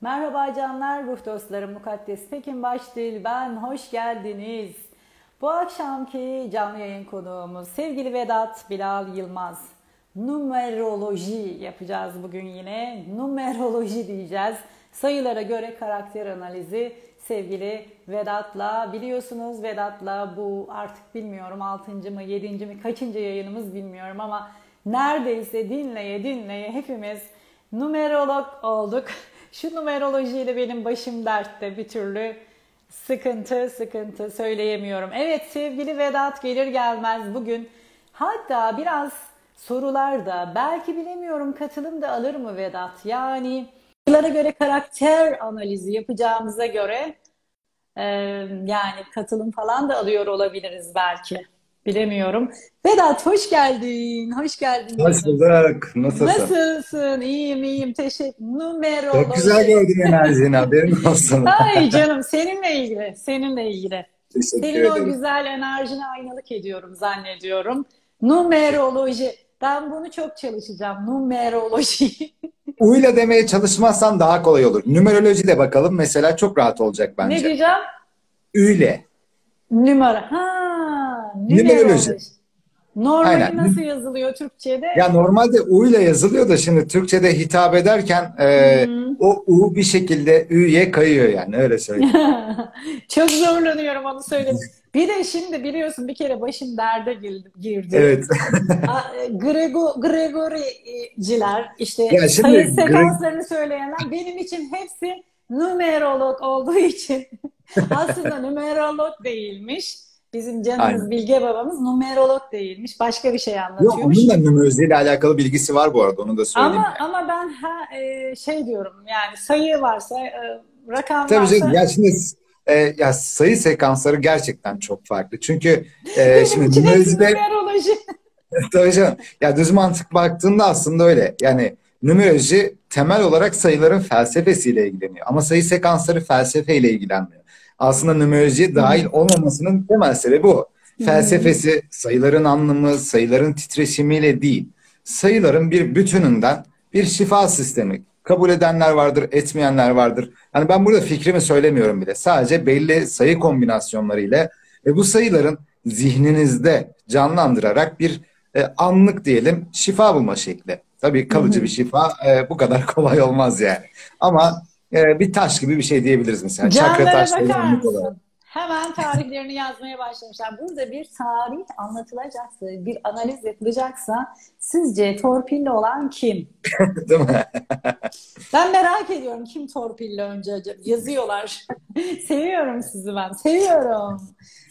Merhaba canlar, ruh dostlarım. Mukaddes Pekin Başdil ben, hoş geldiniz. Bu akşamki canlı yayın konuğumuz sevgili Vedat Bilal Yılmaz. Numeroloji yapacağız bugün yine. Numeroloji diyeceğiz. Sayılara göre karakter analizi sevgili Vedat'la, biliyorsunuz Vedat'la bu artık bilmiyorum 6. mı 7. mi kaçıncı yayınımız bilmiyorum ama neredeyse dinleye dinleye hepimiz numerolog olduk. Şu numerolojiyle benim başım dertte, bir türlü sıkıntı söyleyemiyorum. Evet sevgili Vedat, gelir gelmez bugün hatta biraz sorularda belki bilemiyorum katılım da alır mı Vedat? Yani sayılara göre karakter analizi yapacağımıza göre yani katılım falan da alıyor olabiliriz belki. Bilemiyorum. Vedat hoş geldin. Hoş geldin. Nasılsın? Nasılsın? İyiyim, iyiyim. Teşekkür. Numeroloji. Çok güzel geldin enerjini. Haberin olsun. Ay canım, seninle ilgili. Seninle ilgili. Teşekkür ederim. Senin o güzel enerjine aynalık ediyorum zannediyorum. Numeroloji. Ben bunu çok çalışacağım. Numeroloji. Uyla demeye çalışmazsan daha kolay olur. Numerolojiyle bakalım mesela, çok rahat olacak bence. Ne diyeceğim? Üyle. Numara. Ha, numeroloji. Normalde nasıl yazılıyor Türkçe'de? Ya normalde U ile yazılıyor da şimdi Türkçe'de hitap ederken o U bir şekilde Ü'ye kayıyor, yani öyle söyleyeyim. Çok zorlanıyorum onu söylemek. Bir de şimdi biliyorsun bir kere başım derde girdi. Evet. Gregoriciler işte sayı sekanslarını söyleyenler benim için hepsi numerolog olduğu için aslında numerolog değilmiş. Bizim canımız Bilge babamız numerolog değilmiş. Başka bir şey anlatıyormuş. Yok, onun da numerolojiyle alakalı bilgisi var bu arada. Onu da söyleyeyim. Ama ben şey diyorum, yani sayı varsa, rakam tabii varsa... Tabii şimdi ya sayı sekansları gerçekten çok farklı. Çünkü şimdi numeroloji. Tabii canım. Ya düz mantık baktığında aslında öyle. Yani numeroloji temel olarak sayıların felsefesiyle ilgileniyor. Ama sayı sekansları felsefeyle ilgilenmiyor. Aslında numerolojiye dahil olmamasının temel sebebi bu. Felsefesi, sayıların anlamı, sayıların titreşimiyle değil, sayıların bir bütününden bir şifa sistemi. Kabul edenler vardır, etmeyenler vardır. Yani ben burada fikrimi söylemiyorum bile. Sadece belli sayı kombinasyonlarıyla ve bu sayıların zihninizde canlandırarak bir anlık diyelim şifa bulma şekli. Tabii kalıcı bir şifa bu kadar kolay olmaz yani. Ama bir taş gibi bir şey diyebiliriz mesela. Canlara bakar mısın? Hemen tarihlerini yazmaya başlamışlar. Burada bir tarih anlatılacaksa, bir analiz yapılacaksa sizce torpilli olan kim? Değil mi? Ben merak ediyorum kim torpilli önce acaba? Yazıyorlar. Seviyorum sizi ben. Seviyorum.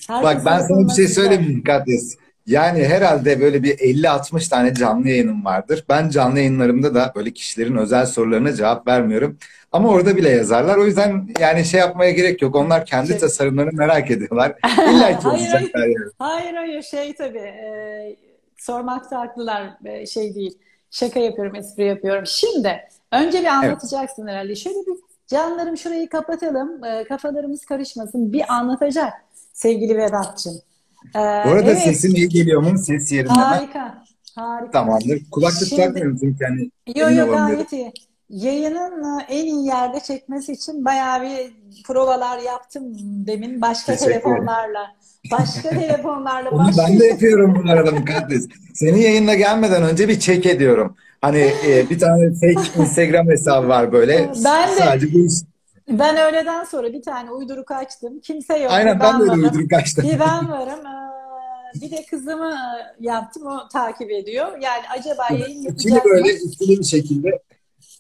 Bak ben sana bir şey söyleyeyim Mukaddes. Yani herhalde böyle bir 50-60 tane canlı yayınım vardır. Ben canlı yayınlarımda da böyle kişilerin özel sorularına cevap vermiyorum. Ama orada bile yazarlar. O yüzden yani şey yapmaya gerek yok. Onlar kendi tasarımlarını merak ediyorlar. İlla ki yazacaklar yani. Hayır şey tabii. Sormakta haklılar. Şey değil. Şaka yapıyorum, espri yapıyorum. Şimdi önce bir anlatacaksın herhalde. Şöyle bir canlarım şurayı kapatalım. Kafalarımız karışmasın. Bir anlatacak sevgili Vedat'cığım. Bu arada sesim iyi geliyor mu? Ses yerinde mi? Harika. Harika. Tamamdır. Kulaklık takmıyorum çünkü yani. Yok gayet iyi. Yayının en iyi yerde çekmesi için bayağı bir provalar yaptım demin. Başka telefonlarla. Onu ben de yapıyorum bu arada Mukaddes. Senin yayınına gelmeden önce bir check ediyorum. Hani bir tane fake Instagram hesabı var böyle. Ben öğleden sonra bir tane uyduruk açtım. Kimse yok. Aynen ben de uyduruk açtım. Bir ben varım. Bir de kızımı yaptım. O takip ediyor. Yani acaba yayın yapacak mı? Böyle ikili bir şekilde.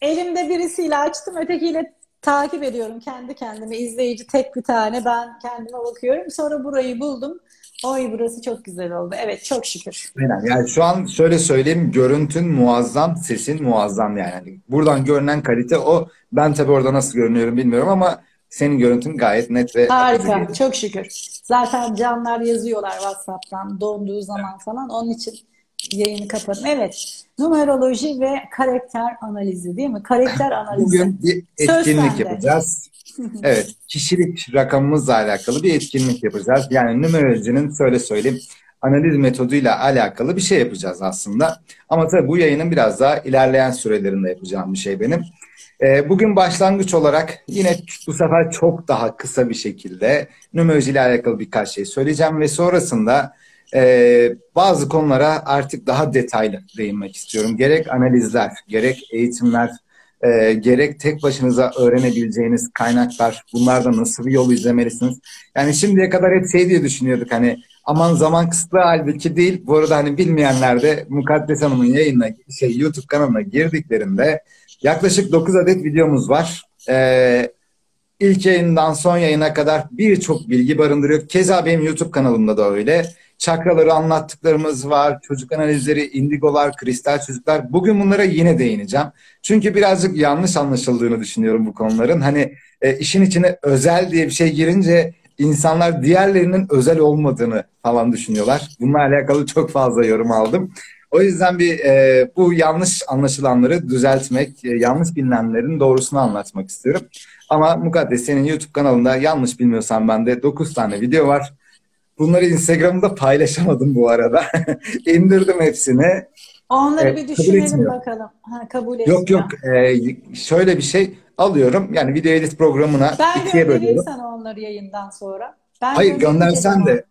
Elimde birisiyle açtım. Ötekiyle takip ediyorum. Kendi kendime izleyici tek bir tane. Ben kendime bakıyorum. Sonra burayı buldum. Oy burası çok güzel oldu. Evet çok şükür. Aynen. Yani şu an şöyle söyleyeyim. Görüntün muazzam. Sesin muazzam yani. Buradan görünen kalite o. Ben tabii orada nasıl görünüyorum bilmiyorum ama senin görüntün gayet net ve... Harika. Çok şükür. Zaten canlar yazıyorlar WhatsApp'tan donduğu zaman falan. Onun için yayını kapatın. Evet. Numeroloji ve karakter analizi değil mi? Karakter analizi. Bugün bir etkinlik yapacağız. Evet, kişilik rakamımızla alakalı bir etkinlik yapacağız. Yani numerolojinin şöyle söyleyeyim, analiz metoduyla alakalı bir şey yapacağız aslında. Ama tabii bu yayının biraz daha ilerleyen sürelerinde yapacağım bir şey benim. Bugün başlangıç olarak yine bu sefer çok daha kısa bir şekilde numeroloji ile alakalı birkaç şey söyleyeceğim ve sonrasında bazı konulara artık daha detaylı değinmek istiyorum. Gerek analizler, gerek eğitimler, gerek tek başınıza öğrenebileceğiniz kaynaklar, bunlarda nasıl bir yol izlemelisiniz? Yani şimdiye kadar hep şey diye düşünüyorduk, hani aman zaman kısıtlı, halbuki değil. Bu arada hani bilmeyenler de Mukaddes Hanım'ın yayınına, YouTube kanalına girdiklerinde yaklaşık 9 adet videomuz var. İlk yayından son yayına kadar birçok bilgi barındırıyor. Keza benim YouTube kanalımda da öyle. Çakraları anlattıklarımız var, çocuk analizleri, indigolar, kristal çocuklar. Bugün bunlara yine değineceğim. Çünkü birazcık yanlış anlaşıldığını düşünüyorum bu konuların. Hani işin içine özel diye bir şey girince insanlar diğerlerinin özel olmadığını falan düşünüyorlar. Bununla alakalı çok fazla yorum aldım. O yüzden bir bu yanlış anlaşılanları düzeltmek, yanlış bilinenlerin doğrusunu anlatmak istiyorum. Ama Mukaddes, senin YouTube kanalında yanlış bilmiyorsam ben de 9 tane video var. Bunları Instagram'da paylaşamadım bu arada. İndirdim hepsini. Onları bir düşünelim bakalım. Ha, kabul etmiyor. Yok yok, şöyle bir şey alıyorum. Yani video edit programına ben ikiye bölüyorum. Ben sana onları yayından sonra. Ben hayır, göndersen de.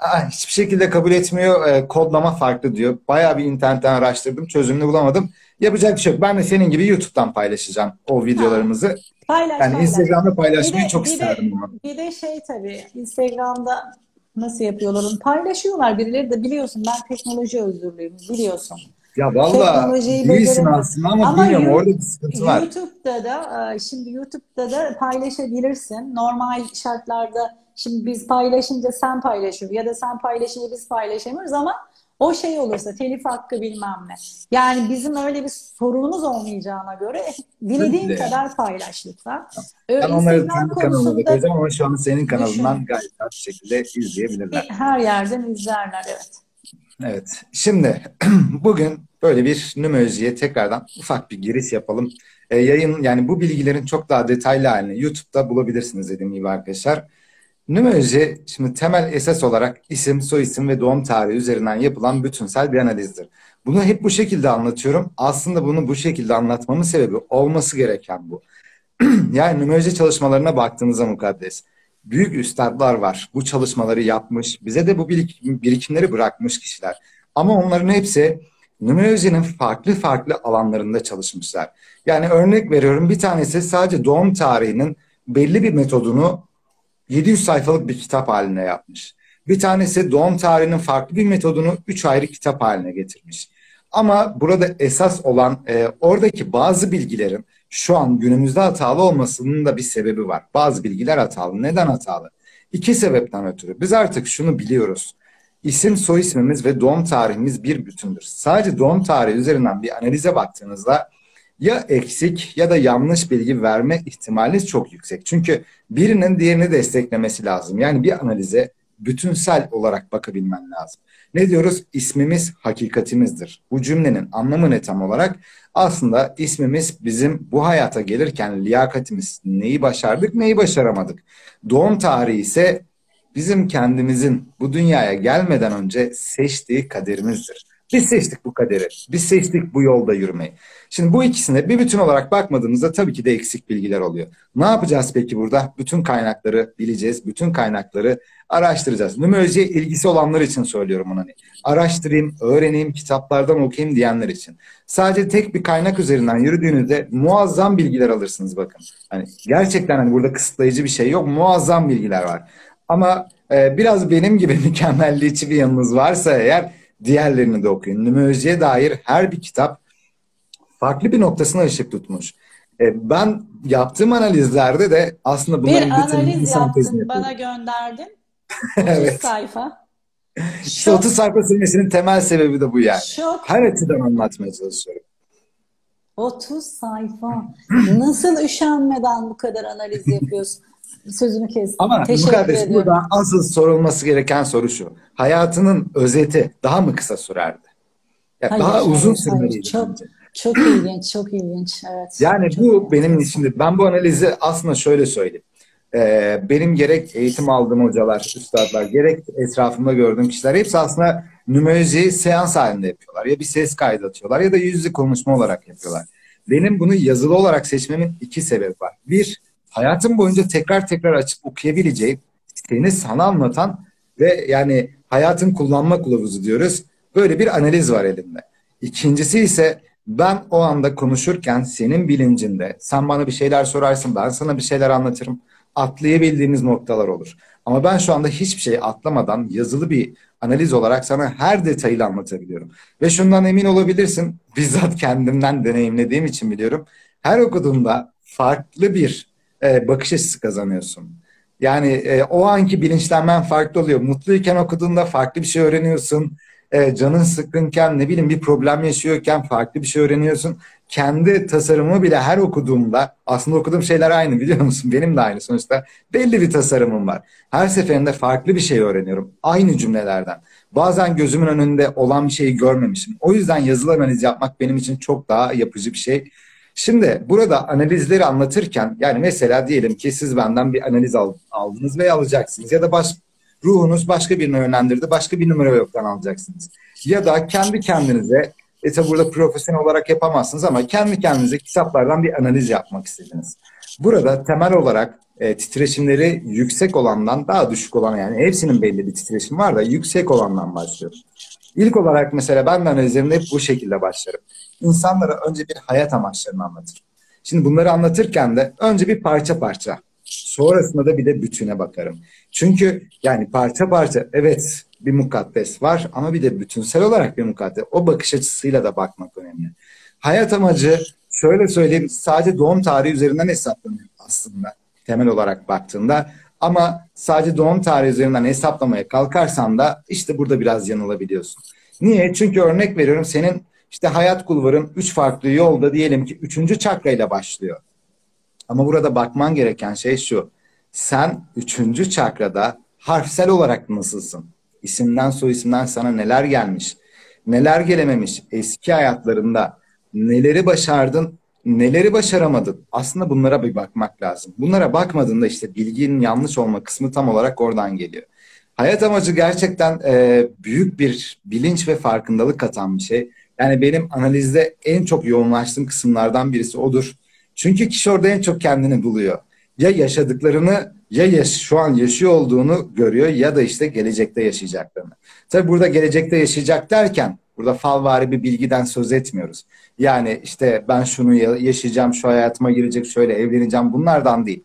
Aa, hiçbir şekilde kabul etmiyor. Kodlama farklı diyor. Bayağı bir internetten araştırdım. Çözümünü bulamadım. Yapacak bir şey yok. Ben de senin gibi YouTube'dan paylaşacağım o videolarımızı. Ha. Paylaş, yani Instagram'da paylaşmayı çok isterdim. Bir de şey tabii. Instagram'da nasıl yapıyorlar onu? Paylaşıyorlar birileri de, biliyorsun. Ben teknoloji özürlüyüm, biliyorsun. Ya vallahi değilsin aslında ama bilmiyorum, orada bir sıkıntı var. YouTube'da da paylaşabilirsin. Normal şartlarda şimdi biz paylaşınca sen paylaşıyorsun ya da sen paylaşınca biz paylaşamıyoruz ama o şey olursa telif hakkı bilmem ne. Yani bizim öyle bir sorunumuz olmayacağına göre dilediğin kadar paylaş lütfen. Ben onları kendi kanalımda koyacağım ama şu an senin kanalından gayet rahat bir şekilde izleyebilirler. Her yerden izlerler, evet. Evet. Şimdi bugün böyle bir numerolojiye tekrardan ufak bir giriş yapalım. Yani bu bilgilerin çok daha detaylı halini YouTube'da bulabilirsiniz dediğim gibi arkadaşlar. Numeroloji, şimdi temel esas olarak isim, soyisim ve doğum tarihi üzerinden yapılan bütünsel bir analizdir. Bunu hep bu şekilde anlatıyorum. Aslında bunu bu şekilde anlatmamın sebebi olması gereken bu. Yani numeroloji çalışmalarına baktığınızda Mukaddes, büyük üstadlar var. Bu çalışmaları yapmış, bize de bu birikimleri bırakmış kişiler. Ama onların hepsi numerolojinin farklı alanlarında çalışmışlar. Yani örnek veriyorum, bir tanesi sadece doğum tarihinin belli bir metodunu 700 sayfalık bir kitap haline yapmış. Bir tanesi doğum tarihinin farklı bir metodunu 3 ayrı kitap haline getirmiş. Ama burada esas olan oradaki bazı bilgilerin şu an günümüzde hatalı olmasının da bir sebebi var. Bazı bilgiler hatalı. Neden hatalı? 2 sebepten ötürü. Biz artık şunu biliyoruz. İsim, soy ismimiz ve doğum tarihimiz bir bütündür. Sadece doğum tarihi üzerinden bir analize baktığınızda ya eksik ya da yanlış bilgi verme ihtimaliniz çok yüksek. Çünkü birinin diğerini desteklemesi lazım. Yani bir analize bütünsel olarak bakabilmen lazım. Ne diyoruz? İsmimiz hakikatimizdir. Bu cümlenin anlamı ne tam olarak? Aslında ismimiz bizim bu hayata gelirken liyakatimiz, neyi başardık, neyi başaramadık. Doğum tarihi ise bizim kendimizin bu dünyaya gelmeden önce seçtiği kaderimizdir. Biz seçtik bu kaderi, biz seçtik bu yolda yürümeyi. Şimdi bu ikisine bir bütün olarak bakmadığımızda tabii ki de eksik bilgiler oluyor. Ne yapacağız peki burada? Bütün kaynakları bileceğiz, bütün kaynakları araştıracağız. Numerolojiye ilgisi olanlar için söylüyorum bunu. Hani araştırayım, öğreneyim, kitaplardan okuyayım diyenler için. Sadece tek bir kaynak üzerinden yürüdüğünüzde muazzam bilgiler alırsınız bakın. Hani gerçekten hani burada kısıtlayıcı bir şey yok, muazzam bilgiler var. Ama biraz benim gibi mükemmelliyetçi bir yanınız varsa eğer, diğerlerini de okuyun. Numerolojiye dair her bir kitap farklı bir noktasına ışık tutmuş. Ben yaptığım analizlerde de aslında bunların analiz yaptın, bana gönderdin. 30 evet. sayfa. İşte 30 sayfa serisinin temel sebebi de bu yani. Şok. Her açıdan anlatmaya çalışıyorum. 30 sayfa. Nasıl üşenmeden bu kadar analiz yapıyorsun? Sözünü kestim. Ama Mukaddes, burada asıl sorulması gereken soru şu. Hayatının özeti daha mı kısa sürerdi? Yani hayır, daha uzun sürmeliydi. Çok ilginç, çok ilginç. Evet, yani çok bu ilginç. Benim şimdi ben bu analizi aslında şöyle söyleyeyim. Benim gerek eğitim aldığım hocalar, üstadlar, gerek etrafımda gördüğüm kişiler hepsi aslında numerolojiyi seans halinde yapıyorlar. Ya bir ses kaydı atıyorlar ya da yüzlü konuşma olarak yapıyorlar. Benim bunu yazılı olarak seçmemin iki sebebi var. Bir, hayatım boyunca tekrar tekrar açıp okuyabileceğim, seni sana anlatan ve yani hayatın kullanma kılavuzu diyoruz. Böyle bir analiz var elimde. İkincisi ise ben o anda konuşurken senin bilincinde, sen bana bir şeyler sorarsın, ben sana bir şeyler anlatırım. Atlayabildiğimiz noktalar olur. Ama ben şu anda hiçbir şey atlamadan yazılı bir analiz olarak sana her detayı anlatabiliyorum. Ve şundan emin olabilirsin, bizzat kendimden deneyimlediğim için biliyorum. Her okuduğunda farklı bir bakış açısı kazanıyorsun. Yani o anki bilinçlenmen farklı oluyor. Mutluyken okuduğunda farklı bir şey öğreniyorsun. Canın sıkkınken, ne bileyim bir problem yaşıyorken farklı bir şey öğreniyorsun. Kendi tasarımı bile her okuduğumda, aslında okuduğum şeyler aynı biliyor musun? Benim de aynı sonuçta. Belli bir tasarımım var. Her seferinde farklı bir şey öğreniyorum. Aynı cümlelerden. Bazen gözümün önünde olan bir şeyi görmemişim. O yüzden yazılı analiz yapmak benim için çok daha yapıcı bir şey. Şimdi burada analizleri anlatırken, yani mesela diyelim ki siz benden bir analiz aldınız ve alacaksınız. Ya da ruhunuz başka birine yönlendirdi, başka bir numerologdan alacaksınız. Ya da kendi kendinize, tabi burada profesyonel olarak yapamazsınız ama kendi kendinize kitaplardan bir analiz yapmak istediniz. Burada temel olarak titreşimleri yüksek olandan daha düşük olan, yani hepsinin belli bir titreşim var da yüksek olandan başlıyoruz. İlk olarak mesela ben de analizlerimde hep bu şekilde başlarım. İnsanlara önce bir hayat amaçlarını anlatırım. Şimdi bunları anlatırken de önce bir parça parça, sonrasında da bir de bütüne bakarım. Çünkü yani parça parça evet bir mukaddes var ama bir de bütünsel olarak bir mukaddes. O bakış açısıyla da bakmak önemli. Hayat amacı şöyle söyleyeyim, sadece doğum tarihi üzerinden hesaplanıyor aslında temel olarak baktığında. Ama sadece doğum tarihi üzerinden hesaplamaya kalkarsan da işte burada biraz yanılabiliyorsun. Niye? Çünkü örnek veriyorum, senin işte hayat kulvarın 3 farklı yolda diyelim ki 3. çakrayla başlıyor. Ama burada bakman gereken şey şu. Sen 3. çakrada harfsel olarak nasılsın? İsimden soyisimden sana neler gelmiş? Neler gelememiş? Eski hayatlarında neleri başardın? Neleri başaramadın? Aslında bunlara bir bakmak lazım. Bunlara bakmadığında işte bilginin yanlış olma kısmı tam olarak oradan geliyor. Hayat amacı gerçekten büyük bir bilinç ve farkındalık katan bir şey. Yani benim analizde en çok yoğunlaştığım kısımlardan birisi odur. Çünkü kişi orada en çok kendini buluyor. Ya yaşadıklarını, ya şu an yaşıyor olduğunu görüyor ya da işte gelecekte yaşayacaklarını. Tabi burada gelecekte yaşayacak derken burada falvari bir bilgiden söz etmiyoruz. Yani işte ben şunu yaşayacağım, şu hayatıma girecek, şöyle evleneceğim, bunlardan değil.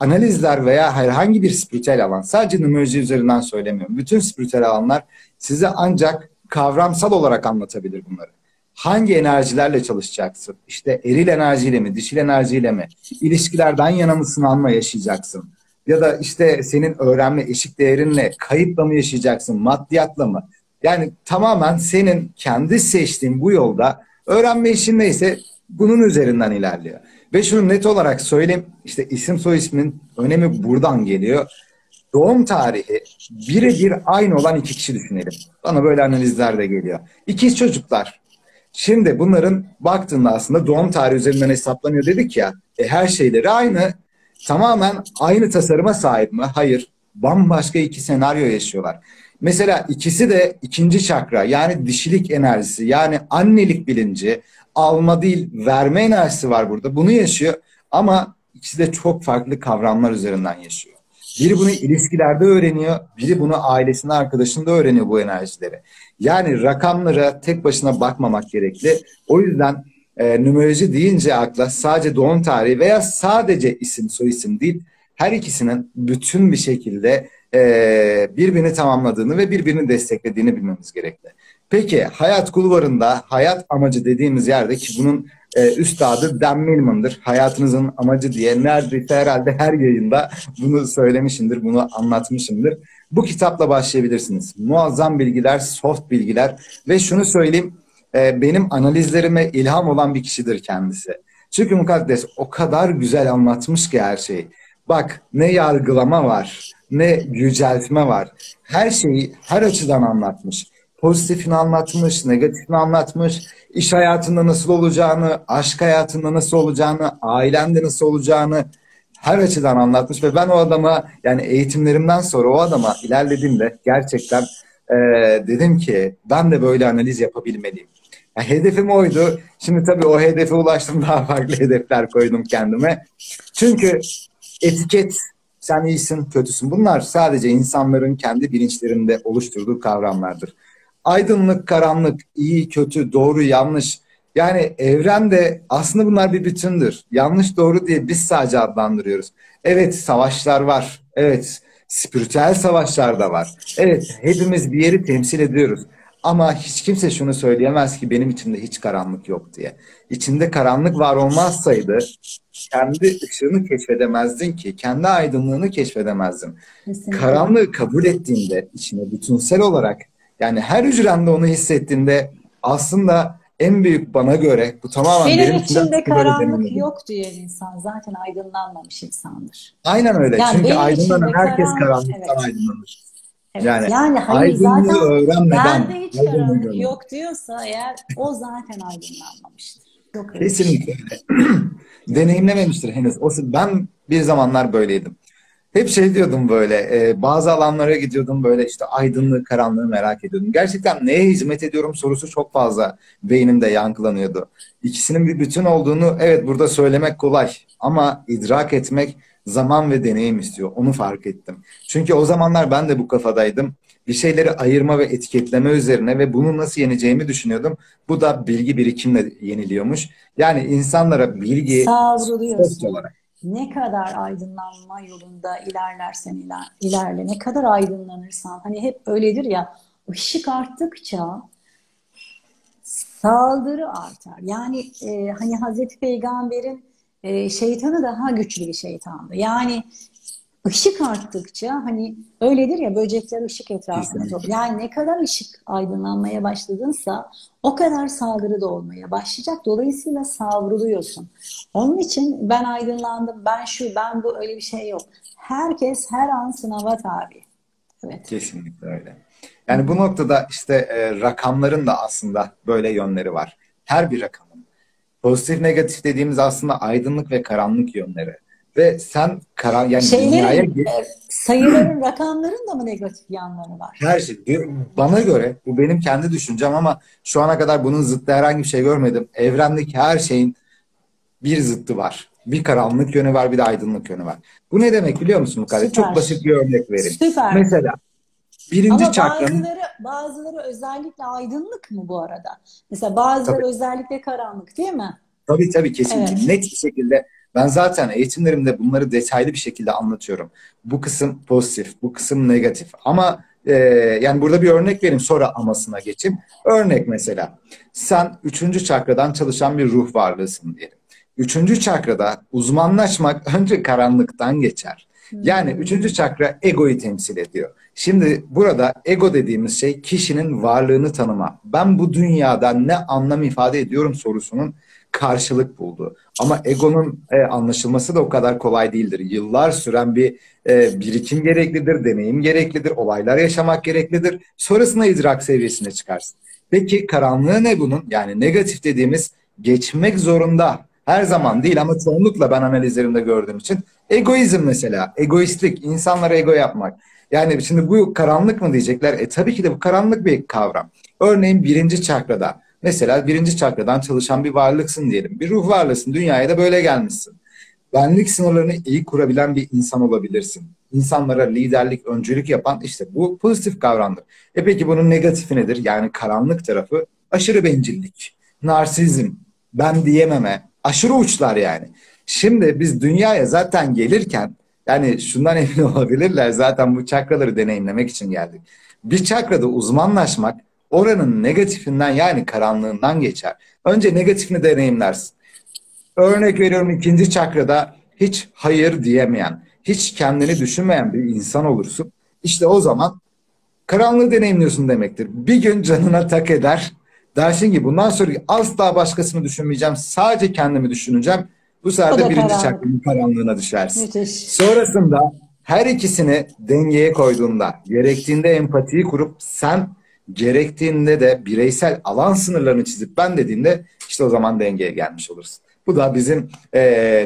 Analizler veya herhangi bir spiritüel alan, sadece numeroloji üzerinden söylemiyorum. Bütün spiritüel alanlar size ancak kavramsal olarak anlatabilir bunları. Hangi enerjilerle çalışacaksın? İşte eril enerjiyle mi, dişil enerjiyle mi? İlişkilerden yana mı sınanma yaşayacaksın? Ya da işte senin öğrenme eşik değerinle, kayıpla mı yaşayacaksın, maddiyatla mı? Yani tamamen senin kendi seçtiğin bu yolda öğrenme işin neyse bunun üzerinden ilerliyor. Ve şunu net olarak söyleyeyim, işte isim soy ismin önemi buradan geliyor. Doğum tarihi birebir aynı olan iki kişi düşünelim. Bana böyle analizler de geliyor. İkiz çocuklar. Şimdi bunların baktığında aslında doğum tarihi üzerinden hesaplanıyor dedik ya. Her şeyleri aynı. Tamamen aynı tasarıma sahip mi? Hayır. Bambaşka iki senaryo yaşıyorlar. Mesela ikisi de 2. çakra, yani dişilik enerjisi, yani annelik bilinci, alma değil verme enerjisi var burada. Bunu yaşıyor ama ikisi de çok farklı kavramlar üzerinden yaşıyor. Biri bunu ilişkilerde öğreniyor, biri bunu ailesinde, arkadaşında öğreniyor bu enerjileri. Yani rakamlara tek başına bakmamak gerekli. O yüzden numeroloji deyince akla sadece doğum tarihi veya sadece isim, soyisim değil, her ikisinin bütün bir şekilde birbirini tamamladığını ve birbirini desteklediğini bilmemiz gerekli. Peki hayat kulvarında hayat amacı dediğimiz yerde, ki bunun üstadı Dan Millman'dır. Hayatınızın amacı diye neredeyse herhalde her yayında bunu söylemişimdir, bunu anlatmışımdır. Bu kitapla başlayabilirsiniz. Muazzam bilgiler, soft bilgiler ve şunu söyleyeyim, benim analizlerime ilham olan bir kişidir kendisi. Çünkü Mukaddes o kadar güzel anlatmış ki her şeyi. Bak ne yargılama var, ne yüceltme var. Her şeyi her açıdan anlatmış. Pozitifini anlatmış, negatifini anlatmış, iş hayatında nasıl olacağını, aşk hayatında nasıl olacağını, ailende nasıl olacağını her açıdan anlatmış. Ve ben o adama, yani eğitimlerimden sonra o adama ilerlediğimde gerçekten dedim ki ben de böyle analiz yapabilmeliyim. Yani hedefim oydu. Şimdi tabii o hedefe ulaştım. Daha farklı hedefler koydum kendime. Çünkü etiket, sen iyisin, kötüsün. Bunlar sadece insanların kendi bilinçlerinde oluşturduğu kavramlardır. Aydınlık, karanlık, iyi, kötü, doğru, yanlış. Yani evrende aslında bunlar bir bütündür. Yanlış, doğru diye biz sadece adlandırıyoruz. Evet, savaşlar var. Evet, spiritüel savaşlar da var. Evet, hepimiz bir yeri temsil ediyoruz. Ama hiç kimse şunu söyleyemez ki benim içimde hiç karanlık yok diye. İçinde karanlık var olmazsaydı kendi ışığını keşfedemezdin ki. Kendi aydınlığını keşfedemezdin. Kesinlikle. Karanlığı kabul ettiğinde, içine bütünsel olarak, yani her hücrende onu hissettiğinde aslında en büyük, bana göre bu tamamen benim içimde karanlık yok diyen insan zaten aydınlanmamış insandır. Aynen öyle. Yani çünkü aydınlanan herkes karanlıktan aydınlanır. Evet. Yani hayır, zaten öğrenmeden bende hiç karanlık yok diyorsa eğer, o zaten aydınlanmamıştır. Yok, kesinlikle. Deneyimlememiştir henüz. Ben bir zamanlar böyleydim. Hep şey diyordum böyle, bazı alanlara gidiyordum böyle, işte aydınlığı, karanlığı merak ediyordum. Gerçekten neye hizmet ediyorum sorusu çok fazla beynimde yankılanıyordu. İkisinin bir bütün olduğunu, evet, burada söylemek kolay ama idrak etmek zaman ve deneyim istiyor. Onu fark ettim. Çünkü o zamanlar ben de bu kafadaydım. Bir şeyleri ayırma ve etiketleme üzerine ve bunu nasıl yeneceğimi düşünüyordum. Bu da bilgi birikimle yeniliyormuş. Yani insanlara bilgi söz olarak. Ne kadar aydınlanma yolunda ilerlersen ilerle, ne kadar aydınlanırsan, hani hep öyledir ya, ışık arttıkça saldırı artar. Yani hani Hazreti Peygamber'in şeytanı daha güçlü bir şeytandı. Yani ışık arttıkça, hani öyledir ya, böcekler ışık etrafında toplar. Yani ne kadar ışık aydınlanmaya başladınsa o kadar saldırı da olmaya başlayacak. Dolayısıyla savruluyorsun. Onun için ben aydınlandım, ben şu, ben bu, öyle bir şey yok. Herkes her an sınava tabi. Evet. Kesinlikle öyle. Yani bu noktada işte rakamların da aslında böyle yönleri var. Her bir rakamın. Pozitif, negatif dediğimiz aslında aydınlık ve karanlık yönleri. Ve sen yani sayıların, rakamların da mı negatif yanları var? Her şey. Bana göre, bu benim kendi düşüncem ama şu ana kadar bunun zıttı herhangi bir şey görmedim. Evrendeki her şeyin bir zıttı var. Bir karanlık yönü var, bir de aydınlık yönü var. Bu ne demek biliyor musun Mukaddes? Çok basit bir örnek vereyim. Süper. Mesela birinci çakranın... Bazıları özellikle aydınlık mı bu arada? Mesela bazıları tabii. Özellikle karanlık değil mi? Tabii tabii, kesinlikle. Evet. Net bir şekilde... Ben zaten eğitimlerimde bunları detaylı bir şekilde anlatıyorum. Bu kısım pozitif, bu kısım negatif. Ama yani burada bir örnek vereyim, sonra amasına geçeyim. Örnek mesela, sen 3. çakradan çalışan bir ruh varlığısın diyelim. 3. çakrada uzmanlaşmak önce karanlıktan geçer. Yani 3. çakra egoyu temsil ediyor. Şimdi burada ego dediğimiz şey, kişinin varlığını tanıma. Ben bu dünyadan ne anlam ifade ediyorum sorusunun karşılık buldu. Ama egonun anlaşılması da o kadar kolay değildir. Yıllar süren bir birikim gereklidir, deneyim gereklidir, olaylar yaşamak gereklidir. Sonrasında idrak seviyesine çıkarsın. Peki karanlığı ne bunun? Yani negatif dediğimiz, geçmek zorunda. Her zaman değil ama çoğunlukla ben analizlerimde gördüğüm için. Egoizm mesela, egoistlik, insanlara ego yapmak. Yani şimdi bu karanlık mı diyecekler? Tabii ki de bu karanlık bir kavram. Örneğin 1. çakrada. Mesela 1. çakradan çalışan bir varlıksın diyelim. Bir ruh varlığısın. Dünyaya da böyle gelmişsin. Benlik sınırlarını iyi kurabilen bir insan olabilirsin. İnsanlara liderlik, öncülük yapan, işte bu pozitif kavramdır. Peki bunun negatifi nedir? Yani karanlık tarafı aşırı bencillik, narsizm, ben diyememe, aşırı uçlar yani. Şimdi biz dünyaya zaten gelirken, yani şundan emin olabilirler, zaten bu çakraları deneyimlemek için geldik. Bir çakrada uzmanlaşmak oranın negatifinden, yani karanlığından geçer. Önce negatifini deneyimlersin. Örnek veriyorum, 2. çakrada hiç hayır diyemeyen, hiç kendini düşünmeyen bir insan olursun. İşte o zaman karanlığı deneyimliyorsun demektir. Bir gün canına tak eder. Dersin ki bundan sonra asla başkasını düşünmeyeceğim. Sadece kendimi düşüneceğim. Bu sefer 1. çakranın karanlığına düşersin. Müthiş. Sonrasında her ikisini dengeye koyduğunda, gerektiğinde empatiyi kurup sen, gerektiğinde de bireysel alan sınırlarını çizip ben dediğinde, işte o zaman dengeye gelmiş olursun. Bu da bizim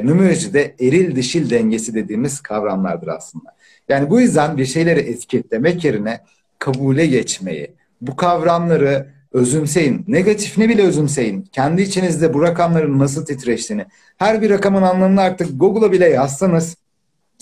numerolojide eril dişil dengesi dediğimiz kavramlardır aslında. Yani bu yüzden bir şeyleri etiketlemek yerine kabule geçmeyi, bu kavramları Özümseyin. Negatifini bile özümseyin. Kendi içinizde bu rakamların nasıl titreştiğini, her bir rakamın anlamını artık Google'a bile yazsanız,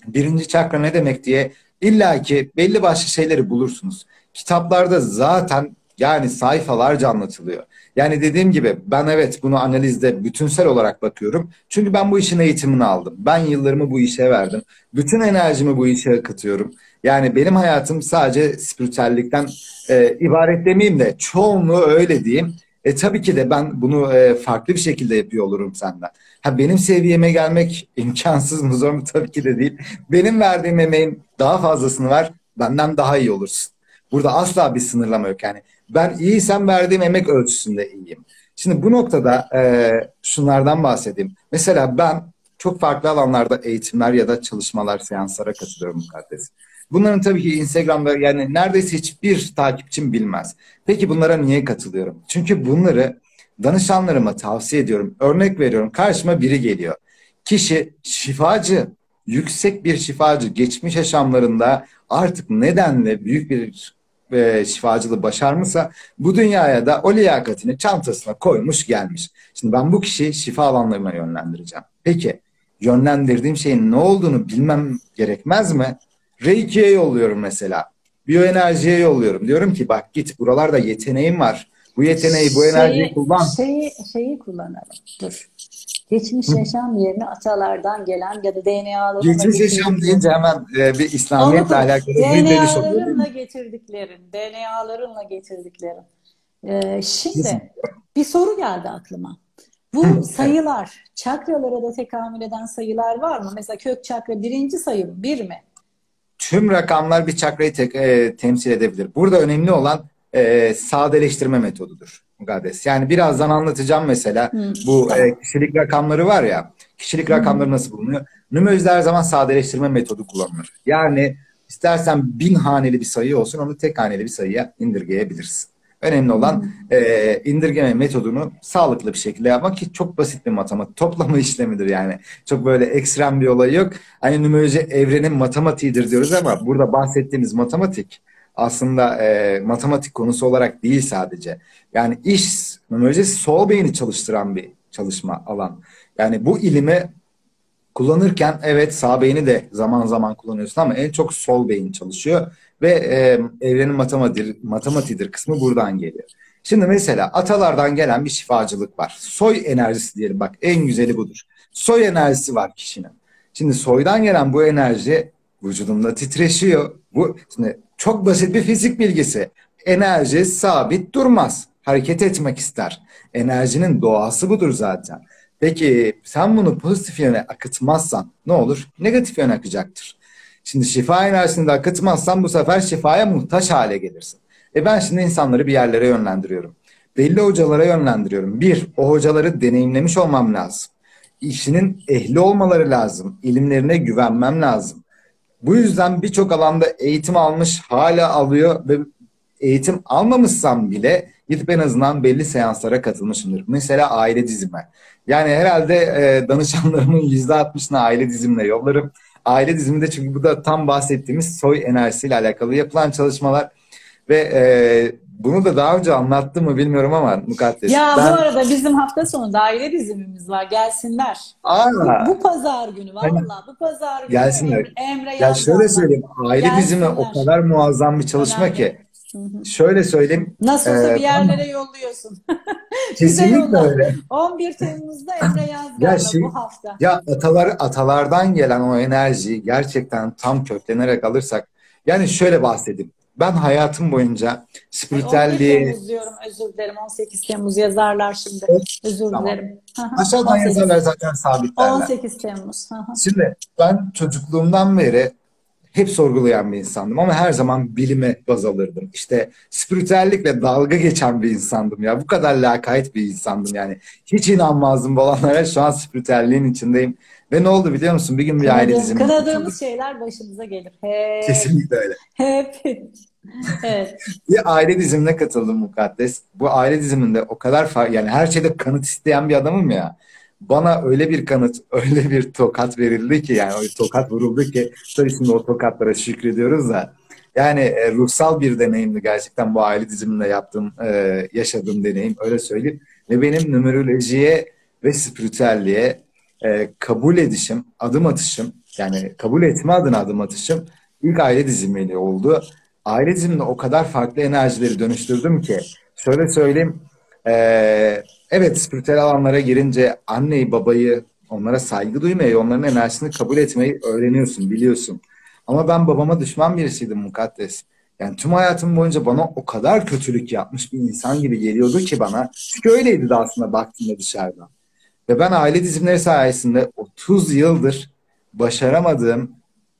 birinci çakra ne demek diye illaki belli başlı şeyleri bulursunuz. Kitaplarda zaten yani sayfalarca anlatılıyor. Yani dediğim gibi ben evet bunu analizde bütünsel olarak bakıyorum. Çünkü ben bu işin eğitimini aldım. Ben yıllarımı bu işe verdim. Bütün enerjimi bu işe akıtıyorum. Yani benim hayatım sadece spiritüellikten ibaret demeyeyim de çoğunluğu öyle diyeyim. Tabii ki de ben bunu farklı bir şekilde yapıyor olurum senden. Ha, benim seviyeme gelmek imkansız mı, zor mu? Tabii ki de değil. Benim verdiğim emeğin daha fazlasını ver, benden daha iyi olursun. Burada asla bir sınırlama yok yani. Ben iyiysem verdiğim emek ölçüsünde iyiyim. Şimdi bu noktada şunlardan bahsedeyim. Mesela ben çok farklı alanlarda eğitimler ya da çalışmalar, seanslara katılıyorum Mukaddes. Bunların tabii ki Instagram'da yani neredeyse hiçbir takipçim bilmez. Peki bunlara niye katılıyorum? Çünkü bunları danışanlarıma tavsiye ediyorum. Örnek veriyorum, karşıma biri geliyor. Kişi şifacı, yüksek bir şifacı. Geçmiş yaşamlarında artık nedenle büyük bir şifacılığı başarmışsa bu dünyaya da o liyakatini çantasına koymuş gelmiş. Şimdi ben bu kişiyi şifa alanlarına yönlendireceğim. Peki yönlendirdiğim şeyin ne olduğunu bilmem gerekmez mi? Reiki'ye yolluyorum mesela. Biyoenerjiye yolluyorum. Diyorum ki bak git buralarda yeteneğim var. Bu yeteneği, bu enerjiyi kullan. Şeyi kullanalım. Dur. Geçmiş yaşam yerine atalardan gelen ya da DNA'larına geçmiş yaşam deyince hemen bir İslamiyet'le alakalı DNA'larınla getirdiklerin. DNA'larınla getirdiklerin. Şimdi bir soru geldi aklıma. Bu sayılar, çakralara da tekamül eden sayılar var mı? Mesela kök çakra birinci sayı bir mi? Tüm rakamlar bir çakrayı temsil edebilir. Burada önemli olan sadeleştirme metodudur Mukaddes. Yani birazdan anlatacağım mesela bu kişilik rakamları var ya, kişilik rakamları nasıl bulunuyor? Numerolojide her zaman sadeleştirme metodu kullanılır. Yani istersen 1000 haneli bir sayı olsun, onu tek haneli bir sayıya indirgeyebilirsin. Önemli olan indirgeme metodunu sağlıklı bir şekilde yapmak ki çok basit bir matematik toplama işlemidir yani. Çok böyle ekstrem bir olay yok. Hani numeroloji evrenin matematiğidir diyoruz ama burada bahsettiğimiz matematik aslında matematik konusu olarak değil sadece. Yani iş numeroloji sol beyni çalıştıran bir çalışma alan. Yani bu ilimi kullanırken evet sağ beyni de zaman zaman kullanıyorsun ama en çok sol beyin çalışıyor. Ve evrenin matematiğidir kısmı buradan geliyor. Şimdi mesela atalardan gelen bir şifacılık var. Soy enerjisi diyelim, bak en güzeli budur. Soy enerjisi var kişinin. Şimdi soydan gelen bu enerji vücudumda titreşiyor. Bu şimdi çok basit bir fizik bilgisi. Enerji sabit durmaz. Hareket etmek ister. Enerjinin doğası budur zaten. Peki sen bunu pozitif yöne akıtmazsan ne olur? Negatif yöne akacaktır. Şimdi şifa enerjisini de akıtmazsan bu sefer şifaya muhtaç hale gelirsin. Ben şimdi insanları bir yerlere yönlendiriyorum. Belli hocalara yönlendiriyorum. Bir, o hocaları deneyimlemiş olmam lazım. İşinin ehli olmaları lazım. İlimlerine güvenmem lazım. Bu yüzden birçok alanda eğitim almış, hala alıyor ve eğitim almamışsam bile gidip en azından belli seanslara katılmışımdır. Mesela aile dizime. Yani herhalde danışanlarımın %60'ına aile dizimle yollarım. Aile diziminde çünkü bu da tam bahsettiğimiz soy enerjisiyle alakalı yapılan çalışmalar ve bunu da daha önce anlattım mı bilmiyorum ama Mukaddes. Ya bu arada bizim hafta sonu aile dizimimiz var, gelsinler. Bu pazar günü valla bu pazar günü. Gelsinler. Emre Yazgan. Ya şöyle söyleyeyim, aile dizimi o kadar muazzam bir çalışma ki. Şöyle söyleyeyim. Nasıl olsa bir yerlere yolluyorsun. Kesinlikle öyle. 11 Temmuz'da Emre Yazgan'la bu hafta. Ya atalardan gelen o enerjiyi gerçekten tam köklenerek alırsak. Yani şöyle bahsedeyim. Ben hayatım boyunca spiritüelliği... 11 Temmuz diyorum, özür dilerim. 18 Temmuz yazarlar şimdi. Özür dilerim. Aşağıdan yazarlar zaten sabitlerler. 18 Temmuz. Şimdi ben çocukluğumdan beri hep sorgulayan bir insandım ama her zaman bilime baz alırdım. İşte spiritüellikle dalga geçen bir insandım ya. Bu kadar lakayt bir insandım yani. Hiç inanmazdım bu olanlara. Şu an spiritüelliğin içindeyim. Ve ne oldu biliyor musun? Bir gün bir aile dizimi... Kınadığımız şeyler başımıza gelir. Hep. Kesinlikle öyle. Hep. Evet. Bir aile dizimine katıldım Mukaddes. Bu aile diziminde o kadar yani her şeyde kanıt isteyen bir adamım ya. Bana öyle bir kanıt, öyle bir tokat verildi ki yani öyle tokat vuruldu ki tabii şimdi o tokatlara şükrediyoruz da Yani ruhsal bir deneyimdi gerçekten bu aile diziminde yaptığım, yaşadığım deneyim, öyle söyleyeyim. Ve benim numerolojiye ve spiritüelliğe kabul edişim, adım atışım, yani kabul etme adına adım atışım ilk aile dizimiyle oldu. Aile dizimde o kadar farklı enerjileri dönüştürdüm ki, şöyle söyleyeyim, evet spiritüel alanlara girince anneyi, babayı, onlara saygı duymayı, onların enerjisini kabul etmeyi öğreniyorsun, biliyorsun. Ama ben babama düşman birisiydim Mukaddes. Yani tüm hayatım boyunca bana o kadar kötülük yapmış bir insan gibi geliyordu ki bana. Çünkü öyleydi de aslında baktığımda dışarıdan. Ve ben aile dizimleri sayesinde 30 yıldır başaramadığım,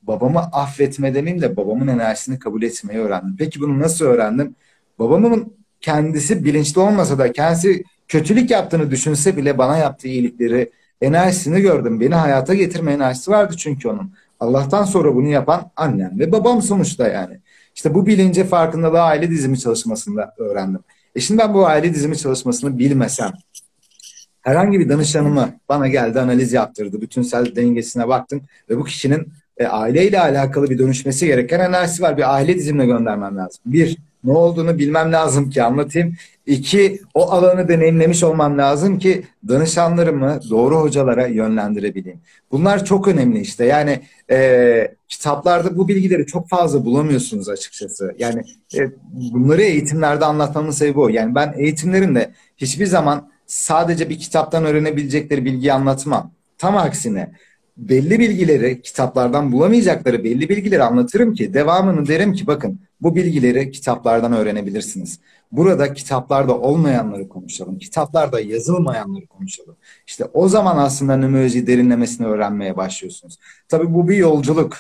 babamı affetme demeyeyim de babamın enerjisini kabul etmeyi öğrendim. Peki bunu nasıl öğrendim? Babamın kendisi bilinçli olmasa da, kendisi kötülük yaptığını düşünse bile bana yaptığı iyilikleri, enerjisini gördüm. Beni hayata getirme enerjisi vardı çünkü onun. Allah'tan sonra bunu yapan annem ve babam sonuçta yani. İşte bu bilince, farkındalığı aile dizimi çalışmasında öğrendim. Şimdi ben bu aile dizimi çalışmasını bilmesem, herhangi bir danışanımı bana geldi analiz yaptırdı, bütünsel dengesine baktım ve bu kişinin aileyle alakalı bir dönüşmesi gereken enerjisi var. Bir aile dizimine göndermem lazım. Bir, ne olduğunu bilmem lazım ki anlatayım. İki, o alanı deneyimlemiş olmam lazım ki danışanlarımı doğru hocalara yönlendirebileyim. Bunlar çok önemli işte. Yani kitaplarda bu bilgileri çok fazla bulamıyorsunuz açıkçası. Yani bunları eğitimlerde anlatmamın sebebi o. Yani ben eğitimlerimde hiçbir zaman sadece bir kitaptan öğrenebilecekleri bilgiyi anlatmam. Tam aksine belli bilgileri, kitaplardan bulamayacakları belli bilgileri anlatırım ki devamını derim ki bakın bu bilgileri kitaplardan öğrenebilirsiniz. Burada kitaplarda olmayanları konuşalım. Kitaplarda yazılmayanları konuşalım. İşte o zaman aslında numeroloji derinlemesini öğrenmeye başlıyorsunuz. Tabii bu bir yolculuk.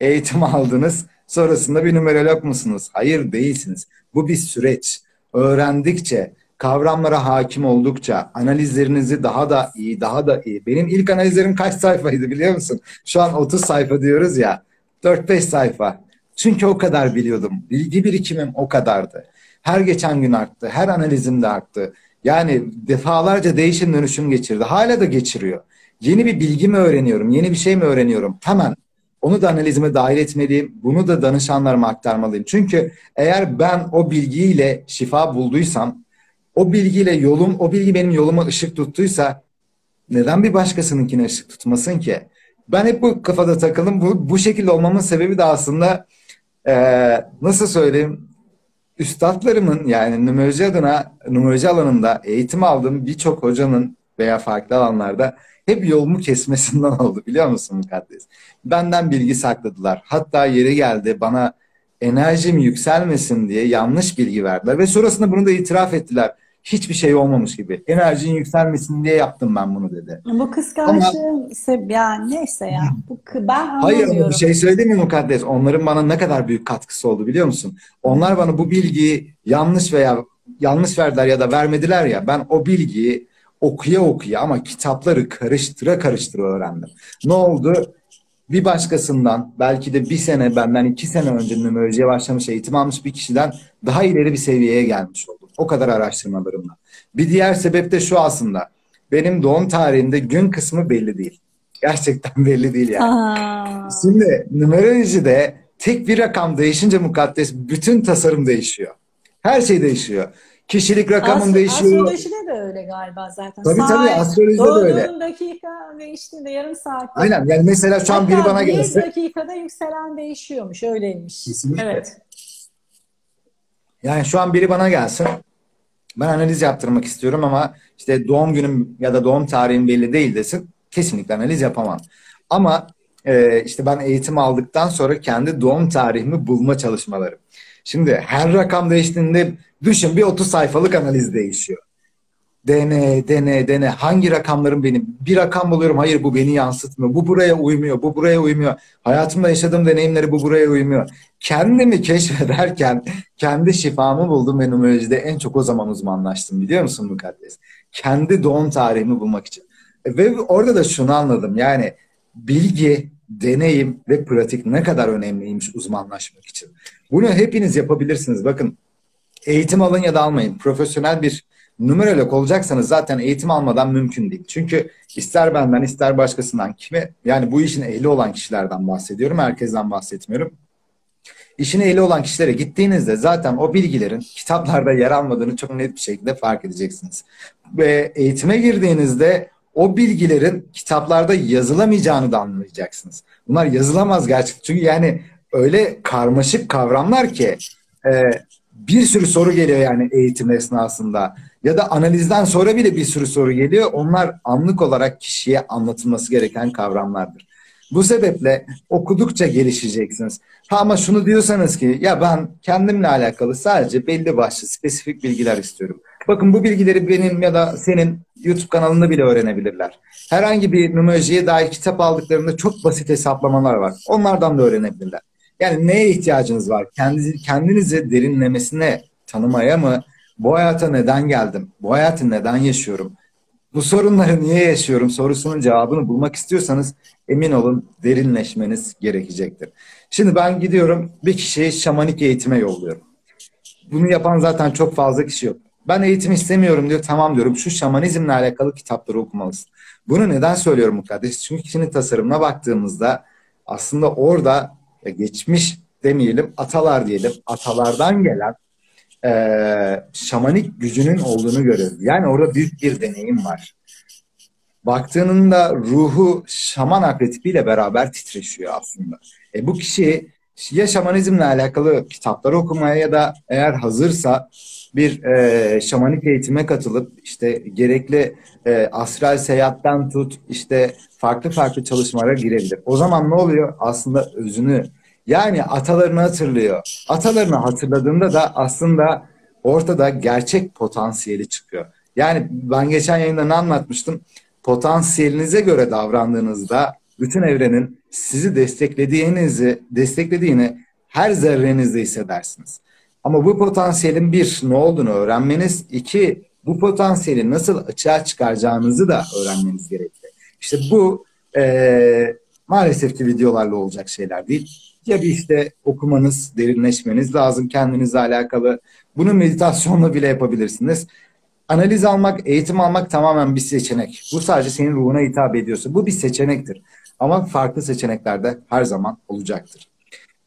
Eğitim aldınız. Sonrasında bir numerolog musunuz? Hayır, değilsiniz. Bu bir süreç. Öğrendikçe, kavramlara hakim oldukça analizlerinizi daha da iyi, daha da iyi. Benim ilk analizlerim kaç sayfaydı biliyor musun? Şu an 30 sayfa diyoruz ya. 4-5 sayfa. Çünkü o kadar biliyordum. Bilgi birikimim o kadardı. Her geçen gün arttı. Her analizim de arttı. Yani defalarca değişim dönüşüm geçirdi. Hala da geçiriyor. Yeni bir bilgi mi öğreniyorum? Yeni bir şey mi öğreniyorum? Hemen onu da analizime dahil etmeliyim. Bunu da danışanlarıma aktarmalıyım. Çünkü eğer ben o bilgiyle şifa bulduysam, o bilgiyle yolum, o bilgi benim yoluma ışık tuttuysa neden bir başkasınınkine ışık tutmasın ki? Ben hep bu kafada takıldım. Bu şekilde olmamın sebebi de aslında nasıl söyleyeyim? Üstadlarımın, yani numeroloji adına, numeroloji alanında eğitim aldığım birçok hocanın veya farklı alanlarda hep yolumu kesmesinden oldu biliyor musun Mukaddes? Benden bilgi sakladılar. Hatta yeri geldi bana enerjim yükselmesin diye yanlış bilgi verdiler ve sonrasında bunu da itiraf ettiler. Hiçbir şey olmamış gibi. Enerjinin yükselmesin diye yaptım ben bunu dedi. Bu kıskançlığın yani neyse ya. Ben hayır, bir şey söyleyeyim mi Mukaddes? Onların bana ne kadar büyük katkısı oldu biliyor musun? Onlar bana bu bilgiyi yanlış veya yanlış verdiler ya da vermediler ya. Ben o bilgiyi okuya okuya ama kitapları karıştıra karıştıra öğrendim. Ne oldu? Bir başkasından belki de bir sene benden 2 sene önce numerolojiye başlamış, eğitim almış bir kişiden daha ileri bir seviyeye gelmiş oldum. O kadar araştırmalarımla. Bir diğer sebep de şu aslında. Benim doğum tarihimde gün kısmı belli değil. Gerçekten belli değil yani. Aa. Şimdi numerolojide tek bir rakam değişince Mukaddes bütün tasarım değişiyor. Her şey değişiyor. Kişilik rakamım değişiyor. Astrolojide de öyle galiba zaten. Tabii tabii, astrolojide de öyle. Doğduğun dakika değiştiğinde yarım saat. Aynen yani mesela şu an biri bana gelirse. Bir dakikada yükselen değişiyormuş, öyleymiş. Kesinlikle. Evet. Yani şu an biri bana gelsin. Ben analiz yaptırmak istiyorum ama işte doğum günüm ya da doğum tarihim belli değil desin. Kesinlikle analiz yapamam. Ama işte ben eğitim aldıktan sonra kendi doğum tarihimi bulma çalışmalarım. Şimdi her rakam değiştiğinde düşün bir 30 sayfalık analiz değişiyor. Dene. Hangi rakamlarım benim? Bir rakam buluyorum. Hayır bu beni yansıtmıyor. Bu buraya uymuyor. Bu buraya uymuyor. Hayatımda yaşadığım deneyimleri bu buraya uymuyor. Kendimi keşfederken kendi şifamı buldum ve numerolojide en çok o zaman uzmanlaştım. Biliyor musun Mukaddes? Kendi doğum tarihimi bulmak için. Ve orada da şunu anladım. Yani bilgi, deneyim ve pratik ne kadar önemliymiş uzmanlaşmak için. Bunu hepiniz yapabilirsiniz. Bakın eğitim alın ya da almayın. Profesyonel bir numerolog olacaksanız zaten eğitim almadan mümkün değil. Çünkü ister benden ister başkasından, kime yani bu işin ehli olan kişilerden bahsediyorum. Herkesten bahsetmiyorum. İşine eli olan kişilere gittiğinizde zaten o bilgilerin kitaplarda yer almadığını çok net bir şekilde fark edeceksiniz. Ve eğitime girdiğinizde o bilgilerin kitaplarda yazılamayacağını da anlayacaksınız. Bunlar yazılamaz gerçekten. Çünkü yani öyle karmaşık kavramlar ki bir sürü soru geliyor yani eğitim esnasında. Ya da analizden sonra bile bir sürü soru geliyor. Onlar anlık olarak kişiye anlatılması gereken kavramlardır. Bu sebeple okudukça gelişeceksiniz. Ha ama şunu diyorsanız ki ya ben kendimle alakalı sadece belli başlı spesifik bilgiler istiyorum. Bakın bu bilgileri benim ya da senin YouTube kanalında bile öğrenebilirler. Herhangi bir numerolojiye dair kitap aldıklarında çok basit hesaplamalar var. Onlardan da öğrenebilirler. Yani neye ihtiyacınız var? Kendinizi derinlemesine tanımaya mı? Bu hayata neden geldim? Bu hayatı neden yaşıyorum? Bu sorunları niye yaşıyorum sorusunun cevabını bulmak istiyorsanız emin olun derinleşmeniz gerekecektir. Şimdi ben gidiyorum bir kişiyi şamanik eğitime yolluyorum. Bunu yapan zaten çok fazla kişi yok. Ben eğitim istemiyorum diyor. Tamam diyorum, şu şamanizmle alakalı kitapları okumalısın. Bunu neden söylüyorum kardeş? Çünkü kişinin tasarımına baktığımızda aslında orada geçmiş demeyelim, atalar diyelim, atalardan gelen şamanik gücünün olduğunu görüyoruz. Yani orada büyük bir deneyim var. Baktığında ruhu şaman akretipiyle beraber titreşiyor aslında. Bu kişi ya şamanizmle alakalı kitapları okumaya ya da eğer hazırsa bir şamanik eğitime katılıp işte gerekli astral seyahatten tut işte farklı çalışmalara girebilir. O zaman ne oluyor? Aslında özünü, yani atalarını hatırlıyor. Atalarını hatırladığında da aslında ortada gerçek potansiyeli çıkıyor. Yani ben geçen yayında ne anlatmıştım? Potansiyelinize göre davrandığınızda bütün evrenin sizi desteklediğini her zerrenizde hissedersiniz. Ama bu potansiyelin bir, ne olduğunu öğrenmeniz, iki, bu potansiyeli nasıl açığa çıkaracağınızı da öğrenmeniz gerekiyor. İşte bu maalesef ki videolarla olacak şeyler değil. Ya bir işte okumanız, derinleşmeniz lazım kendinizle alakalı. Bunu meditasyonla bile yapabilirsiniz. Analiz almak, eğitim almak tamamen bir seçenek. Bu sadece senin ruhuna hitap ediyorsa bu bir seçenektir. Ama farklı seçenekler de her zaman olacaktır.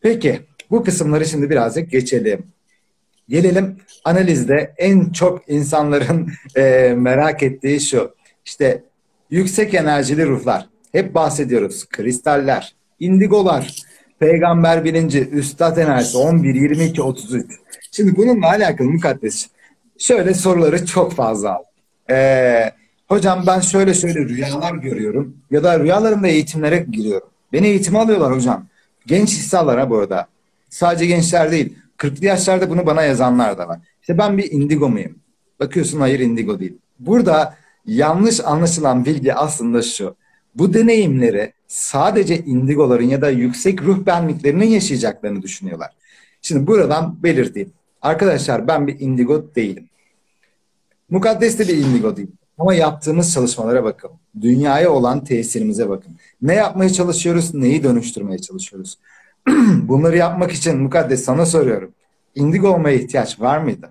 Peki bu kısımları şimdi birazcık geçelim. Gelelim analizde en çok insanların merak ettiği şu. İşte yüksek enerjili ruhlar. Hep bahsediyoruz. Kristaller, indigolar, peygamber bilinci, üstad enerjisi 11, 22, 33. Şimdi bununla alakalı Mukaddes, şöyle soruları çok fazla aldım. Hocam ben şöyle rüyalar görüyorum ya da rüyalarımda eğitimlere giriyorum. Beni eğitime alıyorlar hocam. Genç insanlara bu arada. Sadece gençler değil. 40'lı yaşlarda bunu bana yazanlar da var. İşte ben bir indigo muyum? Bakıyorsun hayır, indigo değil. Burada yanlış anlaşılan bilgi aslında şu. Bu deneyimleri sadece indigoların ya da yüksek ruh benliklerinin yaşayacaklarını düşünüyorlar. Şimdi buradan belirteyim. Arkadaşlar ben bir indigo değilim. Mukaddes de bir indigo değil. Ama yaptığımız çalışmalara bakın. Dünyaya olan tesirimize bakın. Ne yapmaya çalışıyoruz, neyi dönüştürmeye çalışıyoruz. Bunları yapmak için Mukaddes sana soruyorum. Indigo olmaya ihtiyaç var mıydı?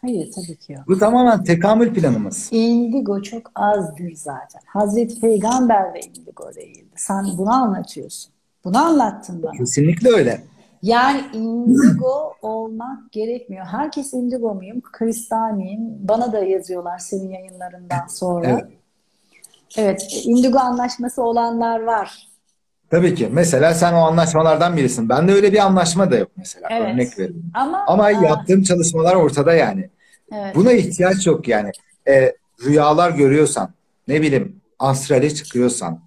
Hayır, tabii ki yok. Bu tamamen tekamül planımız. İndigo çok azdır zaten. Hazreti Peygamber de indigo değildi. Sen bunu anlatıyorsun. Bunu anlattın bana. Kesinlikle öyle. Yani indigo olmak gerekmiyor. Herkes indigo muyum, kristal miyim? Bana da yazıyorlar senin yayınlarından sonra. Evet. Evet, indigo anlaşması olanlar var. Tabii ki. Mesela sen o anlaşmalardan birisin. Bende öyle bir anlaşma da yok mesela. Evet. Örnek veriyorum. Ama yaptığım çalışmalar ortada yani. Evet. Buna ihtiyaç yok yani. Rüyalar görüyorsan, ne bileyim astrale çıkıyorsan,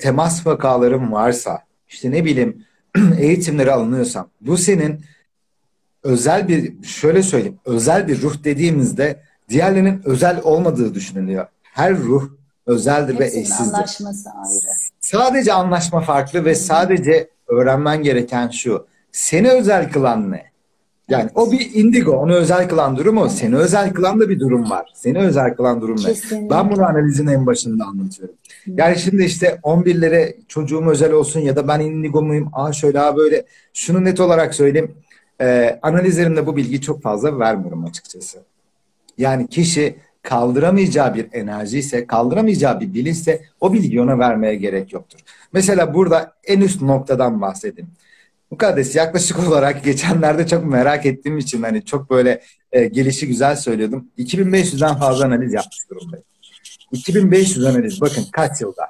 temas vakaların varsa, işte ne bileyim eğitimleri alınıyorsan, bu senin özel bir, şöyle söyleyeyim, özel bir ruh dediğimizde diğerlerinin özel olmadığı düşünülüyor. Her ruh özeldir ve eşsizdir. Anlaşması ayrı. Sadece anlaşma farklı ve sadece öğrenmen gereken şu. Seni özel kılan ne? Yani evet. O bir indigo. Onu özel kılan durum o. Evet. Seni özel kılan da bir durum var. Seni özel kılan durum kesinlikle ne? Ben bunu analizin en başında anlatıyorum. Evet. Yani şimdi işte 11'lere çocuğum özel olsun ya da ben indigo muyum? Aa şöyle, aa böyle. Şunu net olarak söyleyeyim. Analizlerimde bu bilgiyi çok fazla vermiyorum açıkçası. Yani kişi kaldıramayacağı bir enerji ise, kaldıramayacağı bir bilinçse o bilgiyi ona vermeye gerek yoktur. Mesela burada en üst noktadan bahsedeyim. Mukaddes, yaklaşık olarak geçenlerde çok merak ettiğim için hani çok böyle gelişi güzel söylüyordum. 2500'den fazla analiz yapmış durumdayım. 2500 analiz, bakın kaç yılda.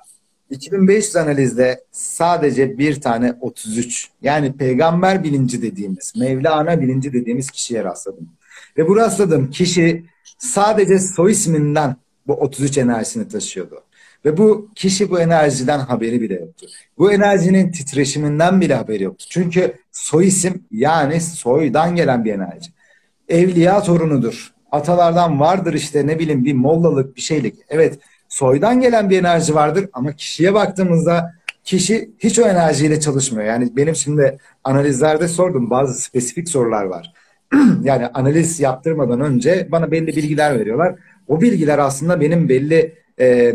2500 analizde sadece bir tane 33. Yani peygamber bilinci dediğimiz, Mevlana bilinci dediğimiz kişiye rastladım. Ve bu rastladığım kişi sadece soy isminden bu 33 enerjisini taşıyordu. Ve bu kişi bu enerjiden haberi bile yoktu. Bu enerjinin titreşiminden bile haberi yoktu. Çünkü soy isim, yani soydan gelen bir enerji. Evliya torunudur. Atalardan vardır işte, ne bileyim, bir mollalık, bir şeylik. Evet, soydan gelen bir enerji vardır ama kişiye baktığımızda kişi hiç o enerjiyle çalışmıyor. Yani benim şimdi analizlerde sordum, bazı spesifik sorular var. Yani analiz yaptırmadan önce bana belli bilgiler veriyorlar. O bilgiler aslında benim belli,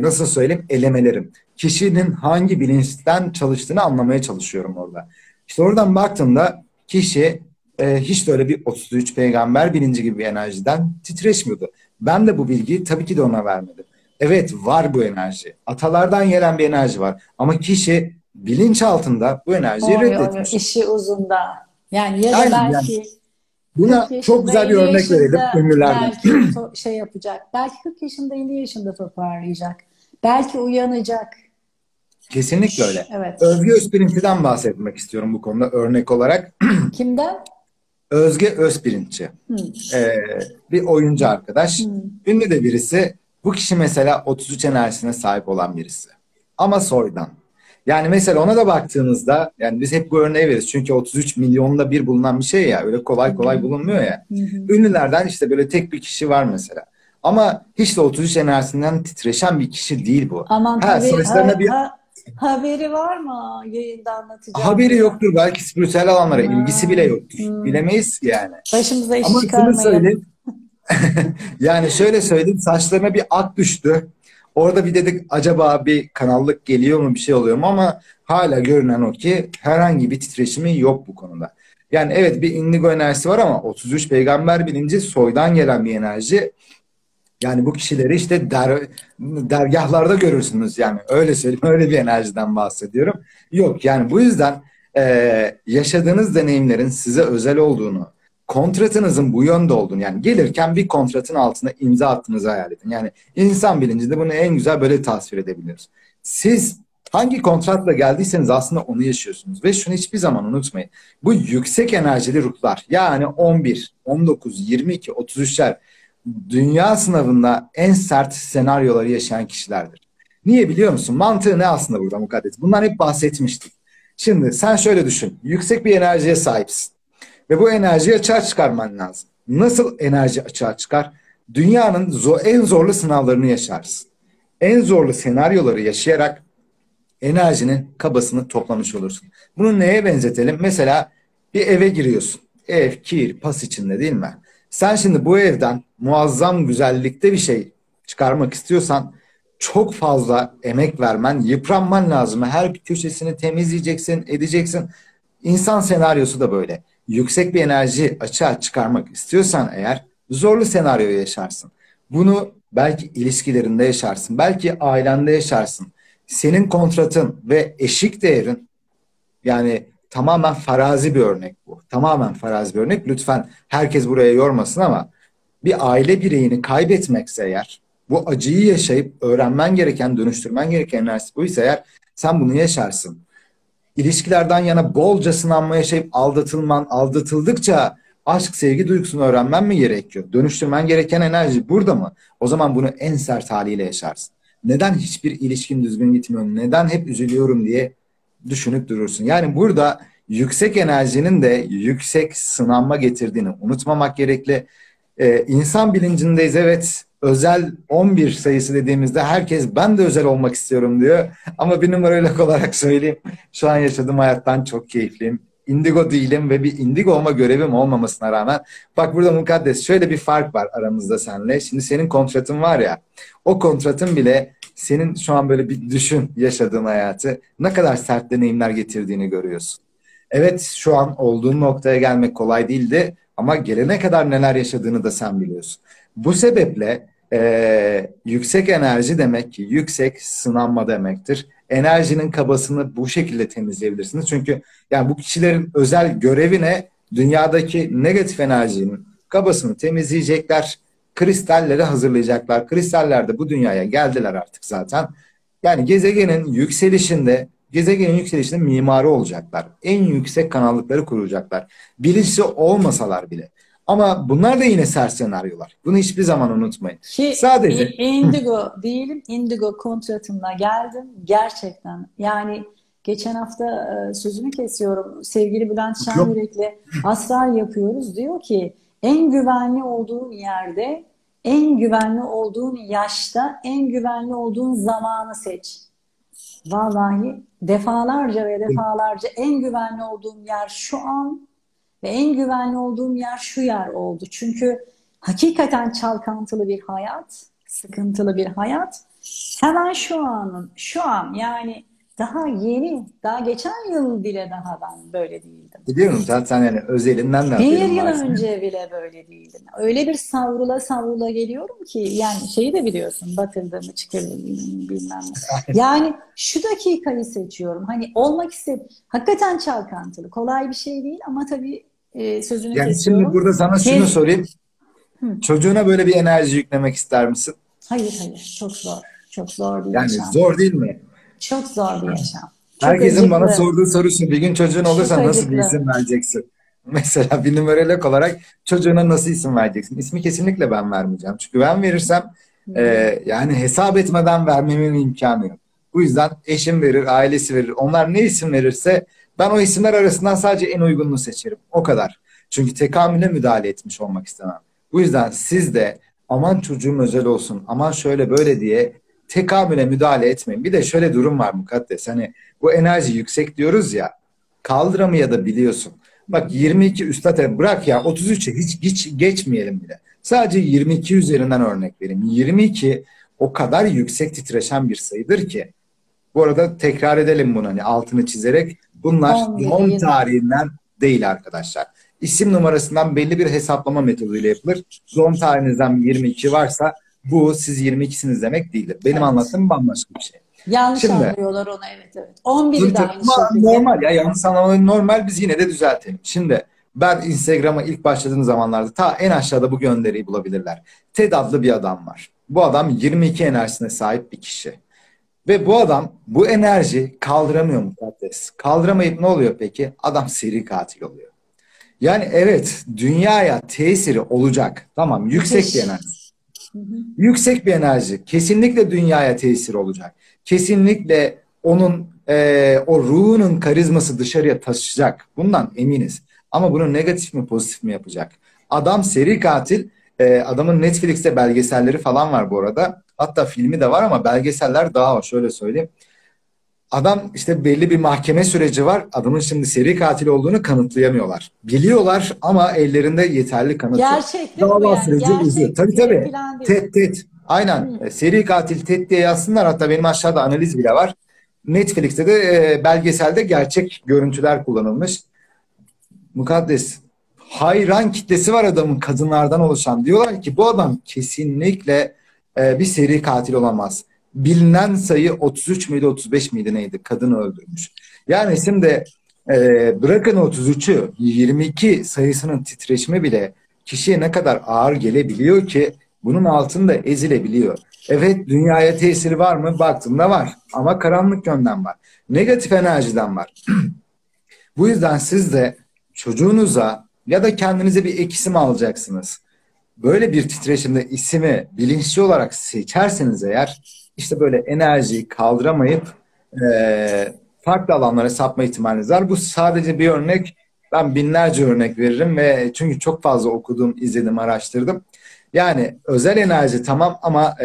nasıl söyleyeyim, elemelerim. Kişinin hangi bilinçten çalıştığını anlamaya çalışıyorum orada. İşte oradan baktığımda kişi hiç de öyle bir 33 peygamber bilinci gibi bir enerjiden titreşmiyordu. Ben de bu bilgiyi tabii ki de ona vermedim. Evet, var bu enerji. Atalardan gelen bir enerji var. Ama kişi bilinç altında bu enerjiyi reddetmiş. İşi uzunda. Yani ya da belki... Yani. Buna çok güzel bir örnek verelim ömürlerden. Belki şey yapacak. Belki 40 yaşında, 50 yaşında toparlayacak. Belki uyanacak. Kesinlikle öyle. Evet. Özge Özpirinç'ten bahsetmek istiyorum bu konuda örnek olarak. Kimden? Özge Özpirinç'i. Bir oyuncu arkadaş. Ünlü de birisi. Bu kişi mesela 33 enerjisine sahip olan birisi. Ama soydan. Yani mesela ona da baktığınızda, yani biz hep bu örneği veririz. Çünkü 33 milyonda bir bulunan bir şey ya. Öyle kolay kolay bulunmuyor ya. Ünlülerden işte böyle tek bir kişi var mesela. Ama hiç de 33 enerjisinden titreşen bir kişi değil bu. Aman haberi var mı? Yayında anlatacağım. Haberi yoktur. Belki spiritüel alanlara ilgisi bile yoktur. Bilemeyiz yani. Başımıza iş çıkarmayalım. Yani şöyle söyleyeyim, saçlarına bir ak düştü. Orada bir dedik acaba bir kanallık geliyor mu, bir şey oluyor mu, ama hala görünen o ki herhangi bir titreşimi yok bu konuda. Yani evet, bir indigo enerjisi var ama 33 peygamber bilinci soydan gelen bir enerji. Yani bu kişileri işte dergahlarda görürsünüz, yani öyle söyleyeyim, öyle bir enerjiden bahsediyorum. Yok yani, bu yüzden yaşadığınız deneyimlerin size özel olduğunu, kontratınızın bu yönde olduğunu, yani gelirken bir kontratın altına imza attığınızı hayal edin. Yani insan bilincinde bunu en güzel böyle tasvir edebiliyoruz. Siz hangi kontratla geldiyseniz aslında onu yaşıyorsunuz. Ve şunu hiçbir zaman unutmayın. Bu yüksek enerjili ruhlar, yani 11, 19, 22, 33'ler dünya sınavında en sert senaryoları yaşayan kişilerdir. Niye biliyor musun? Mantığı ne aslında burada Mukaddes? Bundan hep bahsetmiştik. Şimdi sen şöyle düşün. Yüksek bir enerjiye sahipsin. Ve bu enerjiyi açığa çıkarman lazım. Nasıl enerji açığa çıkar? Dünyanın en zorlu sınavlarını yaşarsın. En zorlu senaryoları yaşayarak enerjinin kabasını toplamış olursun. Bunu neye benzetelim? Mesela bir eve giriyorsun. Ev kir, pas içinde değil mi? Sen şimdi bu evden muazzam güzellikte bir şey çıkarmak istiyorsan çok fazla emek vermen, yıpranman lazım. Her köşesini temizleyeceksin, edeceksin. İnsan senaryosu da böyle. Yüksek bir enerji açığa çıkarmak istiyorsan eğer zorlu senaryoyu yaşarsın. Bunu belki ilişkilerinde yaşarsın, belki ailende yaşarsın. Senin kontratın ve eşik değerin, yani tamamen farazi bir örnek bu. Tamamen farazi bir örnek. Lütfen herkes buraya yormasın ama bir aile bireyini kaybetmekse eğer, bu acıyı yaşayıp öğrenmen gereken, dönüştürmen gereken enerjisi buysa eğer, sen bunu yaşarsın. İlişkilerden yana bolca sınanma yaşayıp aldatıldıkça aşk, sevgi duygusunu öğrenmen mi gerekiyor? Dönüştürmen gereken enerji burada mı? O zaman bunu en sert haliyle yaşarsın. Neden hiçbir ilişkin düzgün gitmiyor? Neden hep üzülüyorum diye düşünüp durursun? Yani burada yüksek enerjinin de yüksek sınanma getirdiğini unutmamak gerekli. İnsan bilincindeyiz, evet. Özel 11 sayısı dediğimizde herkes ben de özel olmak istiyorum diyor. Ama bir numarayla olarak söyleyeyim. Şu an yaşadığım hayattan çok keyifliyim. İndigo değilim ve bir indigo olma görevim olmamasına rağmen. Bak burada Mukaddes, şöyle bir fark var aramızda seninle. Şimdi senin kontratın var ya. O kontratın bile senin şu an böyle bir düşün yaşadığın hayatı. Ne kadar sert deneyimler getirdiğini görüyorsun. Evet, şu an olduğun noktaya gelmek kolay değildi. Ama gelene kadar neler yaşadığını da sen biliyorsun. Bu sebeple yüksek enerji demek ki yüksek sınanma demektir. enerjinin kabasını bu şekilde temizleyebilirsiniz. Çünkü yani bu kişilerin özel görevine dünyadaki negatif enerjinin kabasını temizleyecekler. Kristalleri hazırlayacaklar. Kristaller de bu dünyaya geldiler artık zaten. Yani gezegenin yükselişinde mimarı olacaklar. En yüksek kanallıkları kuracaklar. Bilinçli olmasalar bile. Ama bunlar da yine sersenaryolar. Bunu hiçbir zaman unutmayın. Sadece indigo diyelim. Indigo kontratımla geldim. Gerçekten. Yani geçen hafta sözünü kesiyorum. Sevgili Bülent Şenürek'le astral yapıyoruz. Diyor ki en güvenli olduğun yerde, en güvenli olduğun yaşta, en güvenli olduğun zamanı seç. Vallahi defalarca ve defalarca en güvenli olduğum yer şu an ve en güvenli olduğum yer şu yer oldu. Çünkü hakikaten çalkantılı bir hayat, sıkıntılı bir hayat. Hemen şu an yani daha yeni, daha geçen yıl bile daha ben böyle değildim. Biliyorum zaten yani özelinden de. Bir yıl önce bile böyle değildim. Öyle bir savrula geliyorum ki yani şeyi de biliyorsun, batırdığımı çıkardığımı bilmem ne. Yani şu dakikayı seçiyorum. Hani olmak istedim. Hakikaten çalkantılı. Kolay bir şey değil ama tabii sözünü yani kesiyorum. Şimdi burada sana şunu sorayım. Hı. Çocuğuna böyle bir enerji yüklemek ister misin? Hayır. Çok zor. Çok zor bir yani yaşam. Zor değil mi? Çok zor bir yaşam. Herkesin acıklı. Bana sorduğu soru şu: bir gün çocuğun olursa nasıl bir isim vereceksin? Mesela bir numerolog olarak çocuğuna nasıl isim vereceksin? İsmi kesinlikle ben vermeyeceğim. Çünkü ben verirsem yani hesap etmeden vermemin imkanı yok. Bu yüzden eşim verir, ailesi verir. Onlar ne isim verirse ben o isimler arasından sadece en uygununu seçerim. O kadar. Çünkü tekamüle müdahale etmiş olmak istemem. Bu yüzden siz de aman çocuğum özel olsun, aman şöyle böyle diye tekamüle müdahale etmeyin. Bir de şöyle durum var Mukaddes. Hani bu enerji yüksek diyoruz ya, kaldıramaya da biliyorsun. Bak 22 üstate bırak ya, 33'e hiç geçmeyelim bile. Sadece 22 üzerinden örnek vereyim. 22 o kadar yüksek titreşen bir sayıdır ki. Bu arada tekrar edelim bunu, hani altını çizerek. Bunlar doğum tarihinden değil arkadaşlar. İsim numarasından belli bir hesaplama metoduyla yapılır. Doğum tarihinizden 22 varsa bu siz 22'siniz demek değildir. Benim anlattığım bambaşka bir şey. Yanlış anlıyorlar onu, evet. 11'i de aynı şekilde. Normal ya, yanlış anlamaları normal, biz yine de düzeltelim. Şimdi ben Instagram'a ilk başladığım zamanlarda ta en aşağıda bu gönderiyi bulabilirler. Ted adlı bir adam var. Bu adam 22 enerjisine sahip bir kişi. Ve bu adam bu enerji kaldıramıyor Mukaddes. Kaldıramayıp ne oluyor peki? Adam seri katil oluyor. Yani evet, dünyaya tesiri olacak. Tamam, yüksek bir enerji. Yüksek bir enerji. Kesinlikle dünyaya tesir olacak. Kesinlikle onun o ruhunun karizması dışarıya taşıyacak. Bundan eminiz. Ama bunu negatif mi pozitif mi yapacak? Adam seri katil. Adamın Netflix'te belgeselleri falan var bu arada. Hatta filmi de var ama belgeseller daha var. Şöyle söyleyeyim. Adam işte belli bir mahkeme süreci var. Adamın şimdi seri katil olduğunu kanıtlayamıyorlar. Biliyorlar ama ellerinde yeterli kanıt yok. Gerçek değil mi bu yani? Gerçek. Tabii. Ted. Aynen. Seri katil Ted diye yazsınlar. Hatta benim aşağıda analiz bile var. Netflix'te de belgeselde gerçek görüntüler kullanılmış. Mukaddes, hayran kitlesi var adamın, kadınlardan oluşan. Diyorlar ki bu adam kesinlikle bir seri katil olamaz. Bilinen sayı 33 miydi 35 miydi neydi? Kadını öldürmüş. Yani şimdi bırakın 33'ü, 22 sayısının titreşimi bile kişiye ne kadar ağır gelebiliyor ki bunun altında ezilebiliyor. Evet, dünyaya tesiri var mı? Baktığımda var. Ama karanlık yönden var. Negatif enerjiden var. Bu yüzden siz de çocuğunuza ya da kendinize bir ek isim alacaksınız. Böyle bir titreşimde ismi bilinçli olarak seçerseniz eğer, İşte böyle enerjiyi kaldıramayıp farklı alanlara sapma ihtimaliniz var. Bu sadece bir örnek. Ben binlerce örnek veririm ve çünkü çok fazla okudum, izledim, araştırdım. Yani özel enerji tamam ama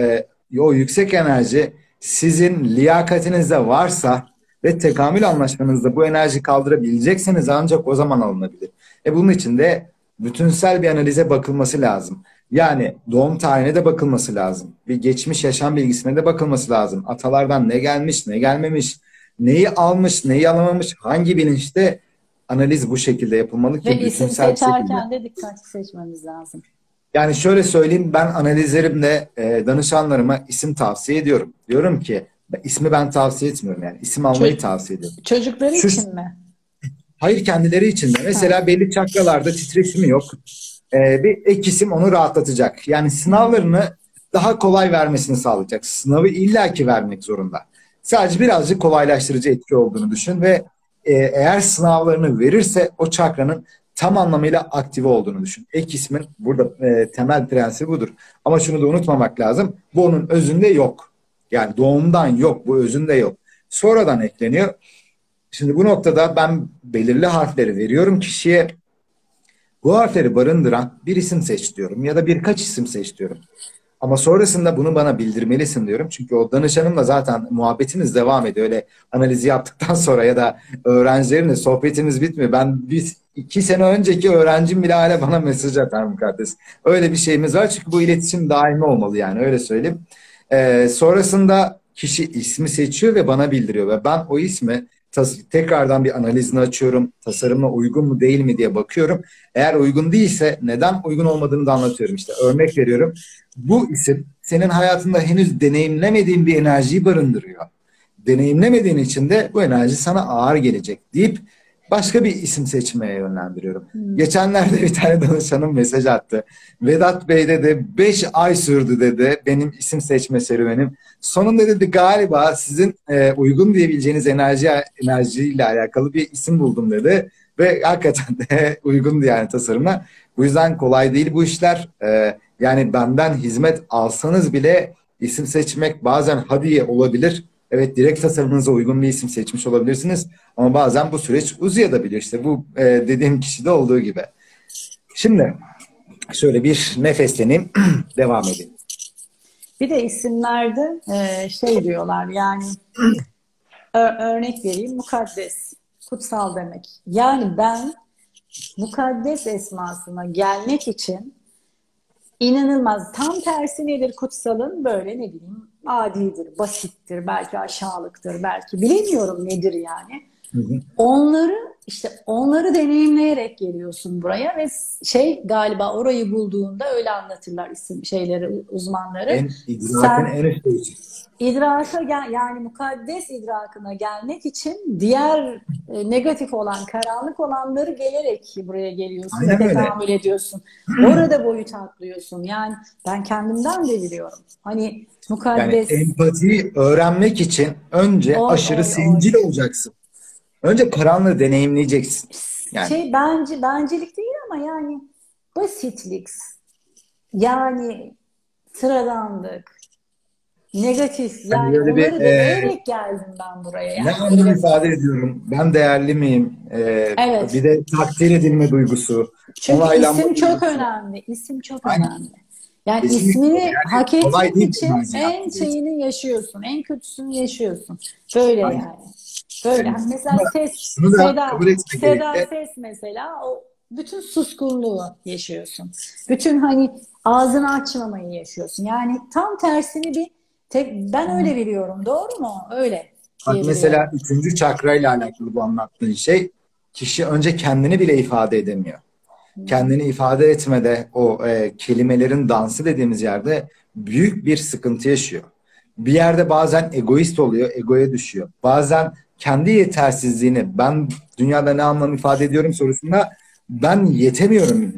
o yüksek enerji sizin liyakatinizde varsa ve tekamül anlaşmanızda bu enerjiyi kaldırabilecekseniz ancak o zaman alınabilir. Bunun için de bütünsel bir analize bakılması lazım. Yani doğum tarihine de bakılması lazım. Bir geçmiş yaşam bilgisine de bakılması lazım. Atalardan ne gelmiş, ne gelmemiş, neyi almış, neyi alamamış, hangi bilinçte, analiz bu şekilde yapılmalı ki. Ve isim seçerken de dikkatli seçmemiz lazım. Yani şöyle söyleyeyim, ben analizlerimle danışanlarıma isim tavsiye ediyorum. Diyorum ki İsmi ben tavsiye etmiyorum yani. İsim almayı tavsiye ediyorum. Çocukları için mi? Hayır, kendileri için de. Mesela belli çakralarda titreşimi yok. Bir ek isim onu rahatlatacak. Yani sınavlarını daha kolay vermesini sağlayacak. Sınavı illaki vermek zorunda. Sadece birazcık kolaylaştırıcı etki olduğunu düşün ve eğer sınavlarını verirse o çakranın tam anlamıyla aktive olduğunu düşün. Ek ismin burada temel prensibi budur. Ama şunu da unutmamak lazım. Bu onun özünde yok. Yani doğumdan yok. Bu özünde yok. Sonradan ekleniyor. Şimdi bu noktada ben belirli harfleri veriyorum kişiye. Bu harfleri barındıran bir isim seç diyorum ya da birkaç isim seç diyorum. Ama sonrasında bunu bana bildirmelisin diyorum. Çünkü o danışanımla zaten muhabbetimiz devam ediyor. Öyle analizi yaptıktan sonra ya da öğrencilerimle sohbetimiz bitmiyor. Ben iki sene önceki öğrencim bile hala bana mesaj atar Mukaddes. Öyle bir şeyimiz var çünkü bu iletişim daimi olmalı yani, öyle söyleyeyim. Sonrasında kişi ismi seçiyor ve bana bildiriyor. Ve ben o ismi tekrardan bir analizini açıyorum. Tasarımla uygun mu değil mi diye bakıyorum. Eğer uygun değilse neden uygun olmadığını da anlatıyorum. İşte örnek veriyorum. Bu isim senin hayatında henüz deneyimlemediğin bir enerjiyi barındırıyor. Deneyimlemediğin için de bu enerji sana ağır gelecek deyip başka bir isim seçmeye yönlendiriyorum. Geçenlerde bir tane danışanım mesaj attı. Vedat Bey dedi 5 ay sürdü dedi benim isim seçme serüvenim. Sonunda dedi galiba sizin uygun diyebileceğiniz enerjiyle alakalı bir isim buldum dedi. Ve hakikaten de uygundu yani tasarımla. Bu yüzden kolay değil bu işler. Yani benden hizmet alsanız bile isim seçmek bazen hadiye olabilir. Evet, direkt tasarımınıza uygun bir isim seçmiş olabilirsiniz. Ama bazen bu süreç uzayabilir. İşte bu dediğim kişide olduğu gibi. Şimdi şöyle bir nefesleneyim. Devam edelim. Bir de isimlerde şey diyorlar yani örnek vereyim. Mukaddes, kutsal demek. Yani ben mukaddes esmasına gelmek için inanılmaz tam tersi nedir kutsalın? Böyle ne bileyim adidir, basittir, belki aşağılıktır, belki bilemiyorum nedir yani. Onları deneyimleyerek geliyorsun buraya ve şey galiba orayı bulduğunda öyle anlatırlar isim şeyleri uzmanları. Yani mukaddes idrakına gelmek için diğer negatif olan, karanlık olanları gelerek buraya geliyorsun, tekamül ediyorsun. Orada boyut atlıyorsun. Yani ben kendimden de biliyorum. Hani mukaddes... Yani empatiyi öğrenmek için önce aşırı sevgili olacaksın. Önce karanlığı deneyimleyeceksin. Yani. Bencilik değil ama yani basitlik, yani sıradanlık, negatif. Yani bunları deneyerek geldim ben buraya. Yani. Ne anlamı ifade ediyorum? Ben değerli miyim? Evet. Bir de takdir edilme duygusu. Çünkü isim çok önemli. İsim çok önemli. Yani ismini hak etmek için en şeyini yaşıyorsun. En kötüsünü yaşıyorsun. Böyle yani. Böyle. Yani mesela Seda Ses mesela o bütün suskunluğu yaşıyorsun. Bütün hani ağzını açmamayı yaşıyorsun. Yani tam tersini bir ben öyle biliyorum. Doğru mu? Öyle. Bak mesela 3. çakrayla alakalı bu anlattığın şey, kişi önce kendini bile ifade edemiyor. Kendini ifade etmede o kelimelerin dansı dediğimiz yerde büyük bir sıkıntı yaşıyor. Bir yerde bazen egoist oluyor, egoya düşüyor. Bazen kendi yetersizliğini, ben dünyada ne anlam ifade ediyorum sorusunda ben yetemiyorum.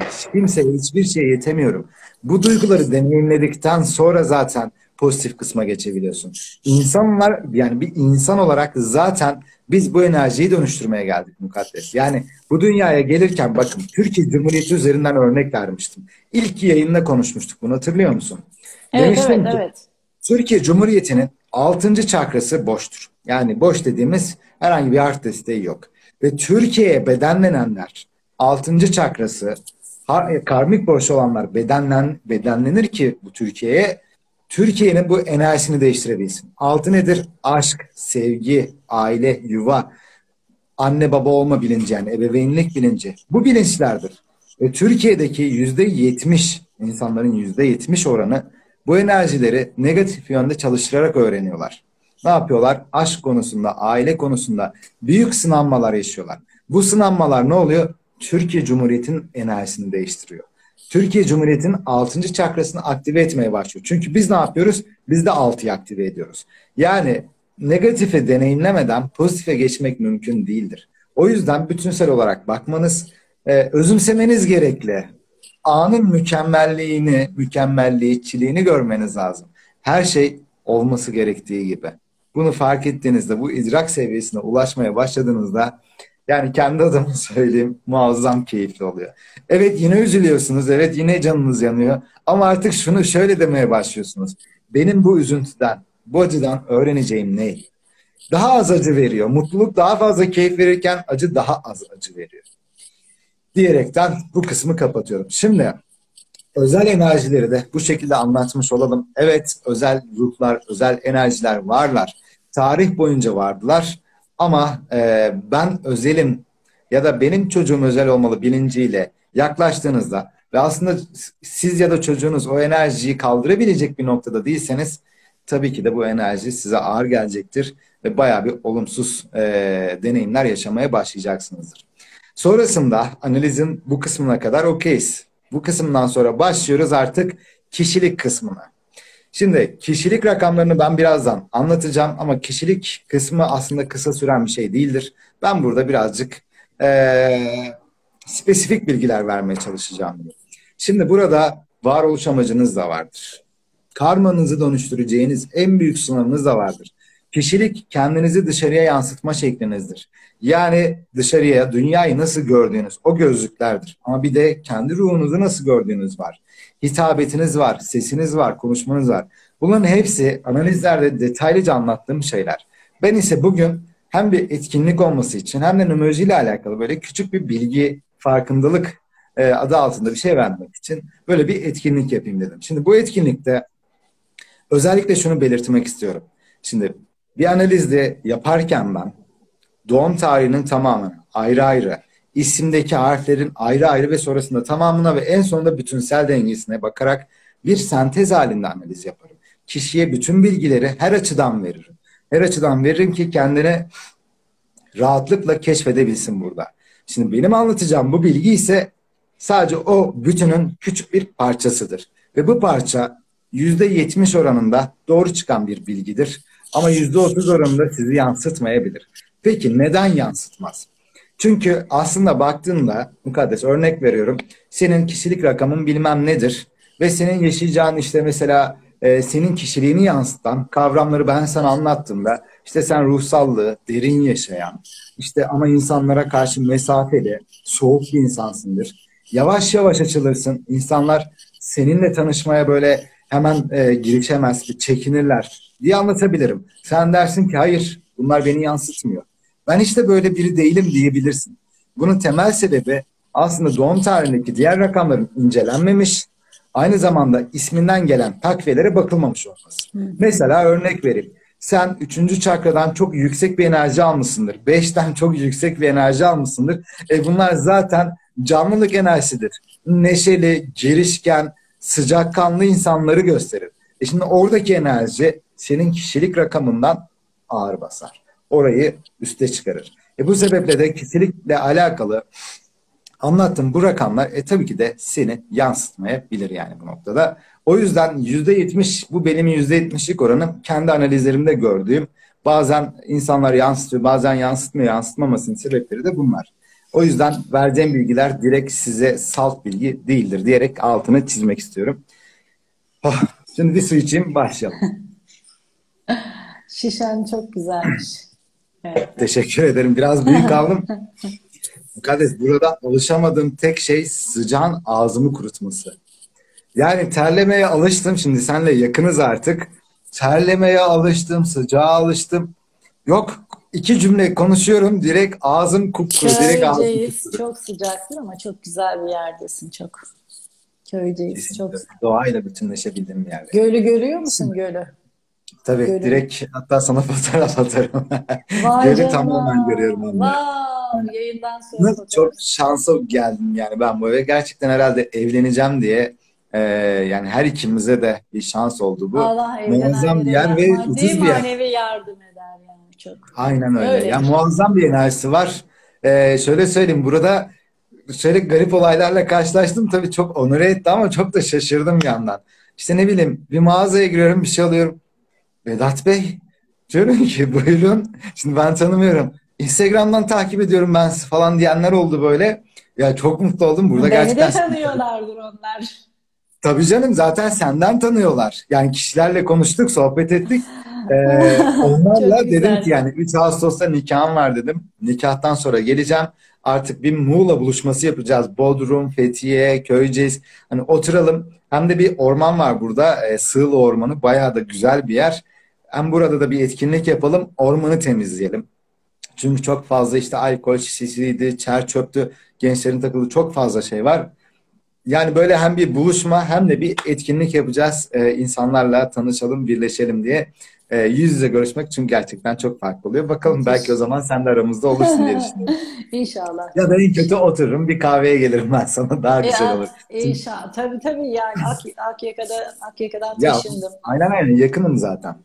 Hiçbir şeye yetemiyorum. Bu duyguları deneyimledikten sonra zaten pozitif kısma geçebiliyorsun. İnsanlar, yani bir insan olarak zaten biz bu enerjiyi dönüştürmeye geldik Mukaddes. Yani bu dünyaya gelirken bakın Türkiye Cumhuriyeti üzerinden örnek vermiştim. İlk yayında konuşmuştuk bunu, hatırlıyor musun? Evet. Demiştim ki, Türkiye Cumhuriyeti'nin 6. çakrası boştur. Yani boş dediğimiz herhangi bir harf desteği yok. Ve Türkiye'ye bedenlenenler 6. çakrası karmik boş olanlar bedenlenir ki bu Türkiye'nin bu enerjisini değiştirebilsin. 6 nedir? Aşk, sevgi, aile, yuva, anne baba olma bilinci yani ebeveynlik bilinci. Bu bilinçlerdir. Ve Türkiye'deki %70 insanların %70 oranı bu enerjileri negatif yönde çalıştırarak öğreniyorlar. Ne yapıyorlar? Aşk konusunda, aile konusunda büyük sınanmalar yaşıyorlar. Bu sınanmalar ne oluyor? Türkiye Cumhuriyeti'nin enerjisini değiştiriyor. Türkiye Cumhuriyeti'nin 6. çakrasını aktive etmeye başlıyor. Çünkü biz ne yapıyoruz? Biz de 6'yı aktive ediyoruz. Yani negatifi deneyimlemeden pozitife geçmek mümkün değildir. O yüzden bütünsel olarak bakmanız, özümsemeniz gerekli. Anın mükemmelliğini, mükemmelliyetçiliğini görmeniz lazım. Her şey olması gerektiği gibi. Bunu fark ettiğinizde, bu idrak seviyesine ulaşmaya başladığınızda, yani kendi adımı söyleyeyim, muazzam keyifli oluyor. Evet, yine üzülüyorsunuz, evet yine canınız yanıyor. Ama artık şunu şöyle demeye başlıyorsunuz. Benim bu üzüntüden, bu acıdan öğreneceğim ne? Daha az acı veriyor. Mutluluk daha fazla keyif verirken acı daha az acı veriyor. Diyerekten bu kısmı kapatıyorum. Şimdi özel enerjileri de bu şekilde anlatmış olalım. Evet, özel ruhlar, özel enerjiler varlar. Tarih boyunca vardılar. Ama ben özelim ya da benim çocuğum özel olmalı bilinciyle yaklaştığınızda ve aslında siz ya da çocuğunuz o enerjiyi kaldırabilecek bir noktada değilseniz, tabii ki de bu enerji size ağır gelecektir ve bayağı bir olumsuz deneyimler yaşamaya başlayacaksınızdır. Sonrasında analizin bu kısmına kadar okeyiz. Bu kısımdan sonra başlıyoruz artık kişilik kısmına. Şimdi kişilik rakamlarını ben birazdan anlatacağım ama kişilik kısmı aslında kısa süren bir şey değildir. Ben burada birazcık spesifik bilgiler vermeye çalışacağım. Şimdi burada varoluş amacınız da vardır. Karmanızı dönüştüreceğiniz en büyük sınavınız da vardır. Kişilik kendinizi dışarıya yansıtma şeklinizdir. Yani dışarıya, dünyayı nasıl gördüğünüz o gözlüklerdir. Ama bir de kendi ruhunuzu nasıl gördüğünüz var. Hitabetiniz var, sesiniz var, konuşmanız var. Bunların hepsi analizlerde detaylıca anlattığım şeyler. Ben ise bugün hem bir etkinlik olması için hem de numerolojiyle alakalı böyle küçük bir bilgi, farkındalık adı altında bir şey vermek için böyle bir etkinlik yapayım dedim. Şimdi bu etkinlikte özellikle şunu belirtmek istiyorum. Şimdi bir analizde yaparken ben doğum tarihinin tamamını ayrı ayrı, isimdeki harflerin ayrı ayrı ve sonrasında tamamına ve en sonunda bütünsel dengesine bakarak bir sentez halinde analiz yaparım. Kişiye bütün bilgileri her açıdan veririm. Her açıdan veririm ki kendini rahatlıkla keşfedebilsin burada. Şimdi benim anlatacağım bu bilgi ise sadece o bütünün küçük bir parçasıdır. Ve bu parça %70 oranında doğru çıkan bir bilgidir. Ama %30 oranında sizi yansıtmayabilir. Peki neden yansıtmaz? Çünkü aslında baktığında Mukaddes, örnek veriyorum, senin kişilik rakamın bilmem nedir ve senin yaşayacağın işte mesela senin kişiliğini yansıtan kavramları ben sana anlattığımda işte sen ruhsallığı derin yaşayan, işte ama insanlara karşı mesafeli, soğuk bir insansındır. Yavaş yavaş açılırsın. İnsanlar seninle tanışmaya böyle hemen girişemez, çekinirler diye anlatabilirim. Sen dersin ki hayır, bunlar beni yansıtmıyor. Ben işte böyle biri değilim diyebilirsin. Bunun temel sebebi aslında doğum tarihindeki diğer rakamların incelenmemiş, aynı zamanda isminden gelen takviyelere bakılmamış olması. Hı. Mesela örnek vereyim. Sen 3. çakradan çok yüksek bir enerji almışsındır. 5'ten çok yüksek bir enerji almışsındır. Bunlar zaten canlılık enerjisidir. Neşeli, girişken, sıcakkanlı insanları gösterir. Şimdi oradaki enerji senin kişilik rakamından ağır basar. Orayı üste çıkarır. Bu sebeple de kişilikle alakalı anlattığım bu rakamlar tabii ki de seni yansıtmayabilir yani bu noktada. O yüzden %70, bu benim %70'lik oranım, kendi analizlerimde gördüğüm, bazen insanlar yansıtıyor, bazen yansıtmıyor, yansıtmamasının sebepleri de bunlar. O yüzden verdiğim bilgiler direkt size salt bilgi değildir diyerek altını çizmek istiyorum. Oh, şimdi bir su içeyim, başlayalım. Şişen çok güzelmiş. Evet. Teşekkür ederim. Biraz büyük aldım. Mukaddes, burada alışamadığım tek şey sıcağın ağzımı kurutması. Yani terlemeye alıştım. Şimdi senle yakınız artık. Terlemeye alıştım, sıcağa alıştım. Yok, 2 cümle konuşuyorum. Direkt ağzım kupkuru. Çok sıcaksın ama çok güzel bir yerdesin. Çok köyceğiz. Kesinlikle. Çok doğayla bütünleşebildiğim bir yerde. Gölü görüyor musun? Gölü. Tabii görün. Direkt hatta sana fotoğraf atarım. Gölü tamamen görüyorum onu. Wow, yayından sonra fotoğraf. Çok şansa geldim yani ben bu eve. Gerçekten herhalde evleneceğim diye yani her ikimize de bir şans oldu bu. Allah muazzam bir yer ve ucuz bir yer. Manevi yardım eder yani çok. Aynen öyle. Öyle. Yani muazzam bir enerjisi var. Şöyle söyleyeyim, burada şöyle garip olaylarla karşılaştım. Tabii çok onure etti ama çok da şaşırdım bir yandan. İşte ne bileyim, bir mağazaya giriyorum, bir şey alıyorum. Vedat Bey, Diyorum ki buyurun. Şimdi ben tanımıyorum. Instagram'dan takip ediyorum ben falan diyenler oldu böyle. Ya çok mutlu oldum. Burada beni gerçekten de tanıyorlardır onlar. Tabii canım, zaten senden tanıyorlar. Yani kişilerle konuştuk, sohbet ettik. Onlarla dedim ki yani 3 Ağustos'ta nikahım var dedim. Nikahtan sonra geleceğim. Artık bir Muğla buluşması yapacağız. Bodrum, Fethiye, Köyceğiz. Hani oturalım. Hem de bir orman var burada. Sığlı Ormanı. Bayağı da güzel bir yer. Hem burada da bir etkinlik yapalım. Ormanı temizleyelim. Çünkü çok fazla işte alkol şişesiydi, çer çöptü, gençlerin takıldığı çok fazla şey var. Yani böyle hem bir buluşma hem de bir etkinlik yapacağız. İnsanlarla tanışalım, birleşelim diye. Yüz yüze görüşmek çünkü gerçekten çok farklı oluyor. Bakalım belki o zaman sen de aramızda olursun diye düşünüyorum. İnşallah. Ya da en kötü otururum, bir kahveye gelirim ben sana. Daha güzel olur. İnşallah. Tabii tabii yani. Akyaka'dan taşındım. Aynen aynen. Yakınım zaten.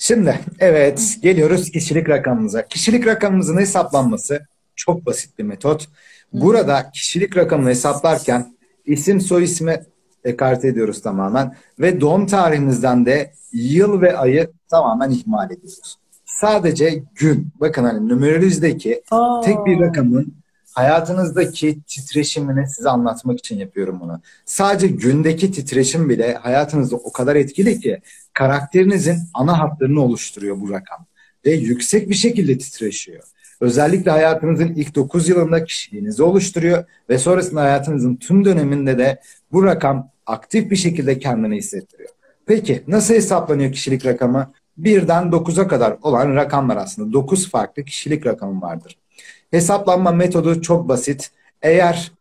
Şimdi evet geliyoruz kişilik rakamımıza. Kişilik rakamımızın hesaplanması çok basit bir metot. Burada kişilik rakamını hesaplarken isim soy ismi ekarte ediyoruz tamamen ve doğum tarihimizden de yıl ve ayı tamamen ihmal ediyoruz. Sadece gün. Bakın hani numerolojideki tek bir rakamın hayatınızdaki titreşimini size anlatmak için yapıyorum bunu. Sadece gündeki titreşim bile hayatınızda o kadar etkili ki karakterinizin ana hatlarını oluşturuyor bu rakam. Ve yüksek bir şekilde titreşiyor. Özellikle hayatınızın ilk 9 yılında kişiliğinizi oluşturuyor ve sonrasında hayatınızın tüm döneminde de bu rakam aktif bir şekilde kendini hissettiriyor. Peki nasıl hesaplanıyor kişilik rakamı? 1'den 9'a kadar olan rakamlar aslında. 9 farklı kişilik rakamı vardır. Hesaplanma metodu çok basit. Eğer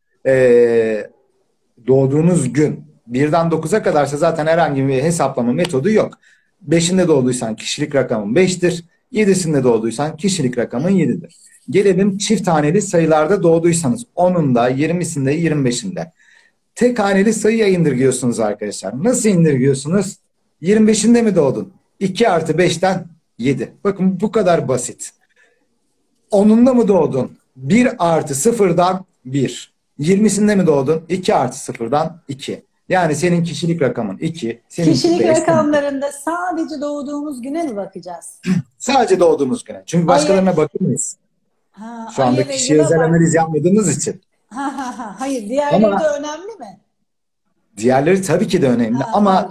doğduğunuz gün 1'den 9'a kadarsa zaten herhangi bir hesaplama metodu yok. 5'inde doğduysan kişilik rakamın 5'tir. 7'sinde doğduysan kişilik rakamın 7'dir. Gelelim çift haneli sayılarda doğduysanız 10'unda, 20'sinde, 25'inde. Tek haneli sayıya indirgiyorsunuz arkadaşlar. Nasıl indirgiyorsunuz? 25'inde mi doğdun? 2 artı 5'ten 7. Bakın bu kadar basit. 10'unda mı doğdun? 1 artı 0'dan 1. 20'sinde mi doğdun? 2 artı 0'dan 2. Yani senin kişilik rakamın 2. Kişilik rakamlarında sadece doğduğumuz güne mi bakacağız? Sadece doğduğumuz güne. Çünkü başkalarına bakamayız. Şu anda kişiye özel analiz yapmadığımız için. Hayır, diğerleri de önemli mi? Diğerleri tabii ki de önemli. Ama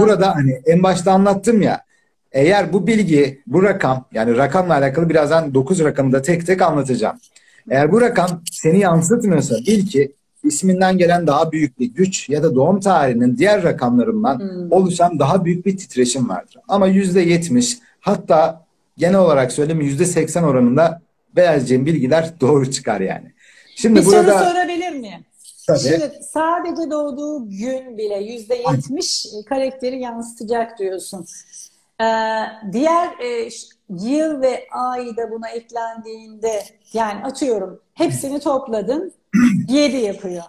burada hani en başta anlattım ya. Eğer bu bilgi, bu rakam, yani rakamla alakalı birazdan 9 rakamı da tek tek anlatacağım. Eğer bu rakam seni yansıtmıyorsa bil ki isminden gelen daha büyük bir güç ya da doğum tarihinin diğer rakamlarından oluşan daha büyük bir titreşim vardır. Ama %70 hatta genel olarak söyleyeyim %80 oranında vereceğim bilgiler doğru çıkar yani. Şimdi bir burada soru sorabilir miyim? Tabii. Şimdi sadece doğduğu gün bile %70 karakteri yansıtacak diyorsun. Diğer yıl ve ay da buna eklendiğinde yani atıyorum hepsini topladın 7 yapıyor.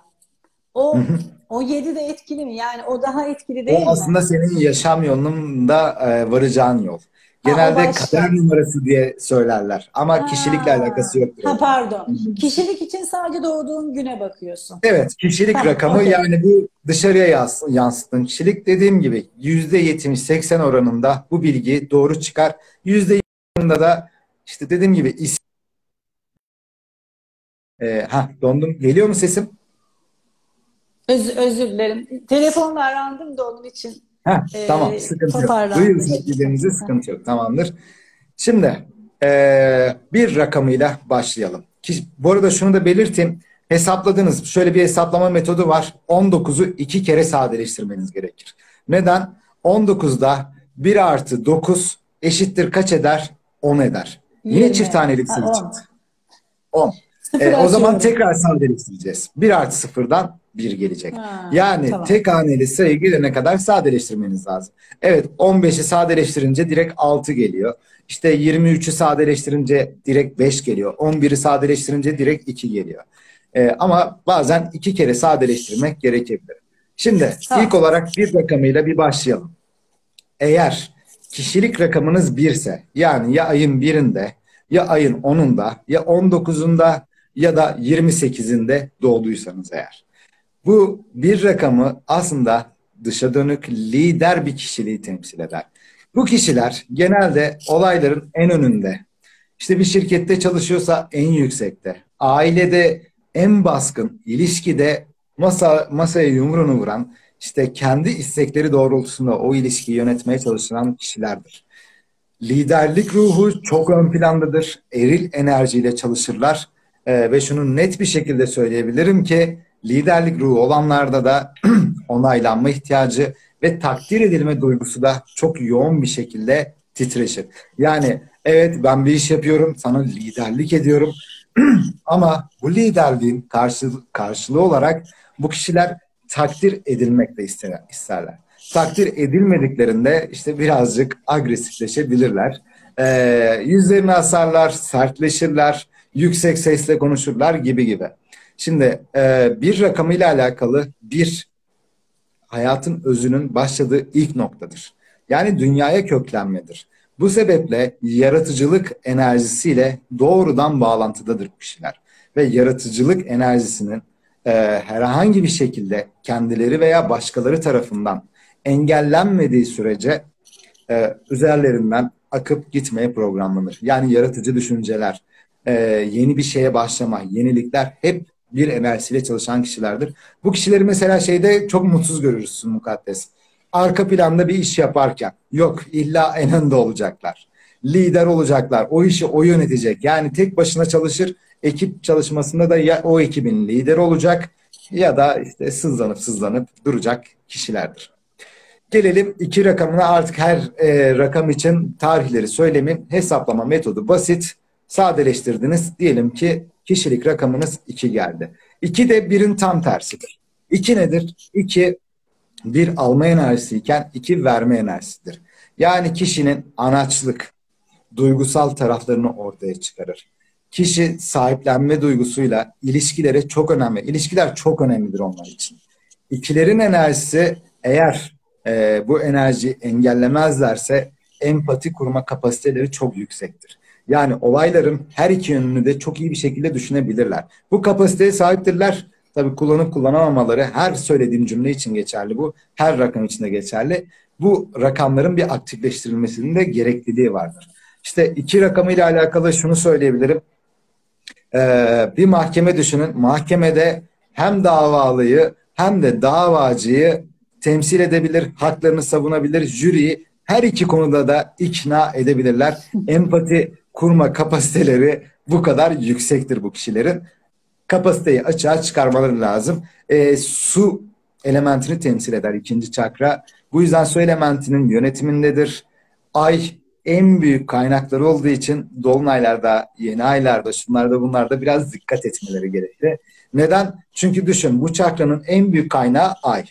O 7 de etkili mi? Yani o daha etkili değil mi? O aslında senin yaşam yolunda varacağın yol. Genelde kader numarası diye söylerler. Ama kişilikle alakası yok. Pardon. Kişilik için sadece doğduğun güne bakıyorsun. Evet. Kişilik rakamı yani bu dışarıya yansıttığın kişilik dediğim gibi %70-80 oranında bu bilgi doğru çıkar. %20'ında da işte dediğim gibi dondum. Geliyor mu sesim? Özür dilerim. Telefonla arandım da onun için. Tamam, sıkıntı yok. Duyuyorsunuz bildiğinizi, sıkıntı yok. Tamamdır. Şimdi bir rakamıyla başlayalım. Bu arada şunu da belirteyim. Hesapladınız. Şöyle bir hesaplama metodu var. 19'u 2 kere sadeleştirmeniz gerekir. Neden? 19'da 1 artı 9 eşittir kaç eder? 10 eder. Yine çift tanelik sayı çıktı. 10. O zaman tekrar sadeleştireceğiz. 1 artı 0'dan 1 gelecek. Yani tek haneli sayı gelene kadar sadeleştirmeniz lazım. Evet 15'i sadeleştirince direkt 6 geliyor. İşte 23'ü sadeleştirince direkt 5 geliyor. 11'i sadeleştirince direkt 2 geliyor. Ama bazen 2 kere sadeleştirmek gerekebilir. Şimdi ilk olarak bir rakamıyla bir başlayalım. Eğer kişilik rakamınız 1 ise yani ya ayın 1'inde ya ayın 10'unda ya 19'unda ya da 28'inde doğduysanız eğer. Bu bir rakamı aslında dışa dönük lider bir kişiliği temsil eder. Bu kişiler genelde olayların en önünde. İşte bir şirkette çalışıyorsa en yüksekte, ailede en baskın, ilişkide masaya yumruğunu vuran, işte kendi istekleri doğrultusunda o ilişkiyi yönetmeye çalışan kişilerdir. Liderlik ruhu çok ön plandadır, eril enerjiyle çalışırlar ve şunu net bir şekilde söyleyebilirim ki liderlik ruhu olanlarda da onaylanma ihtiyacı ve takdir edilme duygusu da çok yoğun bir şekilde titreşir. Yani evet ben bir iş yapıyorum, sana liderlik ediyorum ama bu liderliğin karşılığı olarak bu kişiler takdir edilmek de isterler. Takdir edilmediklerinde işte birazcık agresifleşebilirler. Yüzlerini asarlar, sertleşirler, yüksek sesle konuşurlar gibi. Şimdi bir rakamıyla alakalı bir hayatın özünün başladığı ilk noktadır. Yani dünyaya köklenmedir. Bu sebeple yaratıcılık enerjisiyle doğrudan bağlantıdadır bu kişiler. Ve yaratıcılık enerjisinin herhangi bir şekilde kendileri veya başkaları tarafından engellenmediği sürece üzerlerinden akıp gitmeye programlanır. Yani yaratıcı düşünceler, yeni bir şeye başlama, yenilikler hep bir enerjisiyle çalışan kişilerdir. Bu kişileri mesela şeyde çok mutsuz görürsün Mukaddes. Arka planda bir iş yaparken yok illa en önde olacaklar. Lider olacaklar. O işi o yönetecek. Yani tek başına çalışır. Ekip çalışmasında da ya o ekibin lideri olacak ya da işte sızlanıp duracak kişilerdir. Gelelim iki rakamına. Artık her rakam için tarihleri söylemin. Hesaplama metodu basit. Sadeleştirdiniz. Diyelim ki kişilik rakamınız 2 geldi. 2 de 1'in tam tersidir. 2 nedir? 2 bir alma enerjisi iken 2 verme enerjisidir. Yani kişinin anaçlık, duygusal taraflarını ortaya çıkarır. Kişi sahiplenme duygusuyla ilişkilere çok önemli. İlişkiler çok önemlidir onlar için. İkilerin enerjisi eğer bu enerjiyi engellemezlerse empati kurma kapasiteleri çok yüksektir. Yani olayların her iki yönünü de çok iyi bir şekilde düşünebilirler. Bu kapasiteye sahiptirler. Tabii kullanıp kullanamamaları her söylediğim cümle için geçerli bu. Her rakam için de geçerli. Bu rakamların bir aktifleştirilmesinin de gerekliliği vardır. İşte 2 rakamıyla alakalı şunu söyleyebilirim. Bir mahkeme düşünün. Mahkemede hem davalıyı hem de davacıyı temsil edebilir, haklarını savunabilir, jüriyi her iki konuda da ikna edebilirler. Empati kurma kapasiteleri bu kadar yüksektir bu kişilerin. Kapasiteyi açığa çıkarmaları lazım. Su elementini temsil eder 2. çakra. Bu yüzden su elementinin yönetimindedir. Ay en büyük kaynakları olduğu için dolunaylarda, yeni aylarda, şunlarda bunlarda biraz dikkat etmeleri gerekli. Neden? Çünkü düşün bu çakranın en büyük kaynağı ay.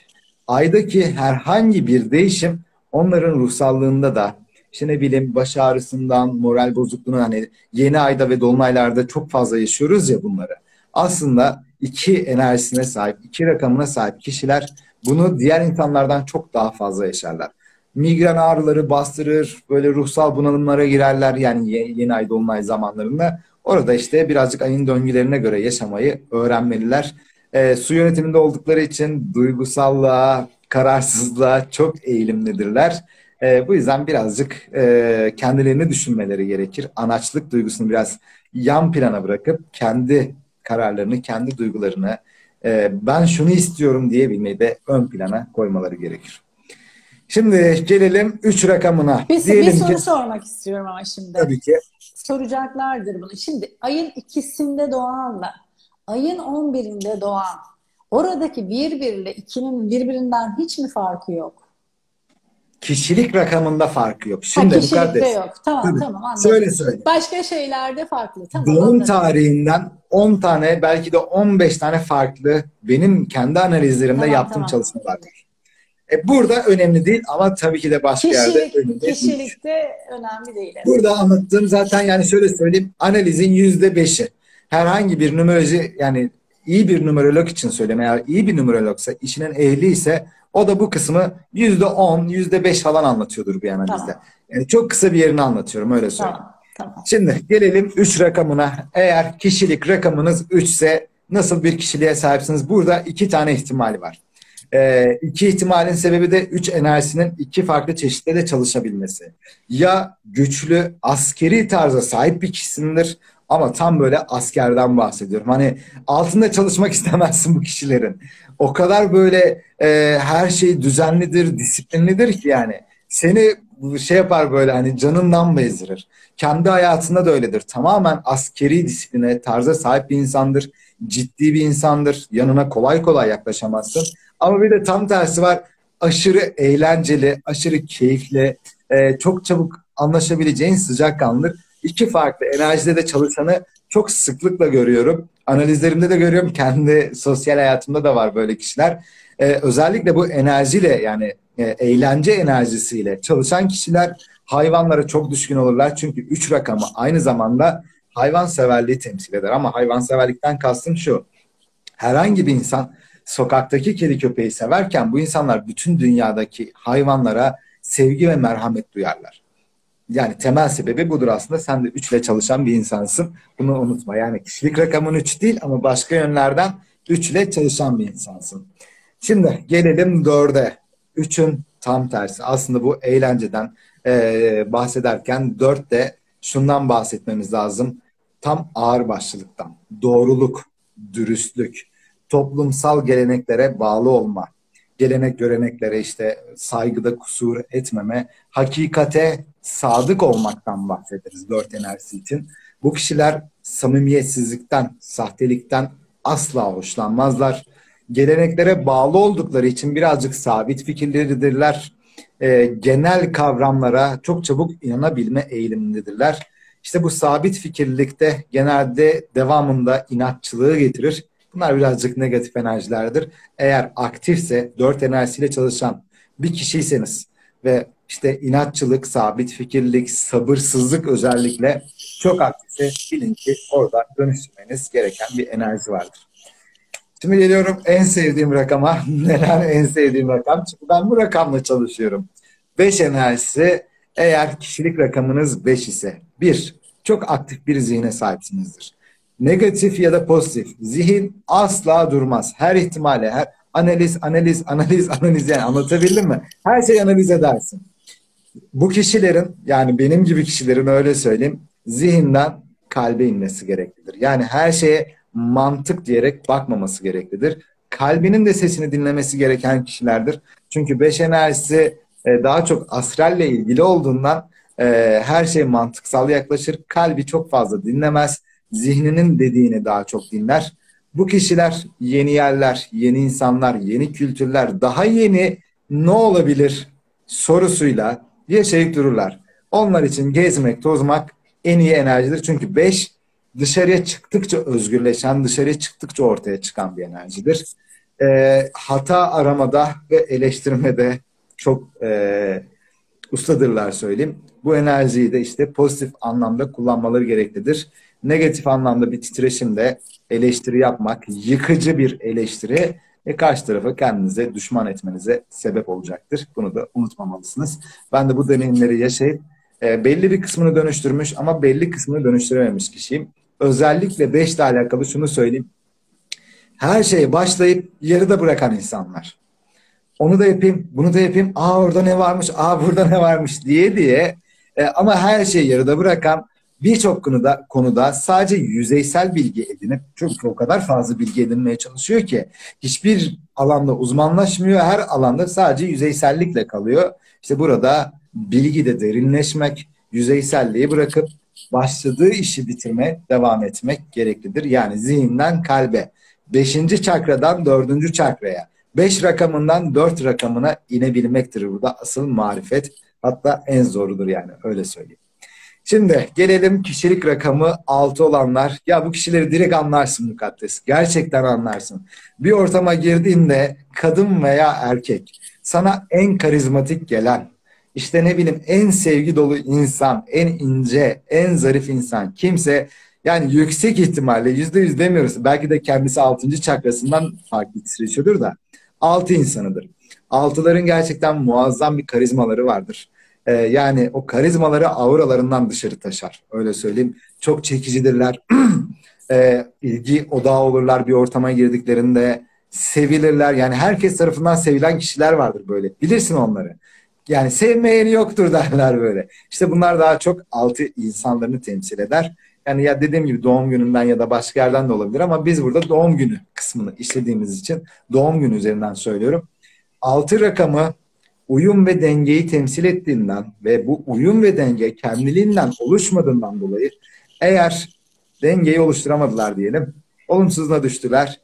Aydaki herhangi bir değişim onların ruhsallığında da işte ne bileyim baş ağrısından, moral bozukluğuna hani yeni ayda ve dolunaylarda çok fazla yaşıyoruz ya bunları. Aslında 2 enerjisine sahip, 2 rakamına sahip kişiler bunu diğer insanlardan çok daha fazla yaşarlar. Migren ağrıları bastırır, böyle ruhsal bunalımlara girerler yani yeni ay dolunay zamanlarında. Orada işte birazcık ayın döngülerine göre yaşamayı öğrenmeliler. Su yönetiminde oldukları için duygusallığa, kararsızlığa çok eğilimlidirler. Bu yüzden birazcık kendilerini düşünmeleri gerekir. Anaçlık duygusunu biraz yan plana bırakıp kendi kararlarını, kendi duygularını ben şunu istiyorum diyebilmeyi de ön plana koymaları gerekir. Şimdi gelelim 3 rakamına. Bir soru sormak istiyorum ama şimdi. Tabii ki. Soracaklardır bunu. Şimdi ayın 2'sinde doğanla ayın 11'inde doğan oradaki 1 ile 2'nin birbirinden hiç mi farkı yok? Kişilik rakamında farkı yok. Şimdi Mukaddes. Yok. Tamam tabii. Tamam anladım. Söyle. Başka şeylerde farklı. Tamam, doğum anladım. Tarihinden 10 tane belki de 15 tane farklı benim kendi analizlerimde tamam, yaptığım çalışmalar var. Burada önemli değil ama tabii ki de başka yerde önemli değil. Kişilikte önemli değil. Evet. Burada anlattığım zaten yani şöyle söyleyeyim analizin %5'i. Herhangi bir numeroloji yani iyi bir numerolog için söyleme eğer iyi bir numerologsa işinin ehli ise o da bu kısmı %10, %5 falan anlatıyordur bir analizde. Tamam. Yani çok kısa bir yerini anlatıyorum öyle söyleyeyim. Tamam. Şimdi gelelim 3 rakamına. Eğer kişilik rakamınız 3 ise nasıl bir kişiliğe sahipsiniz? Burada 2 tane ihtimali var. İki ihtimalin sebebi de 3 enerjisinin 2 farklı çeşitte de çalışabilmesi. Ya güçlü askeri tarza sahip bir kişisindir ama tam böyle askerden bahsediyorum. Hani altında çalışmak istemezsin bu kişilerin. O kadar böyle her şey düzenlidir, disiplinlidir ki yani. Seni şey yapar böyle hani canından bezdirir. Kendi hayatında da öyledir. Tamamen askeri disipline, tarza sahip bir insandır. Ciddi bir insandır. Yanına kolay kolay yaklaşamazsın. Ama bir de tam tersi var. Aşırı eğlenceli, aşırı keyifli, çok çabuk anlaşabileceğin sıcakkanlıdır. 2 farklı enerjide de çalışanı çok sıklıkla görüyorum. Analizlerimde de görüyorum. Kendi sosyal hayatımda da var böyle kişiler. Özellikle bu enerjiyle yani eğlence enerjisiyle çalışan kişiler hayvanlara çok düşkün olurlar. Çünkü 3 rakamı aynı zamanda hayvanseverliği temsil eder. Ama hayvanseverlikten kastım şu. Herhangi bir insan sokaktaki kedi köpeği severken bu insanlar bütün dünyadaki hayvanlara sevgi ve merhamet duyarlar. Yani temel sebebi budur aslında. Sen de 3'le çalışan bir insansın. Bunu unutma. Yani kişilik rakamın 3 değil ama başka yönlerden 3'le çalışan bir insansın. Şimdi gelelim 4'e. 3'ün tam tersi. Aslında bu eğlenceden bahsederken 4'te şundan bahsetmemiz lazım. Tam ağırbaşlılıktan. Doğruluk, dürüstlük, toplumsal geleneklere bağlı olma, gelenek göreneklere işte saygıda kusur etmeme, hakikate sadık olmaktan bahsederiz 4 enerjisi için. Bu kişiler samimiyetsizlikten, sahtelikten asla hoşlanmazlar. Geleneklere bağlı oldukları için birazcık sabit fikirleridirler. Genel kavramlara çok çabuk inanabilme eğilimindedirler. İşte bu sabit fikirlilikte genelde devamında inatçılığı getirir. Bunlar birazcık negatif enerjilerdir. Eğer aktifse 4 enerjisiyle çalışan bir kişiyseniz ve işte inatçılık, sabit fikirlilik, sabırsızlık özellikle çok aktifse bilin ki orada dönüştürmeniz gereken bir enerji vardır. Şimdi geliyorum en sevdiğim rakama. Neden en sevdiğim rakam? Çünkü ben bu rakamla çalışıyorum. 5 enerjisi eğer kişilik rakamınız 5 ise 1. Çok aktif bir zihne sahipsinizdir. Negatif ya da pozitif. Zihin asla durmaz. Her ihtimale, her analiz yani anlatabildim mi? Her şeyi analiz edersin. Bu kişilerin yani benim gibi kişilerin öyle söyleyeyim zihinden kalbe inmesi gereklidir. Yani her şeye mantık diyerek bakmaması gereklidir. Kalbinin de sesini dinlemesi gereken kişilerdir. Çünkü 5 enerjisi daha çok astralle ilgili olduğundan her şey mantıksal yaklaşır. Kalbi çok fazla dinlemez. Zihninin dediğini daha çok dinler. Bu kişiler yeni yerler, yeni insanlar, yeni kültürler, daha yeni ne olabilir sorusuyla yaşayıp dururlar. Onlar için gezmek, tozmak en iyi enerjidir. Çünkü 5 dışarıya çıktıkça özgürleşen, dışarıya çıktıkça ortaya çıkan bir enerjidir. Hata aramada ve eleştirmede çok ustadırlar söyleyeyim. Bu enerjiyi de işte pozitif anlamda kullanmaları gereklidir. Negatif anlamda bir titreşimde eleştiri yapmak, yıkıcı bir eleştiri karşı tarafı kendinize düşman etmenize sebep olacaktır. Bunu da unutmamalısınız. Ben de bu deneyimleri yaşayıp belli bir kısmını dönüştürmüş ama belli kısmını dönüştürememiş kişiyim. Özellikle 5 ile alakalı şunu söyleyeyim. Her şeye başlayıp yarıda bırakan insanlar. Onu da yapayım, bunu da yapayım. Aa orada ne varmış, aa burada ne varmış diye ama her şeyi yarıda bırakan birçok konuda sadece yüzeysel bilgi edinip çünkü o kadar fazla bilgi edinmeye çalışıyor ki hiçbir alanda uzmanlaşmıyor. Her alanda sadece yüzeysellikle kalıyor. İşte burada bilgide derinleşmek, yüzeyselliği bırakıp başladığı işi bitirmeye devam etmek gereklidir. Yani zihinden kalbe, 5. çakradan 4. çakraya, 5 rakamından 4 rakamına inebilmektir. Burada asıl marifet hatta en zorudur yani öyle söyleyeyim. Şimdi gelelim kişilik rakamı 6 olanlar. Ya bu kişileri direkt anlarsın Mukaddes. Gerçekten anlarsın. Bir ortama girdiğinde kadın veya erkek sana en karizmatik gelen, işte ne bileyim en sevgi dolu insan, en ince, en zarif insan kimse yani yüksek ihtimalle %100 demiyoruz. Belki de kendisi 6. çakrasından farklı titreşiyordur da 6 insanıdır. 6'ların gerçekten muazzam bir karizmaları vardır. Yani o karizmaları auralarından dışarı taşar. Öyle söyleyeyim. Çok çekicidirler. İlgi odağı olurlar bir ortama girdiklerinde. sevilirler. Yani herkes tarafından sevilen kişiler vardır böyle. Bilirsin onları. Yani sevmeyeni yoktur derler böyle. İşte bunlar daha çok altı insanlarını temsil eder. Yani ya dediğim gibi doğum gününden ya da başka yerden de olabilir ama biz burada doğum günü kısmını işlediğimiz için doğum günü üzerinden söylüyorum. 6 rakamı uyum ve dengeyi temsil ettiğinden ve bu uyum ve denge kendiliğinden oluşmadığından dolayı eğer dengeyi oluşturamadılar diyelim, olumsuzluğa düştüler.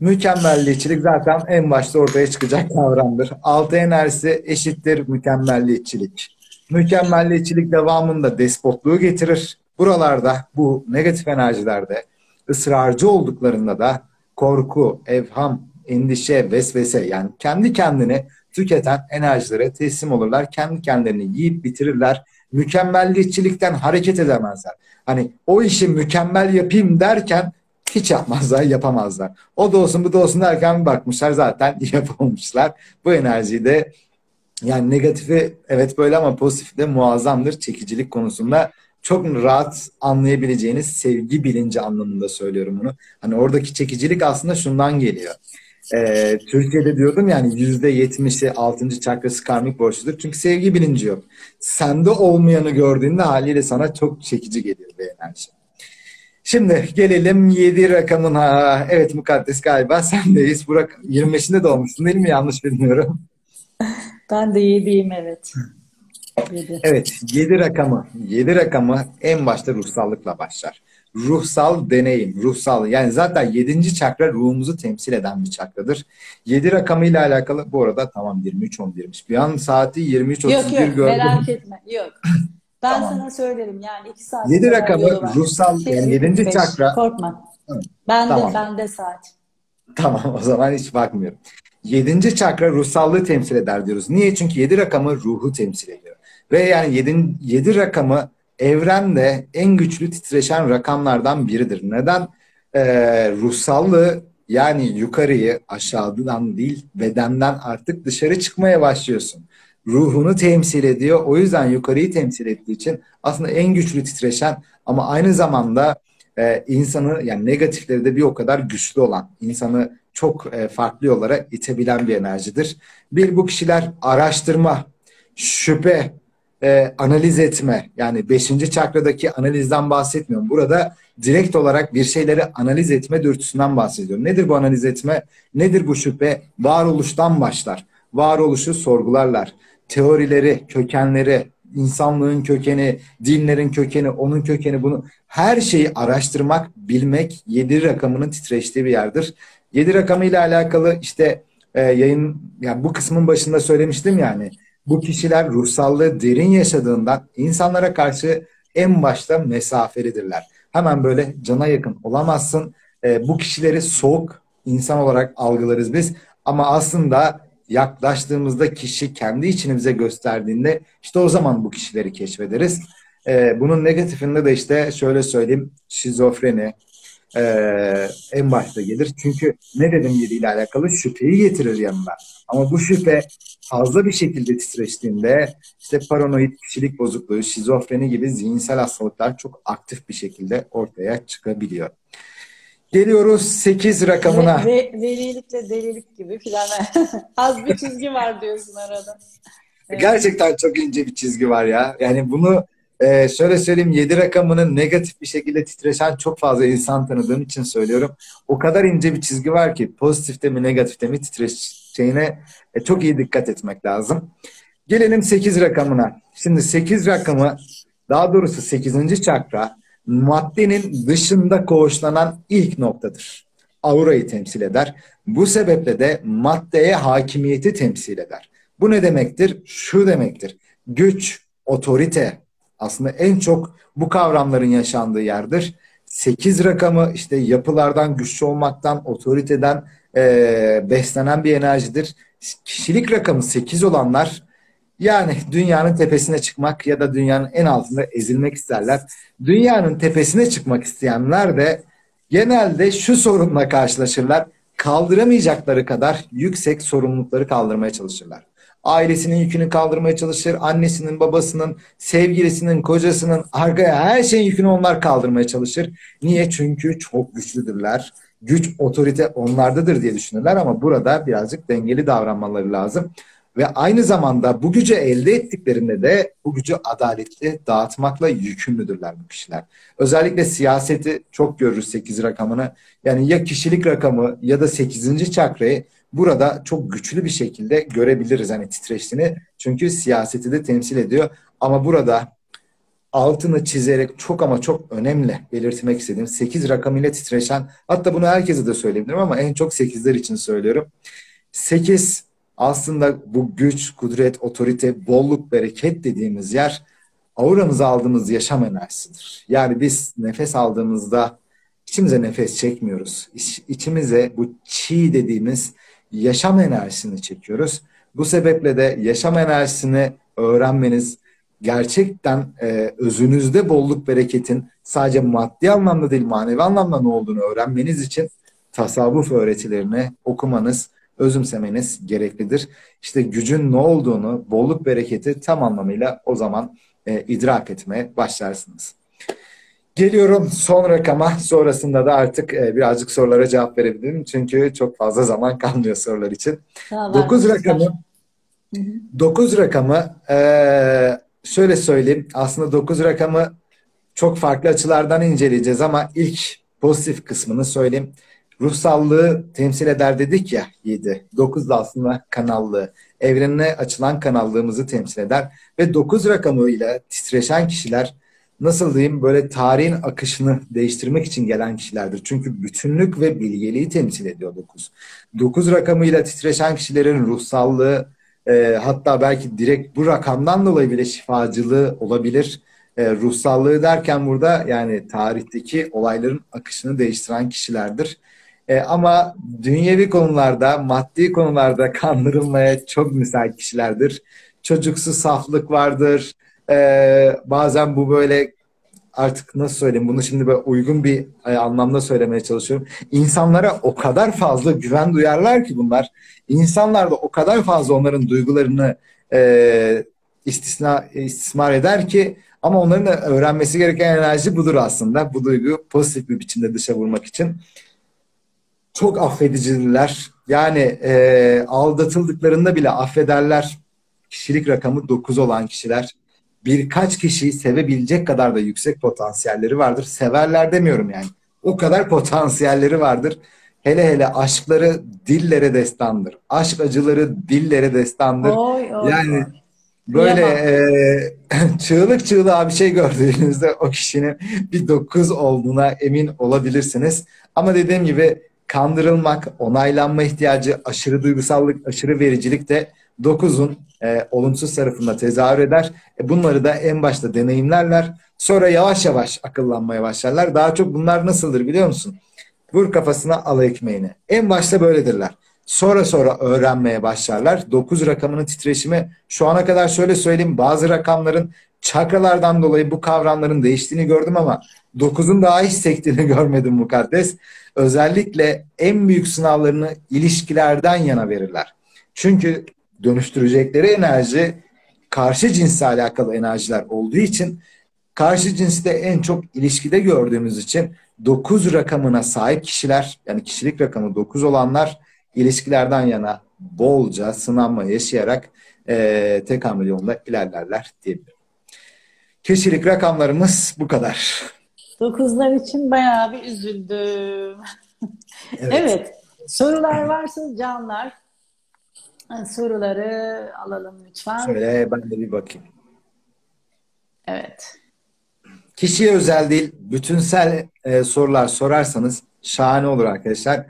Mükemmelliyetçilik zaten en başta ortaya çıkacak kavramdır. 6 enerjisi eşittir mükemmelliyetçilik. Mükemmelliyetçilik devamında despotluğu getirir. Buralarda bu negatif enerjilerde ısrarcı olduklarında da korku, evham, endişe, vesvese yani kendi kendini tüketen enerjilere teslim olurlar. Kendi kendilerini yiyip bitirirler. Mükemmelliyetçilikten hareket edemezler. Hani o işi mükemmel yapayım derken hiç yapmazlar, yapamazlar. O da olsun bu da olsun derken bakmışlar zaten yapamamışlar. Bu enerjiyi de yani negatifi evet böyle ama pozitif de muazzamdır. Çekicilik konusunda çok rahat anlayabileceğiniz sevgi bilinci anlamında söylüyorum bunu. Hani oradaki çekicilik aslında şundan geliyor. Türkiye'de diyordum yani %70'i 6. çakrası karmik borçludur. Çünkü sevgi bilinci yok. Sende olmayanı gördüğünde haliyle sana çok çekici geliyor bu enerji. Şimdi gelelim 7 rakamına. Evet Mukaddes galiba sendeyiz. Burak 25'inde doğmuşsun değil mi? Yanlış bilmiyorum. Ben de 7'yim evet. 7. Evet 7 rakamı. 7 rakamı en başta ruhsallıkla başlar. Ruhsal deneyim, ruhsal yani zaten 7. çakra ruhumuzu temsil eden bir çakradır. 7 rakamıyla alakalı bu arada tamam 23.11'miş. Bir an saati 23.31 gördüm. Yok merak etme yok. Ben tamam. Sana söylerim yani 2 saat. 7 rakamı ruhsal yani 7. çakra. Korkma. Evet. Ben tamam. De bende saat. Tamam o zaman hiç bakmıyorum. 7. çakra ruhsallığı temsil eder diyoruz. Niye? Çünkü 7 rakamı ruhu temsil ediyor. Ve yani 7 rakamı evrende en güçlü titreşen rakamlardan biridir. Neden? Ruhsallığı yani yukarıyı aşağıdan değil bedenden artık dışarı çıkmaya başlıyorsun. Ruhunu temsil ediyor. O yüzden yukarıyı temsil ettiği için aslında en güçlü titreşen ama aynı zamanda insanı yani negatifleri de bir o kadar güçlü olan, insanı çok farklı yollara itebilen bir enerjidir. Bir bu kişiler araştırma, şüphe, analiz etme yani 5. çakradaki analizden bahsetmiyorum. Burada direkt olarak bir şeyleri analiz etme dürtüsünden bahsediyorum. Nedir bu analiz etme? Nedir bu şüphe? Varoluştan başlar. Varoluşu sorgularlar. Teorileri, kökenleri, insanlığın kökeni, dinlerin kökeni, onun kökeni bunu her şeyi araştırmak, bilmek 7 rakamının titreştiği bir yerdir. 7 rakamıyla alakalı işte yayın yani bu kısmın başında söylemiştim yani. Bu kişiler ruhsallığı derin yaşadığından insanlara karşı en başta mesafelidirler. Hemen böyle cana yakın olamazsın. Bu kişileri soğuk insan olarak algılarız biz. Ama aslında yaklaştığımızda kişi kendi içimize gösterdiğinde işte o zaman bu kişileri keşfederiz. Bunun negatifinde de işte şöyle söyleyeyim şizofreni en başta gelir. Çünkü ne dediğim yeriyle alakalı şüpheyi getirir yanına. Ama bu şüphe fazla bir şekilde titreştiğinde işte paranoid kişilik bozukluğu, şizofreni gibi zihinsel hastalıklar çok aktif bir şekilde ortaya çıkabiliyor. Geliyoruz 8 rakamına. Delilikle delilik gibi filan. Az bir çizgi var diyorsun arada. Evet. Gerçekten çok ince bir çizgi var ya. Yani bunu şöyle söyleyeyim 7 rakamının negatif bir şekilde titreşen çok fazla insan tanıdığım için söylüyorum. O kadar ince bir çizgi var ki pozitifte mi negatifte mi titreşeceğine çok iyi dikkat etmek lazım. Gelelim 8 rakamına. Şimdi 8 rakamı daha doğrusu 8. çakra maddenin dışında koğuşlanan ilk noktadır. Aurayı temsil eder. Bu sebeple de maddeye hakimiyeti temsil eder. Bu ne demektir? Şu demektir. Güç, otorite. Aslında en çok bu kavramların yaşandığı yerdir. 8 rakamı işte yapılardan, güçlü olmaktan, otoriteden beslenen bir enerjidir. Kişilik rakamı 8 olanlar yani dünyanın tepesine çıkmak ya da dünyanın en altında ezilmek isterler. Dünyanın tepesine çıkmak isteyenler de genelde şu sorunla karşılaşırlar. Kaldıramayacakları kadar yüksek sorumlulukları kaldırmaya çalışırlar. Ailesinin yükünü kaldırmaya çalışır. Annesinin, babasının, sevgilisinin, kocasının, arkaya her şeyin yükünü onlar kaldırmaya çalışır. Niye? Çünkü çok güçlüdürler. güç, otorite onlardadır diye düşünürler ama burada birazcık dengeli davranmaları lazım. Ve aynı zamanda bu gücü elde ettiklerinde de bu gücü adaletli dağıtmakla yükümlüdürler bu kişiler. Özellikle siyaseti çok görürüz 8 rakamını. Yani ya kişilik rakamı ya da 8. çakrayı burada çok güçlü bir şekilde görebiliriz. Hani titreştiğini, çünkü siyaseti de temsil ediyor. Ama burada altını çizerek çok ama çok önemli belirtmek istediğim 8 rakamıyla titreşen, hatta bunu herkese de söyleyebilirim ama en çok 8'ler için söylüyorum. 8 aslında bu güç, kudret, otorite, bolluk, bereket dediğimiz yer auramıza aldığımız yaşam enerjisidir. Yani biz nefes aldığımızda içimize nefes çekmiyoruz. İçimize bu çi dediğimiz yaşam enerjisini çekiyoruz. Bu sebeple de yaşam enerjisini öğrenmeniz gerçekten özünüzde bolluk, bereketin sadece maddi anlamda değil manevi anlamda ne olduğunu öğrenmeniz için tasavvuf öğretilerini okumanız, özümsemeniz gereklidir. İşte gücün ne olduğunu, bolluk bereketi tam anlamıyla o zaman idrak etmeye başlarsınız. Geliyorum son rakama. Sonrasında da artık birazcık sorulara cevap verebilirim. Çünkü çok fazla zaman kalmıyor sorular için. 9 rakamı şöyle söyleyeyim. Aslında 9 rakamı çok farklı açılardan inceleyeceğiz ama ilk pozitif kısmını söyleyeyim. Ruhsallığı temsil eder dedik ya 7. 9 da aslında kanallığı. Evrenine açılan kanallığımızı temsil eder. Ve 9 rakamıyla titreşen kişiler, nasıl diyeyim, böyle tarihin akışını değiştirmek için gelen kişilerdir. Çünkü bütünlük ve bilgeliği temsil ediyor 9. 9 rakamıyla titreşen kişilerin ruhsallığı, hatta belki direkt bu rakamdan dolayı bile şifacılığı olabilir. Ruhsallığı derken burada yani tarihteki olayların akışını değiştiren kişilerdir. Ama dünyevi konularda, maddi konularda kandırılmaya çok müsait kişilerdir. Çocuksu saflık vardır. Bazen bu böyle, artık nasıl söyleyeyim bunu, şimdi böyle uygun bir anlamda söylemeye çalışıyorum. İnsanlara o kadar fazla güven duyarlar ki bunlar. İnsanlar da o kadar fazla onların duygularını istismar eder ki, ama onların da öğrenmesi gereken enerji budur aslında. Bu duyguyu pozitif bir biçimde dışa vurmak için. Çok affedicidirler. Yani aldatıldıklarında bile affederler. Kişilik rakamı 9 olan kişiler. Birkaç kişiyi sevebilecek kadar da yüksek potansiyelleri vardır. Severler demiyorum yani. O kadar potansiyelleri vardır. Hele hele aşkları dillere destandır. Aşk acıları dillere destandır. Oy, oy. Yani böyle çığlık çığlığa bir şey gördüğünüzde o kişinin bir 9 olduğuna emin olabilirsiniz. Ama dediğim gibi kandırılmak, onaylanma ihtiyacı, aşırı duygusallık, aşırı vericilik de 9'un olumsuz tarafında tezahür eder. Bunları da en başta deneyimlerler. Sonra yavaş yavaş akıllanmaya başlarlar. Daha çok bunlar nasıldır biliyor musun? Vur kafasına al ekmeğini. En başta böyledirler. Sonra öğrenmeye başlarlar. 9 rakamının titreşimi şu ana kadar şöyle söyleyeyim. Bazı rakamların çakralardan dolayı bu kavramların değiştiğini gördüm ama 9'un daha hiç sektiğini görmedim mukaddes. Özellikle en büyük sınavlarını ilişkilerden yana verirler. Çünkü dönüştürecekleri enerji karşı cinsle alakalı enerjiler olduğu için, karşı cinste en çok ilişkide gördüğümüz için 9 rakamına sahip kişiler, yani kişilik rakamı 9 olanlar ilişkilerden yana bolca sınanma yaşayarak tekamül yolunda ilerlerler diyebilirim. Kişilik rakamlarımız bu kadar. 9'lar için bayağı bir üzüldüm. Evet. Evet. Sorular varsa canlar, soruları alalım lütfen. Şöyle ben de bir bakayım. Evet. Kişiye özel değil, bütünsel sorular sorarsanız şahane olur arkadaşlar.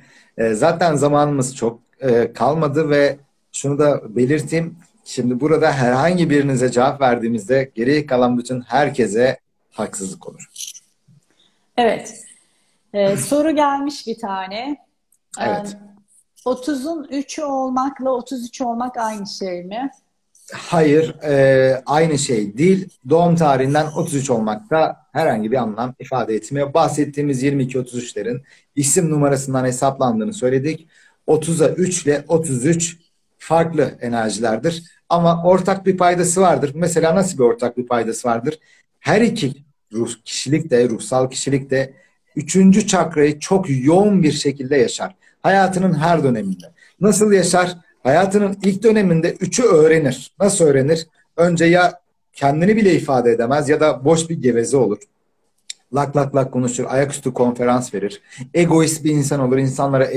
Zaten zamanımız çok kalmadı ve şunu da belirteyim. Şimdi burada herhangi birinize cevap verdiğimizde geriye kalan bütün herkese haksızlık olur. Evet. Soru gelmiş bir tane. Evet. 30'un 3'ü olmakla 33 olmak aynı şey mi? Hayır, aynı şey değil. Doğum tarihinden 33 olmakta herhangi bir anlam ifade etmiyor. Bahsettiğimiz 22-33'lerin isim numarasından hesaplandığını söyledik. 30'a 3 ile 33 farklı enerjilerdir. Ama ortak bir paydası vardır. Mesela nasıl bir ortak bir paydası vardır? Her iki ruh, kişilik de, ruhsal kişilik de 3. çakrayı çok yoğun bir şekilde yaşar. Hayatının her döneminde. Nasıl yaşar? Hayatının ilk döneminde 3'ü öğrenir. Nasıl öğrenir? Önce ya kendini bile ifade edemez ya da boş bir geveze olur. Lak lak lak konuşur, ayaküstü konferans verir. Egoist bir insan olur, insanlara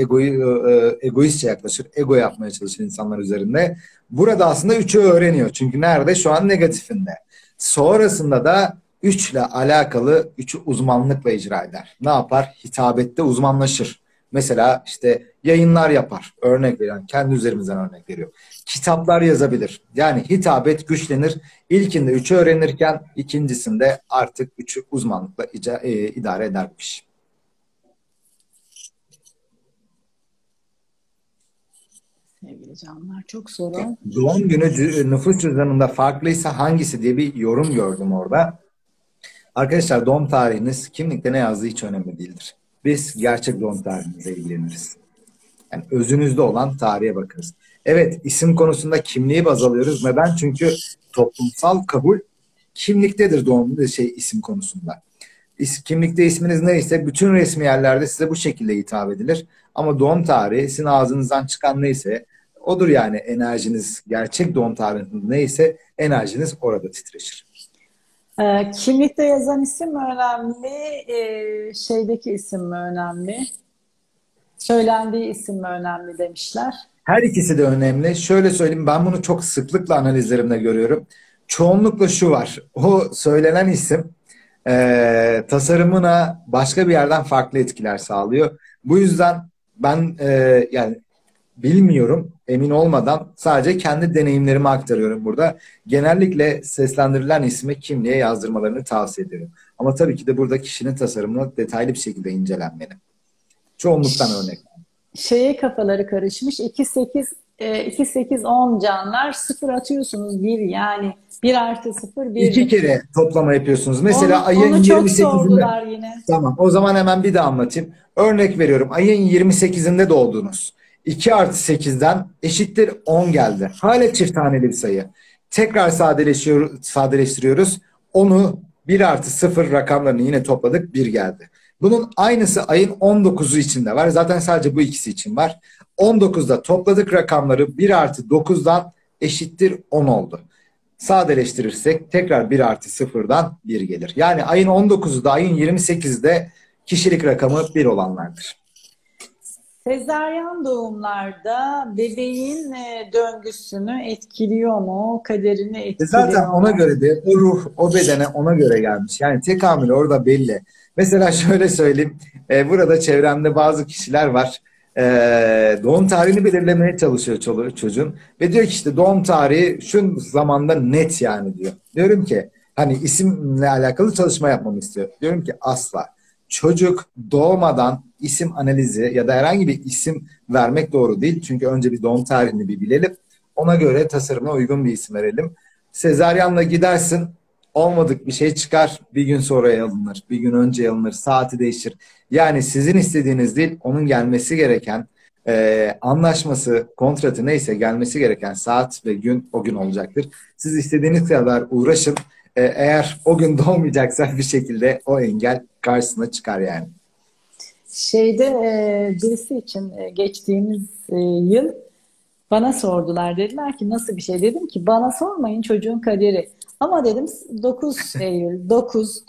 egoistçe yaklaşır, ego yapmaya çalışır insanlar üzerinde. Burada aslında 3'ü öğreniyor. Çünkü nerede? Şu an negatifinde. Sonrasında da 3'le alakalı 3'ü uzmanlıkla icra eder. Ne yapar? Hitabette uzmanlaşır. Mesela işte yayınlar yapar. Örnek veren, kendi üzerimizden örnek veriyor. Kitaplar yazabilir. Yani hitabet güçlenir. İlkinde 3'ü öğrenirken ikincisinde artık 3'ü uzmanlıkla idare edermiş. Sevgili canlar, çok soru. Doğum günü nüfus cüzdanında farklıysa hangisi diye bir yorum gördüm orada. Arkadaşlar, doğum tarihiniz kimlikte ne yazdığı hiç önemli değildir. Biz gerçek doğum tarihinizle ilgileniriz. Yani özünüzde olan tarihe bakarız. Evet, isim konusunda kimliği baz alıyoruz. Neden? Çünkü toplumsal kabul kimliktedir doğumlu isim konusunda. Kimlikte isminiz neyse bütün resmi yerlerde size bu şekilde hitap edilir. Ama doğum tarihi sizin ağzınızdan çıkan neyse odur yani enerjiniz. Gerçek doğum tarihiniz neyse enerjiniz orada titreşir. Kimlikte yazan isim mi önemli, şeydeki isim mi önemli, söylendiği isim mi önemli demişler. Her ikisi de önemli. Şöyle söyleyeyim, ben bunu çok sıklıkla analizlerimde görüyorum. Çoğunlukla şu var, o söylenen isim tasarımına başka bir yerden farklı etkiler sağlıyor. Bu yüzden ben yani bilmiyorum, emin olmadan sadece kendi deneyimlerimi aktarıyorum burada. Genellikle seslendirilen ismi kimliğe yazdırmalarını tavsiye ediyorum. Ama tabii ki de burada kişinin tasarımını detaylı bir şekilde incelenmeli. Çoğunluktan örnek. Şeye kafaları karışmış. 2-8-10 canlar, 0 atıyorsunuz 1, yani 1 artı 0 1. 2 kere toplama yapıyorsunuz. Mesela ayın 28'inde. Yine. Tamam, o zaman hemen bir daha anlatayım. Örnek veriyorum, ayın 28'inde doğdunuz. 2 artı 8'den eşittir 10 geldi. Hala çift haneli bir sayı. Tekrar sadeleştiriyoruz. 10'u 1 artı 0 rakamlarını yine topladık. 1 geldi. Bunun aynısı ayın 19'u içinde var. Zaten sadece bu ikisi için var. 19'da topladık rakamları. 1 artı 9'dan eşittir 10 oldu. Sadeleştirirsek tekrar 1 artı 0'dan 1 gelir. Yani ayın 19'da, ayın 28'de kişilik rakamı 1 olanlardır. Sezaryen doğumlarda bebeğin döngüsünü etkiliyor mu? Kaderini etkiliyor. Zaten ona göre de o ruh, o bedene ona göre gelmiş. Yani tekamül orada belli. Mesela şöyle söyleyeyim. Burada çevremde bazı kişiler var. Doğum tarihini belirlemeye çalışıyor çocuğun. Ve diyor ki işte doğum tarihi şu zamanda net yani diyor. Diyorum ki hani isimle alakalı çalışma yapmamı istiyor. Diyorum ki asla. Çocuk doğmadan isim analizi ya da herhangi bir isim vermek doğru değil. Çünkü önce bir doğum tarihini bir bilelim. Ona göre tasarımına uygun bir isim verelim. Sezaryenle gidersin, olmadık bir şey çıkar, bir gün sonra alınır, bir gün önce alınır, saati değişir. Yani sizin istediğiniz değil, onun gelmesi gereken anlaşması, kontratı neyse gelmesi gereken saat ve gün o gün olacaktır. Siz istediğiniz kadar uğraşın. Eğer o gün doğmayacaksa bir şekilde o engel karşısına çıkar yani. Birisi için geçtiğimiz yıl bana sordular, dediler ki nasıl bir şey, dedim ki bana sormayın, çocuğun kaderi. Ama dedim 9 Eylül, 9,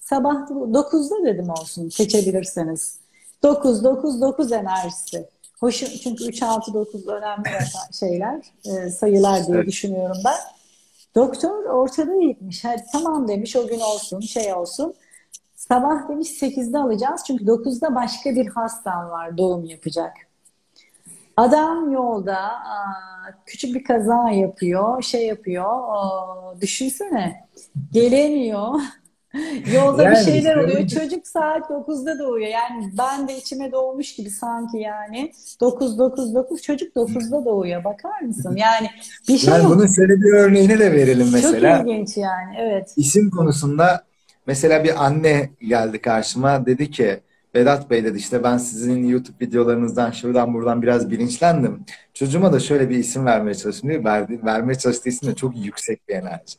sabah 9'da dedim olsun, seçebilirseniz. 9 enerjisi. Hoşum, çünkü 3, 6, 9 önemli şeyler, sayılar diye düşünüyorum ben. Doktor ortalığı yıkmış. Hadi tamam demiş, o gün olsun, şey olsun. Sabah demiş 8'de alacağız çünkü 9'da başka bir hastam var, doğum yapacak. Adam yolda küçük bir kaza yapıyor, düşünsene, gelemiyor. Yolda yani bir şeyler oluyor. Çocuk saat 9'da doğuyor. Yani ben de içime doğmuş gibi sanki yani. 9, çocuk 9'da doğuyor. Bakar mısın? Yani bir şey yani yok. Bunun şöyle bir örneğini de verelim mesela. Çok ilginç yani. Evet. İsim konusunda mesela bir anne geldi karşıma. Dedi ki Vedat Bey, dedi işte ben sizin YouTube videolarınızdan şuradan buradan biraz bilinçlendim. Çocuğuma da şöyle bir isim vermeye çalıştım diyor. Vermeye çalıştığı isim de çok yüksek bir enerji.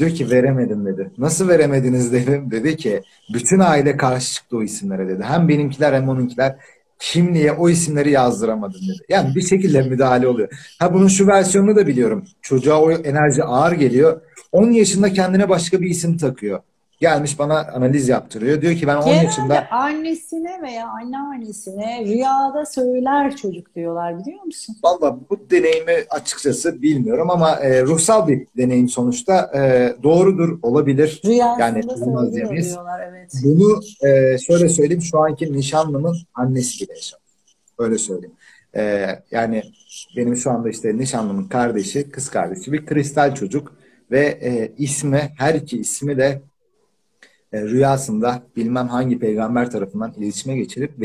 Diyor ki veremedim dedi. Nasıl veremediniz dedim. Dedi ki bütün aile karşı çıktı o isimlere dedi. Hem benimkiler hem onunkiler. Kimliğe o isimleri yazdıramadım dedi. Yani bir şekilde müdahale oluyor. Ha bunun şu versiyonunu da biliyorum. Çocuğa o enerji ağır geliyor. 10 yaşında kendine başka bir isim takıyor. Gelmiş bana analiz yaptırıyor. Diyor ki ben 10 yaşında... annesine veya anneannesine rüyada söyler çocuk diyorlar, biliyor musun? Vallahi bu deneyimi açıkçası bilmiyorum ama ruhsal bir deneyim sonuçta. Doğrudur, olabilir. Rüyasında yani, söylüyorlar, evet. Bunu şöyle söyleyeyim, şu anki nişanlımın annesi bile yaşadı. Öyle söyleyeyim. Yani benim şu anda işte nişanlımın kardeşi, kız kardeşi bir kristal çocuk ve ismi, her iki ismi de rüyasında bilmem hangi peygamber tarafından iletişime geçirip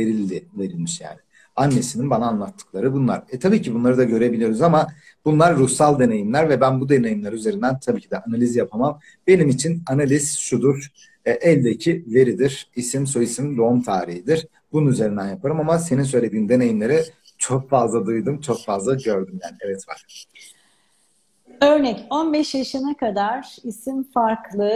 verilmiş yani. Annesinin bana anlattıkları bunlar. Tabii ki bunları da görebiliyoruz ama bunlar ruhsal deneyimler ve ben bu deneyimler üzerinden tabii ki de analiz yapamam. Benim için analiz şudur. Eldeki veridir. İsim, soyisim, doğum tarihidir. Bunun üzerinden yaparım ama senin söylediğin deneyimleri çok fazla duydum, çok fazla gördüm yani. Evet var. Örnek 15 yaşına kadar isim farklı,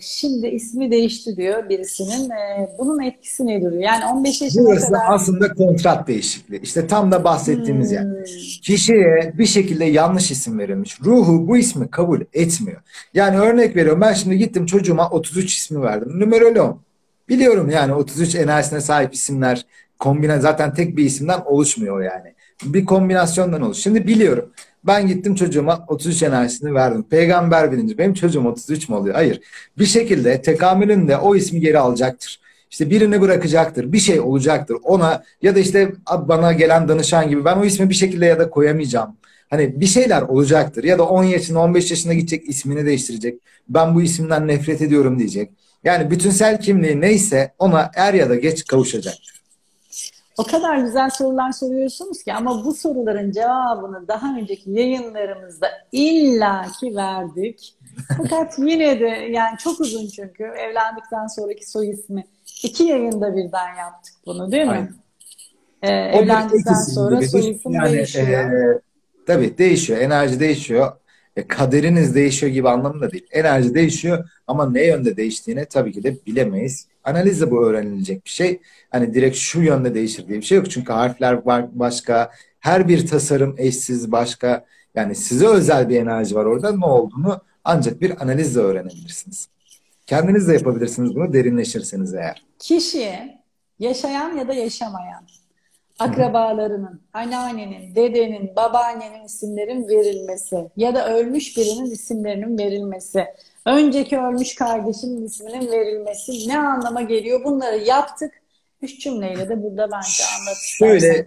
şimdi ismi değişti diyor birisinin. Bunun etkisi ne duruyor? Yani 15 yaşına burası kadar... aslında kontrat değişikliği. İşte tam da bahsettiğimiz yani. Kişiye bir şekilde yanlış isim verilmiş. Ruhu bu ismi kabul etmiyor. Yani örnek veriyorum, ben şimdi gittim çocuğuma 33 ismi verdim. Numeroloğum. Biliyorum yani 33 enerjisine sahip isimler kombine zaten tek bir isimden oluşmuyor yani. Bir kombinasyondan oluşuyor. Şimdi biliyorum. Ben gittim çocuğuma 33 enerjisini verdim. Peygamber bilinci. Benim çocuğum 33 mi oluyor? Hayır. Bir şekilde tekamülünde o ismi geri alacaktır. İşte birini bırakacaktır. Bir şey olacaktır. Ona ya da işte bana gelen danışan gibi ben o ismi bir şekilde ya da koyamayacağım. Hani bir şeyler olacaktır. Ya da 10 yaşında 15 yaşında gidecek, ismini değiştirecek. Ben bu isimden nefret ediyorum diyecek. Yani bütünsel kimliği neyse ona er ya da geç kavuşacaktır. O kadar güzel sorular soruyorsunuz ki ama bu soruların cevabını daha önceki yayınlarımızda illaki verdik. Fakat yine de yani çok uzun çünkü evlendikten sonraki soy ismi. 2 yayında birden yaptık bunu değil mi? Evlendikten sonra soy isim yani, değişiyor. Tabii değişiyor, enerji değişiyor. Kaderiniz değişiyor gibi anlamında değil. Enerji değişiyor ama ne yönde değiştiğini tabii ki de bilemeyiz. Analizle bu öğrenilecek bir şey. Hani direkt şu yönde değişir diye bir şey yok. Çünkü harfler başka, her bir tasarım eşsiz başka. Yani size özel bir enerji var orada. Ne olduğunu ancak bir analizle öğrenebilirsiniz. Kendiniz de yapabilirsiniz bunu derinleşirseniz eğer. Kişiye yaşayan ya da yaşamayan akrabalarının, anneannenin, dedenin, babaannenin isimlerin verilmesi ya da ölmüş birinin isimlerinin verilmesi, önceki ölmüş kardeşinin isminin verilmesi ne anlama geliyor? Bunları yaptık. 3 cümleyle de burada bence anlatacağım. Şöyle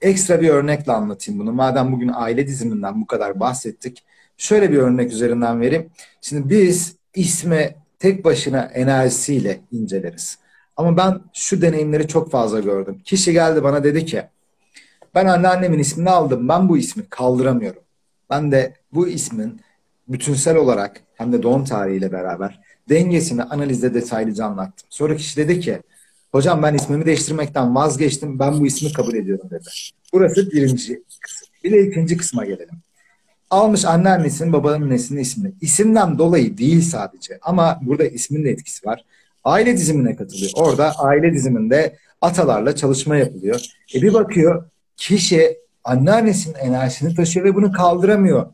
ekstra bir örnekle anlatayım bunu. Madem bugün aile diziminden bu kadar bahsettik. Şöyle bir örnek üzerinden vereyim. Şimdi biz ismi tek başına enerjisiyle inceleriz. Ama ben şu deneyimleri çok fazla gördüm. Kişi geldi bana dedi ki ben anneannemin ismini aldım. Ben bu ismi kaldıramıyorum. Ben de bu ismin bütünsel olarak hem de doğum tarihiyle beraber dengesini analizde detaylıca anlattım. Sonra kişi dedi ki hocam ben ismimi değiştirmekten vazgeçtim. Ben bu ismi kabul ediyorum dedi. Burası birinci kısım. Bir de ikinci kısma gelelim. Almış anneannesinin, babaannesinin ismini. İsimden dolayı değil sadece ama burada ismin de etkisi var. Aile dizimine katılıyor. Orada aile diziminde atalarla çalışma yapılıyor. Bir bakıyor kişi anneannesinin enerjisini taşıyor ve bunu kaldıramıyor.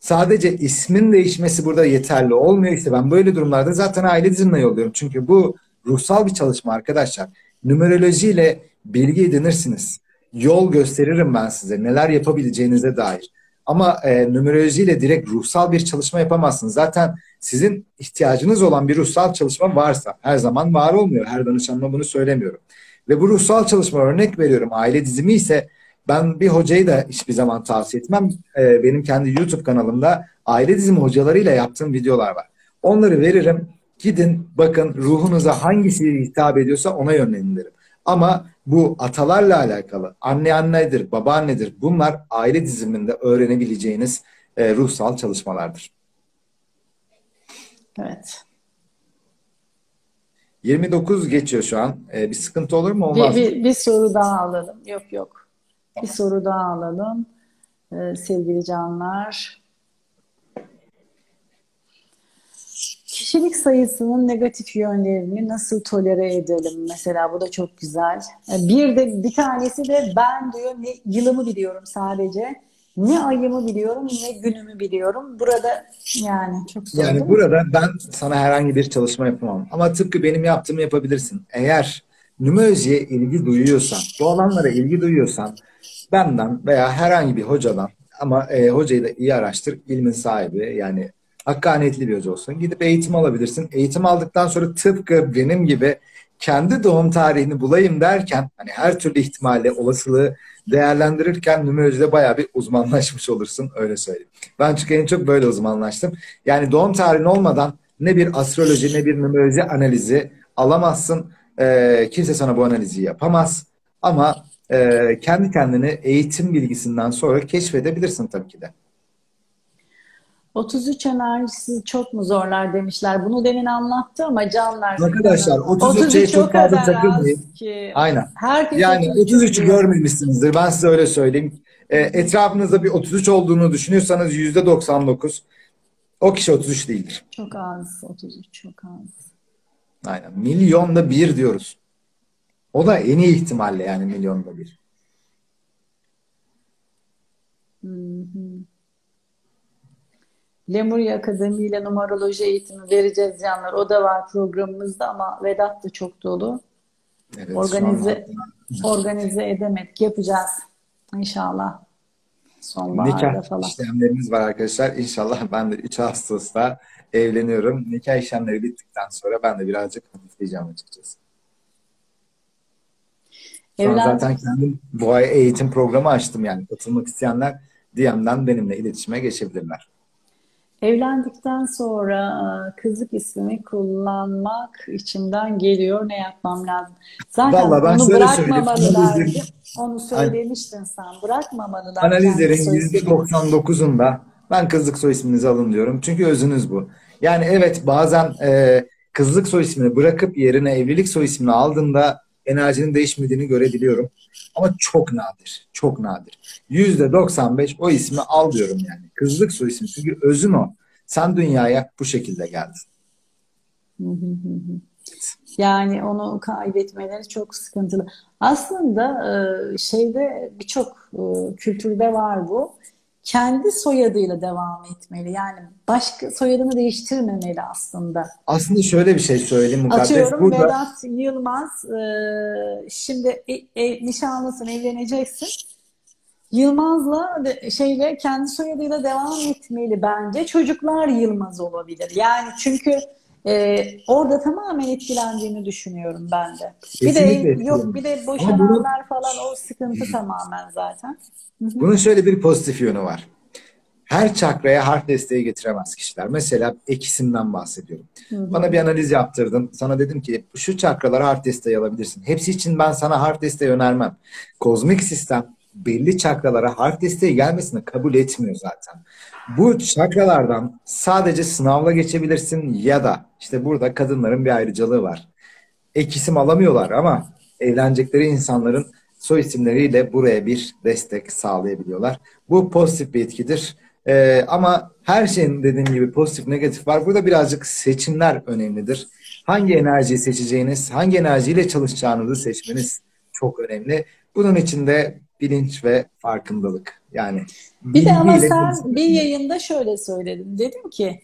Sadece ismin değişmesi burada yeterli olmuyor. İşte ben böyle durumlarda zaten aile dizimine yolluyorum. Çünkü bu ruhsal bir çalışma arkadaşlar. Numerolojiyle bilgi edinirsiniz. Yol gösteririm ben size neler yapabileceğinize dair. Ama numerolojiyle direkt ruhsal bir çalışma yapamazsınız. Zaten sizin ihtiyacınız olan bir ruhsal çalışma varsa, her zaman var olmuyor. Her danışanıma bunu söylemiyorum. Ve bu ruhsal çalışma örnek veriyorum. Aile dizimi ise ben bir hocayı da hiçbir zaman tavsiye etmem. Benim kendi YouTube kanalımda aile dizimi hocalarıyla yaptığım videolar var. Onları veririm. Gidin bakın ruhunuza hangisi hitap ediyorsa ona yönlenin derim. Ama bu atalarla alakalı annedir, babaannedir. Bunlar aile diziminde öğrenebileceğiniz ruhsal çalışmalardır. Evet. 29 geçiyor şu an. Bir sıkıntı olur mu? Olmaz. Bir soru daha alalım. Yok yok. Bir soru daha alalım sevgili canlar. Kişilik sayısının negatif yönlerini nasıl tolere edelim? Mesela bu da çok güzel. Bir tanesi de ben diyor ne yılımı biliyorum sadece. Ne ayımı biliyorum, ne günümü biliyorum. Burada yani çok zor. Yani burada ben sana herhangi bir çalışma yapamam. Ama tıpkı benim yaptığımı yapabilirsin. Eğer numerolojiye ilgi duyuyorsan, bu alanlara ilgi duyuyorsan benden veya herhangi bir hocadan ama hocayı da iyi araştır, ilmin sahibi yani hakkaniyetli bir hoca olsun. Gidip eğitim alabilirsin. Eğitim aldıktan sonra tıpkı benim gibi kendi doğum tarihini bulayım derken hani her türlü ihtimalle olasılığı değerlendirirken numerolojide bayağı bir uzmanlaşmış olursun. Öyle söyleyeyim. Ben çünkü en çok böyle uzmanlaştım. Yani doğum tarihin olmadan ne bir astroloji ne bir numeroloji analizi alamazsın. Kimse sana bu analizi yapamaz. Ama kendi kendini eğitim bilgisinden sonra keşfedebilirsin tabii ki de. 33 enerjisi çok mu zorlar demişler. Bunu demin anlattı ama canlar. Arkadaşlar 33'e çok fazla takılmayın. Aynen. Herkes yani 33'ü görmemişsinizdir. Ben size öyle söyleyeyim. Etrafınızda bir 33 olduğunu düşünüyorsanız %99 o kişi 33 değildir. Çok az. 33 çok az. Aynen. Milyonda bir diyoruz. O da en iyi ihtimalle yani milyonda bir. Hı-hı. Lemuria Akademi ile numeroloji eğitimi vereceğiz canlar. O da var programımızda ama Vedat da çok dolu. Evet, organize edemek. Yapacağız. İnşallah. Nikah falan. İşlemlerimiz var arkadaşlar. İnşallah ben de 3 Ağustos'ta evleniyorum. Nikah işlemleri bittikten sonra ben de birazcık hafifleyeceğim açıkçası. Zaten kendim bu ay eğitim programı açtım yani. Katılmak isteyenler DM'den benimle iletişime geçebilirler. Evlendikten sonra kızlık ismini kullanmak içimden geliyor. Ne yapmam lazım? Zaten onu bırakmamalılar. Onu söylemiştin sen. Bırakmamalılar. Analizlerin %99'unda ben kızlık soy isminizi alın diyorum. Çünkü özünüz bu. Yani evet bazen kızlık soy ismini bırakıp yerine evlilik soy ismini aldığında enerjinin değişmediğini görebiliyorum. Ama çok nadir. Çok nadir. %95 o ismi al diyorum yani. Kızlık soy ismi. Çünkü özün o. Sen dünyaya bu şekilde geldin. Yani onu kaybetmeleri çok sıkıntılı. Aslında şeyde birçok kültürde var bu. Kendi soyadıyla devam etmeli. Yani başka soyadını değiştirmemeli aslında. Aslında şöyle bir şey söyleyeyim Mukaddes. Atıyorum burada... Vedat Yılmaz şimdi nişanlısın, evleneceksin. Yılmaz'la kendi soyadıyla devam etmeli bence. Çocuklar Yılmaz olabilir. Yani çünkü orada tamamen etkilendiğini düşünüyorum ben de. Bir de boşananlar falan o sıkıntı tamamen zaten. Bunun şöyle bir pozitif yönü var. Her çakraya harf desteği getiremez kişiler. Mesela ekisinden bahsediyorum. Bana bir analiz yaptırdın. Sana dedim ki şu çakralara harf desteği alabilirsin. Hepsi için ben sana harf desteği önermem. Kozmik sistem belli çakralara harf desteği gelmesini kabul etmiyor zaten. Bu çakralardan sadece sınavla geçebilirsin ya da işte burada kadınların bir ayrıcalığı var. Ek isim alamıyorlar ama evlenecekleri insanların soy isimleriyle buraya bir destek sağlayabiliyorlar. Bu pozitif bir etkidir. Ama her şeyin dediğim gibi pozitif negatif var. Burada birazcık seçimler önemlidir. Hangi enerjiyi seçeceğiniz, hangi enerjiyle çalışacağınızı seçmeniz çok önemli. Bunun için de bilinç ve farkındalık. Yani bir de ama sen bir yayında şöyle söyledin. Dedim ki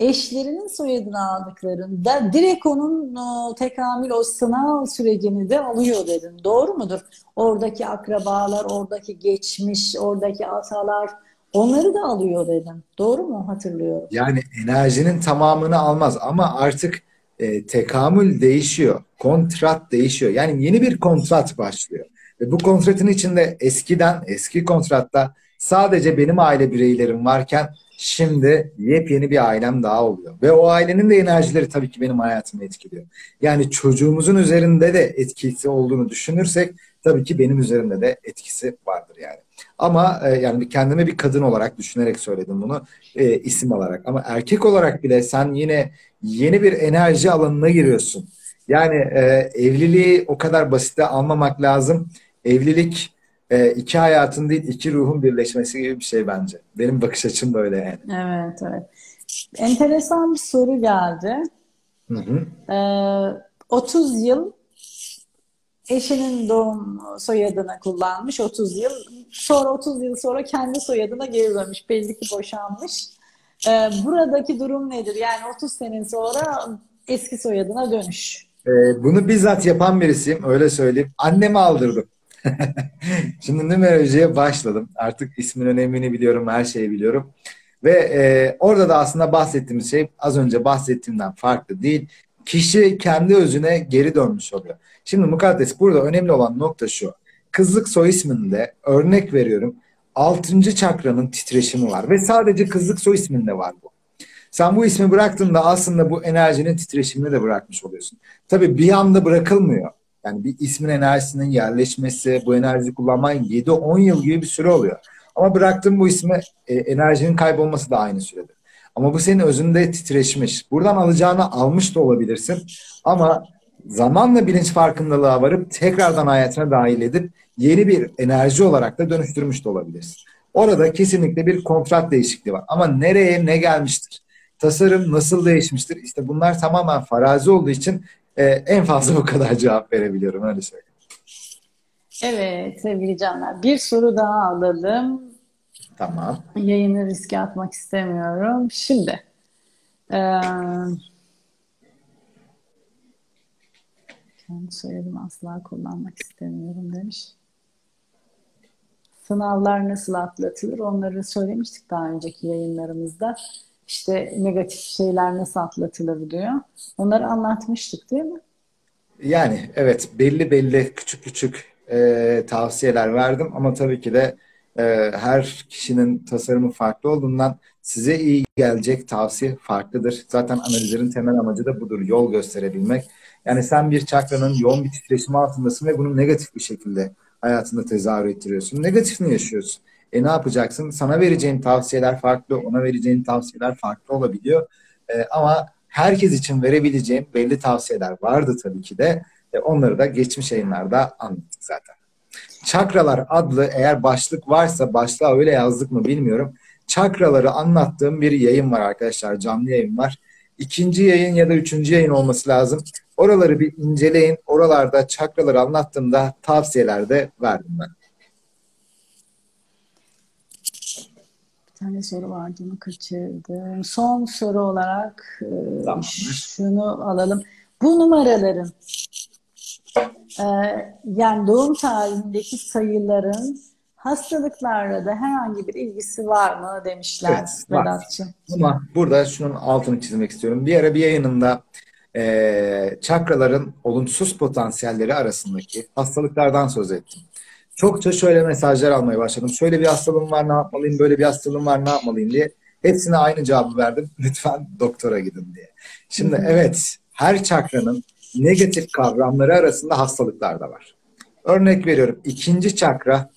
eşlerinin soyadını aldıklarında direkt onun tekamül o sınav sürecini de alıyor dedim. Doğru mudur? Oradaki akrabalar, oradaki geçmiş, oradaki atalar onları da alıyor dedim. Doğru mu hatırlıyorum? Yani enerjinin tamamını almaz ama artık tekamül değişiyor. Kontrat değişiyor. Yani yeni bir kontrat başlıyor. Ve bu kontratın içinde eski kontratta sadece benim aile bireylerim varken şimdi yepyeni bir ailem daha oluyor. Ve o ailenin de enerjileri tabii ki benim hayatımı etkiliyor. Yani çocuğumuzun üzerinde de etkisi olduğunu düşünürsek tabii ki benim üzerimde de etkisi vardır yani. Ama yani kendime bir kadın olarak düşünerek söyledim bunu isim olarak. Ama erkek olarak bile sen yine yeni bir enerji alanına giriyorsun. Yani evliliği o kadar basite almamak lazım. Evlilik iki hayatın değil, iki ruhun birleşmesi gibi bir şey bence. Benim bakış açım böyle yani. Evet, evet. Enteresan bir soru geldi. Hı hı. 30 yıl eşinin doğum soyadını kullanmış. 30 yıl sonra kendi soyadına geri dönmüş. Belli ki boşanmış. Buradaki durum nedir? Yani 30 sene sonra eski soyadına dönüş. Bunu bizzat yapan birisiyim. Öyle söyleyeyim. Annemi aldırdım. Şimdi numerolojiye başladım. Artık ismin önemini biliyorum. Her şeyi biliyorum. Ve orada da aslında bahsettiğimiz şey az önce bahsettiğimden farklı değil. Kişi kendi özüne geri dönmüş oluyor. Şimdi Mukaddes, burada önemli olan nokta şu. Kızlık soy isminde, örnek veriyorum, 6. çakranın titreşimi var. Ve sadece kızlık soy isminde var bu. Sen bu ismi bıraktığında aslında bu enerjinin titreşimini de bırakmış oluyorsun. Tabii bir anda bırakılmıyor. Yani bir ismin enerjisinin yerleşmesi, bu enerjiyi kullanman 7-10 yıl gibi bir süre oluyor. Ama bıraktığın bu isme enerjinin kaybolması da aynı sürede. Ama bu senin özünde titreşmiş. Buradan alacağını almış da olabilirsin. Ama zamanla bilinç farkındalığa varıp tekrardan hayatına dahil edip yeni bir enerji olarak da dönüştürmüş de olabilirsin. Orada kesinlikle bir kontrat değişikliği var. Ama nereye ne gelmiştir? Tasarım nasıl değişmiştir? İşte bunlar tamamen farazi olduğu için en fazla bu kadar cevap verebiliyorum. Öyle söyleyeyim. Evet sevgili canlar. Bir soru daha alalım. Tamam. Yayını riske atmak istemiyorum. Şimdi. Kendi soyadımı asla kullanmak istemiyorum demiş. Sınavlar nasıl atlatılır? Onları söylemiştik daha önceki yayınlarımızda. İşte negatif şeyler nasıl atlatılır diyor. Onları anlatmıştık değil mi? Yani evet belli küçük tavsiyeler verdim ama tabii ki de her kişinin tasarımı farklı olduğundan size iyi gelecek tavsiye farklıdır. Zaten analizlerin temel amacı da budur. Yol gösterebilmek. Yani sen bir çakranın yoğun bir titreşimi altındasın ve bunu negatif bir şekilde hayatında tezahür ettiriyorsun. Negatifini yaşıyorsun. Ne yapacaksın? Sana vereceğin tavsiyeler farklı, ona vereceğin tavsiyeler farklı olabiliyor. Ama herkes için verebileceğim belli tavsiyeler vardı tabii ki de. Onları da geçmiş yayınlarda anlattık zaten. Çakralar adlı eğer başlık varsa, başlığa öyle yazdık mı bilmiyorum. Çakraları anlattığım bir yayın var arkadaşlar. Canlı yayın var. 2. yayın ya da 3. yayın olması lazım. Oraları bir inceleyin. Oralarda çakraları anlattığımda tavsiyeler de verdim ben. Bir tane soru vardı mı? Kaçırdım. Son soru olarak tamam. Şunu alalım. Bu numaraların yani doğum tarihindeki sayıların hastalıklarla da herhangi bir ilgisi var mı demişler evet, Vedat'cığım. Ama burada şunun altını çizmek istiyorum. Bir ara bir yayınımda çakraların olumsuz potansiyelleri arasındaki hastalıklardan söz ettim. Çokça şöyle mesajlar almaya başladım. Şöyle bir hastalığım var ne yapmalıyım, böyle bir hastalığım var ne yapmalıyım diye. Hepsine aynı cevabı verdim. Lütfen doktora gidin diye. Şimdi evet her çakranın negatif kavramları arasında hastalıklar da var. Örnek veriyorum 2. çakra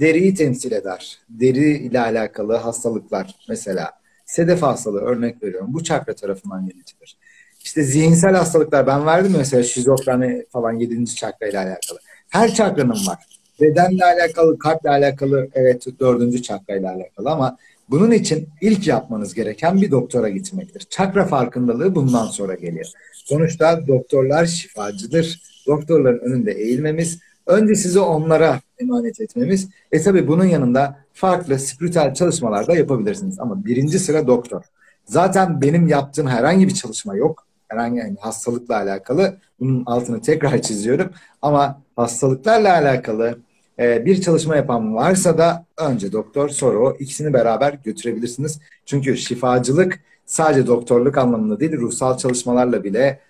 deriyi temsil eder. Deri ile alakalı hastalıklar mesela sedef hastalığı örnek veriyorum. Bu çakra tarafından yönetilir. İşte zihinsel hastalıklar ben verdim mesela şizofreni falan 7. çakra ile alakalı. Her çakranın var. Bedenle alakalı, kalple alakalı, evet 4. çakrayla alakalı ama bunun için ilk yapmanız gereken bir doktora gitmektir. Çakra farkındalığı bundan sonra geliyor. Sonuçta doktorlar şifacıdır. Doktorların önünde eğilmemiz, önce sizi onlara emanet etmemiz. Tabii bunun yanında farklı spiritüel çalışmalar da yapabilirsiniz ama 1. sıra doktor. Zaten benim yaptığım herhangi bir çalışma yok. Herhangi bir hastalıkla alakalı. Bunun altını tekrar çiziyorum. Ama hastalıklarla alakalı bir çalışma yapan varsa da önce doktor sonra o ikisini beraber götürebilirsiniz. Çünkü şifacılık sadece doktorluk anlamında değil ruhsal çalışmalarla bile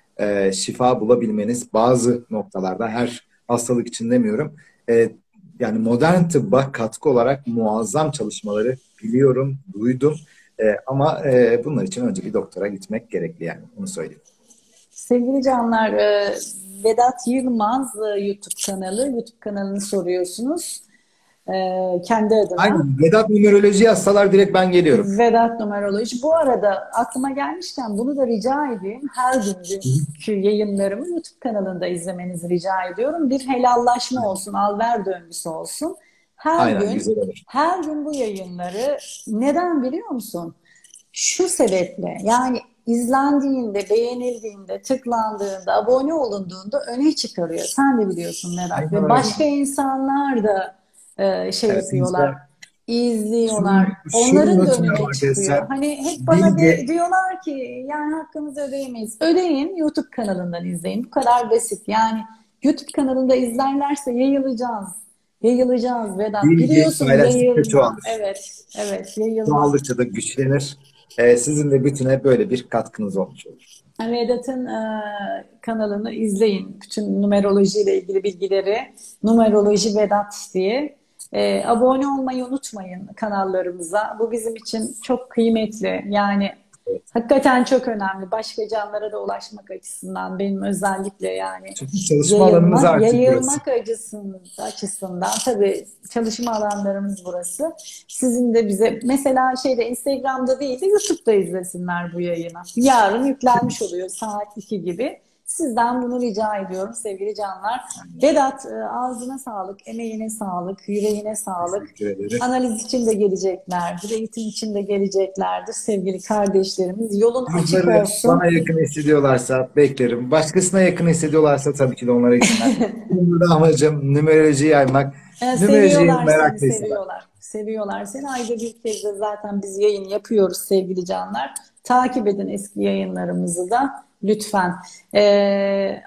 şifa bulabilmeniz bazı noktalarda her hastalık için demiyorum. Yani modern tıbba katkı olarak muazzam çalışmaları biliyorum, duydum. Ama bunlar için önce bir doktora gitmek gerekli yani onu söyleyeyim. Sevgili canlar, Vedat Yılmaz YouTube kanalını soruyorsunuz. Kendi adına. Aynen. Vedat Numeroloji yazsalar direkt ben geliyorum. Vedat Numeroloji. Bu arada aklıma gelmişken bunu da rica edeyim. Her günkü yayınlarımı YouTube kanalında izlemenizi rica ediyorum. Bir helallaşma olsun, alver döngüsü olsun. Her gün bu yayınları neden biliyor musun? Şu sebeple, yani izlendiğinde, beğenildiğinde, tıklandığında, abone olunduğunda öne çıkarıyor. Sen de biliyorsun Merak. Ve başka insanlar da şey yapıyorlar, izliyorlar. Onların da önüne çıkıyor. Hani hep bana diyorlar ki yani hakkınızı ödeyemeyiz. Ödeyin, YouTube kanalından izleyin. Bu kadar basit. Yani YouTube kanalında izlerlerse yayılacağız Vedat. Biliyorsun yayılacağız. Evet, yayılacağız. Çoğaldıkça da güçlenir. Sizin de bütüne böyle bir katkınız olmuş olur. Vedat'ın kanalını izleyin. Bütün numerolojiyle ilgili bilgileri Numeroloji Vedat diye. Abone olmayı unutmayın kanallarımıza. Bu bizim için çok kıymetli. Yani hakikaten çok önemli. Başka canlara da ulaşmak açısından benim özellikle yani. Çalışma alanımız artık yayılmak açısından. Tabii çalışma alanlarımız burası. Sizin de bize mesela Instagram'da değil de YouTube'da izlesinler bu yayını. Yarın yüklenmiş oluyor saat 2 gibi. Sizden bunu rica ediyorum sevgili canlar. Vedat, ağzına sağlık, emeğine sağlık, yüreğine sağlık. Analiz için de geleceklerdir, eğitim için de geleceklerdir sevgili kardeşlerimiz. Yolun açık olsun. Bana yakın hissediyorlarsa beklerim. Başkasına yakın hissediyorlarsa tabii ki de onlara gitmem. Burada amacım numerolojiyi yaymak. Seviyorlar seni. Ayda bir kez de zaten biz yayın yapıyoruz sevgili canlar. Takip edin eski yayınlarımızı da. Lütfen.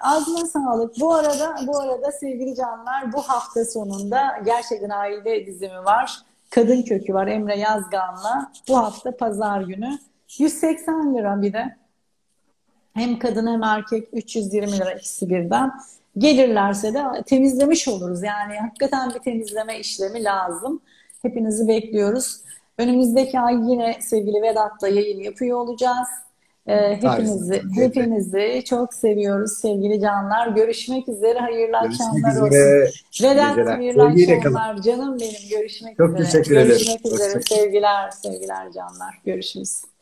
Ağzına sağlık. Bu arada sevgili canlar, bu hafta sonunda gerçekten aile dizimi var. Kadın Kökü var Emre Yazgan'la. Bu hafta pazar günü. 180 lira bir de. Hem kadın hem erkek 320 lira ikisi birden. Gelirlerse de temizlemiş oluruz. Yani hakikaten bir temizleme işlemi lazım. Hepinizi bekliyoruz. Önümüzdeki ay yine sevgili Vedat'la yayın yapıyor olacağız. Hepinizi çok seviyoruz sevgili canlar. Görüşmek üzere. Hayırlı akşamlar olsun. Vedat, hayırlı akşamlar. Canım benim. Görüşmek üzere. Çok teşekkür ederim. Görüşmek üzere. Sevgiler canlar. Görüşürüz.